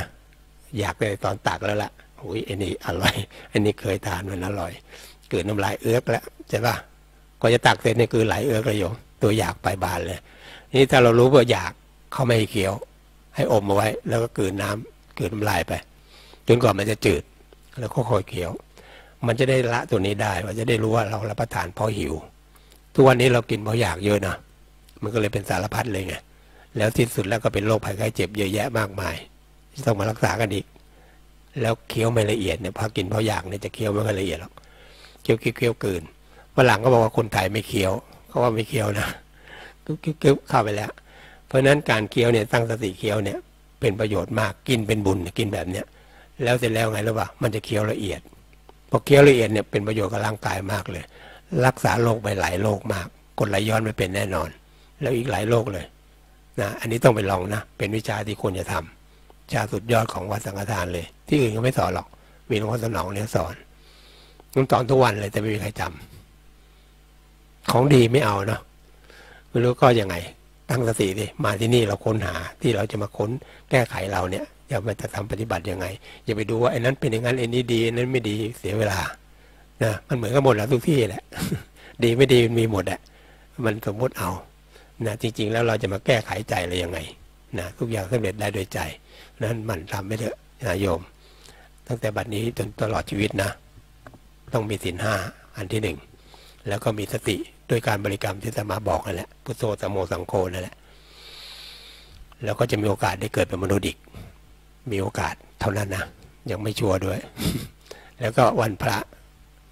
อยากเลยตอนตักแล้วล่ะอุ้ยอันนี้อร่อยอันนี้เคยทานมันอร่อยเกิดน้ำลายเอื้อกแล้วใช่ป่ะก็จะตักเสร็จนี่คือไหลเอื้อกเลยโยมตัวอยากไปบานเลยนี่ถ้าเรารู้ว่าอยากเขาไม่ให้เคี้ยวให้อมเอาไว้แล้วก็กลืนน้ำกลืนน้ำลายไปจนกว่ามันจะจืดแล้วก็ค่อยเคี้ยวมันจะได้ละตัวนี้ได้ว่าจะได้รู้ว่าเรารับประทานเพราะหิวทุกวันนี้เรากินเพราะอยากเยอะนะมันก็เลยเป็นสารพัดเลยไงแล้วที่สุดแล้วก็เป็นโรคภัยไข้เจ็บเยอะแยะมากมายที่ต้องมารักษากันอีก แล้วเคี้ยวไม่ละเอียดเนี่ยพอกินพออยากเนี่ยจะเคี้ยวไม่ค่อยละเอียดหรอกเคี้ยวเคี้ยวเคี้ยวเกินฝรั่งก็บอกว่าคนไทยไม่เคี้ยวเขาว่าไม่เคี้ยวนะเคี้ยวเคี้ยวเคี้ยวเข้าไปแล้วเพราะนั้นการเคี้ยวเนี่ยตั้งสติเคี้ยวเนี่ยเป็นประโยชน์มากกินเป็นบุญกินแบบเนี้ยแล้วเสร็จแล้วไงรู้ป่ะมันจะเคี้ยวละเอียดพอเคี้ยวละเอียดเนี่ยเป็นประโยชน์กับร่างกายมากเลยรักษาโรคไปหลายโรคมากกดไหลย้อนไม่เป็นแน่นอนแล้วอีกหลายโรคเลยนะอันนี้ต้องไปลองนะเป็นวิชาที่ควรจะทำชาสุดยอดของวัดสังฆทานเลยที่อื่นก็ไม่สอนหรอกมีหลวงพ่อสนองเนี่ยสอนต้องสอนทุกวันเลยแต่ไม่มีใครจำของดีไม่เอาเนาะไม่รู้ก็ยังไงตั้งสติดิมาที่นี่เราค้นหาที่เราจะมาค้นแก้ไขเราเนี่ยอย่ามันจะทำปฏิบัติยังไงอย่าไปดูว่าไอ้นั้นเป็นอย่างนั้นไอ้นี้ดีนั้นไม่ดีเสียเวลานะมันเหมือนกันหมดแล้วทุกที่แหละดีไม่ดีมันมีหมดแหละมันสมมติเอานะจริงๆแล้วเราจะมาแก้ไขใจเรายังไงนะทุกอย่างสำเร็จได้โดยใจนั้นมันทำไม่เถอะนะโยมตั้งแต่บัดนี้จนตลอดชีวิตนะต้องมีศีลห้าอันที่หนึ่งแล้วก็มีสติโดยการบริกรรมที่จะมาบอกนั่นแหละพุทโธธัมโมสังโฆนั่นแหละแล้วก็จะมีโอกาสได้เกิดเป็นมนุษย์อีกมีโอกาสเท่านั้นนะยังไม่ชัวร์ด้วย แล้วก็วันพระ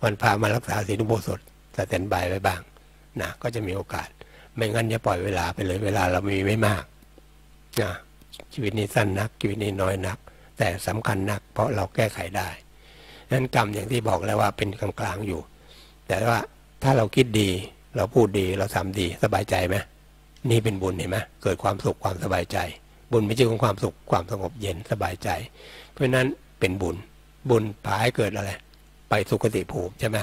วันพระมารักษาศีลอุโบสถสแตนบายไว้บ้างนะก็จะมีโอกาสไม่งั้นจะปล่อยเวลาไปเลยเวลาเรามีไม่มากนะชีวิตนี้สั้นนักชีวิตนี้น้อยนักแต่สำคัญนักเพราะเราแก้ไขได้นั้นกรรมอย่างที่บอกแล้วว่าเป็นกลางๆอยู่แต่ว่าถ้าเราคิดดีเราพูดดีเราทำดีสบายใจไหมนี่เป็นบุญเห็นไหมเกิดความสุขความสบายใจบุญไม่ใช่ของความสุขความสงบเย็นสบายใจเพราะฉะนั้นเป็นบุญบุญพาให้เกิดอะไรไปสุคติภูมิใช่ไหม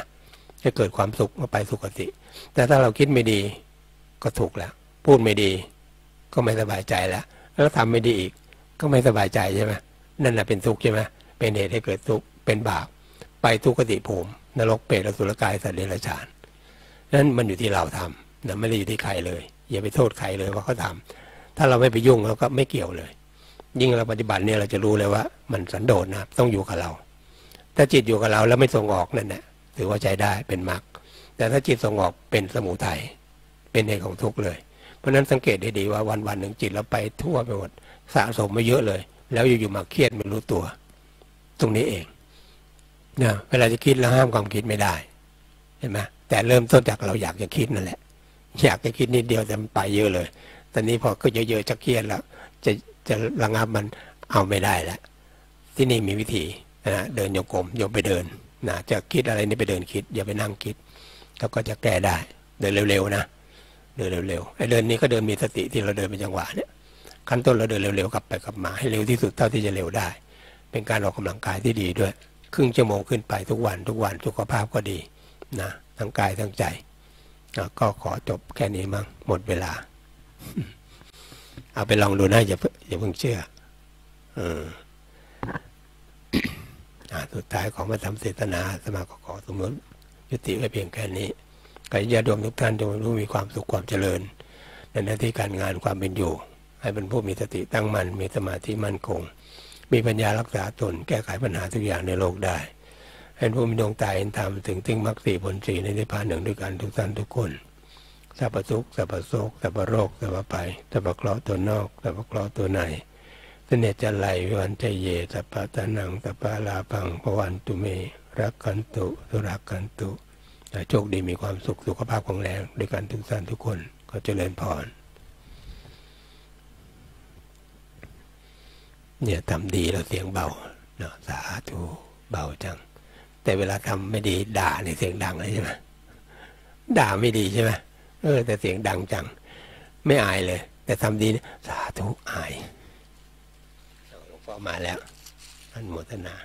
จะเกิดความสุขมาไปสุคติแต่ถ้าเราคิดไม่ดีก็ถูกแล้วพูดไม่ดีก็ไม่สบายใจแล้วแล้วทำไม่ดีอีกก็ไม่สบายใจใช่ไหมนั่นแหละเป็นทุกข์ใช่ไหมเป็นเหตุให้เกิดทุกข์เป็นบาปไปทุกติภูมินรกเปรตอสุรกายสัตว์เดรัจฉานนั้นมันอยู่ที่เราทำนะไม่ได้อยู่ที่ใครเลยอย่าไปโทษใครเลยว่าเขาทำถ้าเราไม่ไปยุ่งเราก็ไม่เกี่ยวเลยยิ่งเราปฏิบัติเนี่ยเราจะรู้เลยว่ามันสันโดษนะต้องอยู่กับเราถ้าจิตอยู่กับเราแล้วไม่ส่งออกนั่นแหละถือว่าใจได้เป็นมรรคแต่ถ้าจิตส่งออกเป็นสมุทัยเป็นเหตุของทุกข์เลยเพราะฉะนั้นสังเกตให้ดีว่าวันวันหนึ่งจิตเราไปทั่วไปหมดสะสมมาเยอะเลยแล้วอยู่ๆมาเครียดไม่รู้ตัวตรงนี้เองนะเวลาจะคิดแล้วห้ามความคิดไม่ได้เห็นไหมแต่เริ่มต้นจากเราอยากจะคิดนั่นแหละอยากจะคิดนิดเดียวแต่มันไปเยอะเลยตอนนี้พอก็เยอะๆจะเครียดแล้วจะจะระงับมันเอาไม่ได้แล้วที่นี่มีวิธีนะเดินโยกลมโยมไปเดินนะจะคิดอะไรนี่ไปเดินคิดอย่าไปนั่งคิดแล้วก็จะแก้ได้เดินเร็วๆนะเดินเร็วๆไอ้เดินนี้ก็เดินมีสติที่เราเดินเป็นจังหวะเนี่ยขั้นต้นเราเดินเร็วๆกลับไปกลับมาให้เร็วที่สุดเท่าที่จะเร็วได้เป็นการออกกำลังกายที่ดีด้วยครึ่งชั่วโมงขึ้นไปทุกวันทุกวันสุขภาพก็ดีนะทั้งกายทั้งใจก็ขอจบแค่นี้มั้งหมดเวลาเอาไปลองดูนะอย่าอย่าเพิ่งเชื่อเออสุดท้ายของมาทำเศรษนาสมาขอสมมติยุติไว้เพียงแค่นี้ขอญาติโยมทุกท่านจงรู้มีความสุขความเจริญในหน้าที่การงานความเป็นอยู่ให้เป็นผู้มีสติตั้งมั่นมีสมาธิมั่นคงมีปัญญารักษาตนแก้ไขปัญหาทุกอย่างในโลกได้ให้ผู้มีดวงตาเห็นธรรมถึงถึงมรรคสี่ผลสี่ในนิพพานหนึ่งด้วยกันทุกท่านทุกคนสัพพทุกข์สัพพโศกสัพพโรคสัพพภัยสัพพเคราะห์ตัวนอกสัพพเคราะห์ตัวในเสน่ห์จะไหลวิวันใจเยสัพพะตะนังสัพพะลาภังภวันตุเมรักขันตุสุรักขันตุโชคดีมีความสุขสุขภาพของแรงด้วยกันทุกท่านทุกคนก็เจริญพรเนี่ยทำดีเราเสียงเบาเนาะสาธุเบาจังแต่เวลาทำไม่ดีด่าในเสียงดังเลยใช่ไหมด่าไม่ดีใช่ไหมเออแต่เสียงดังจังไม่อายเลยแต่ทำดีสาธุอายหลวงพ่อมาแล้วท่านโมทนา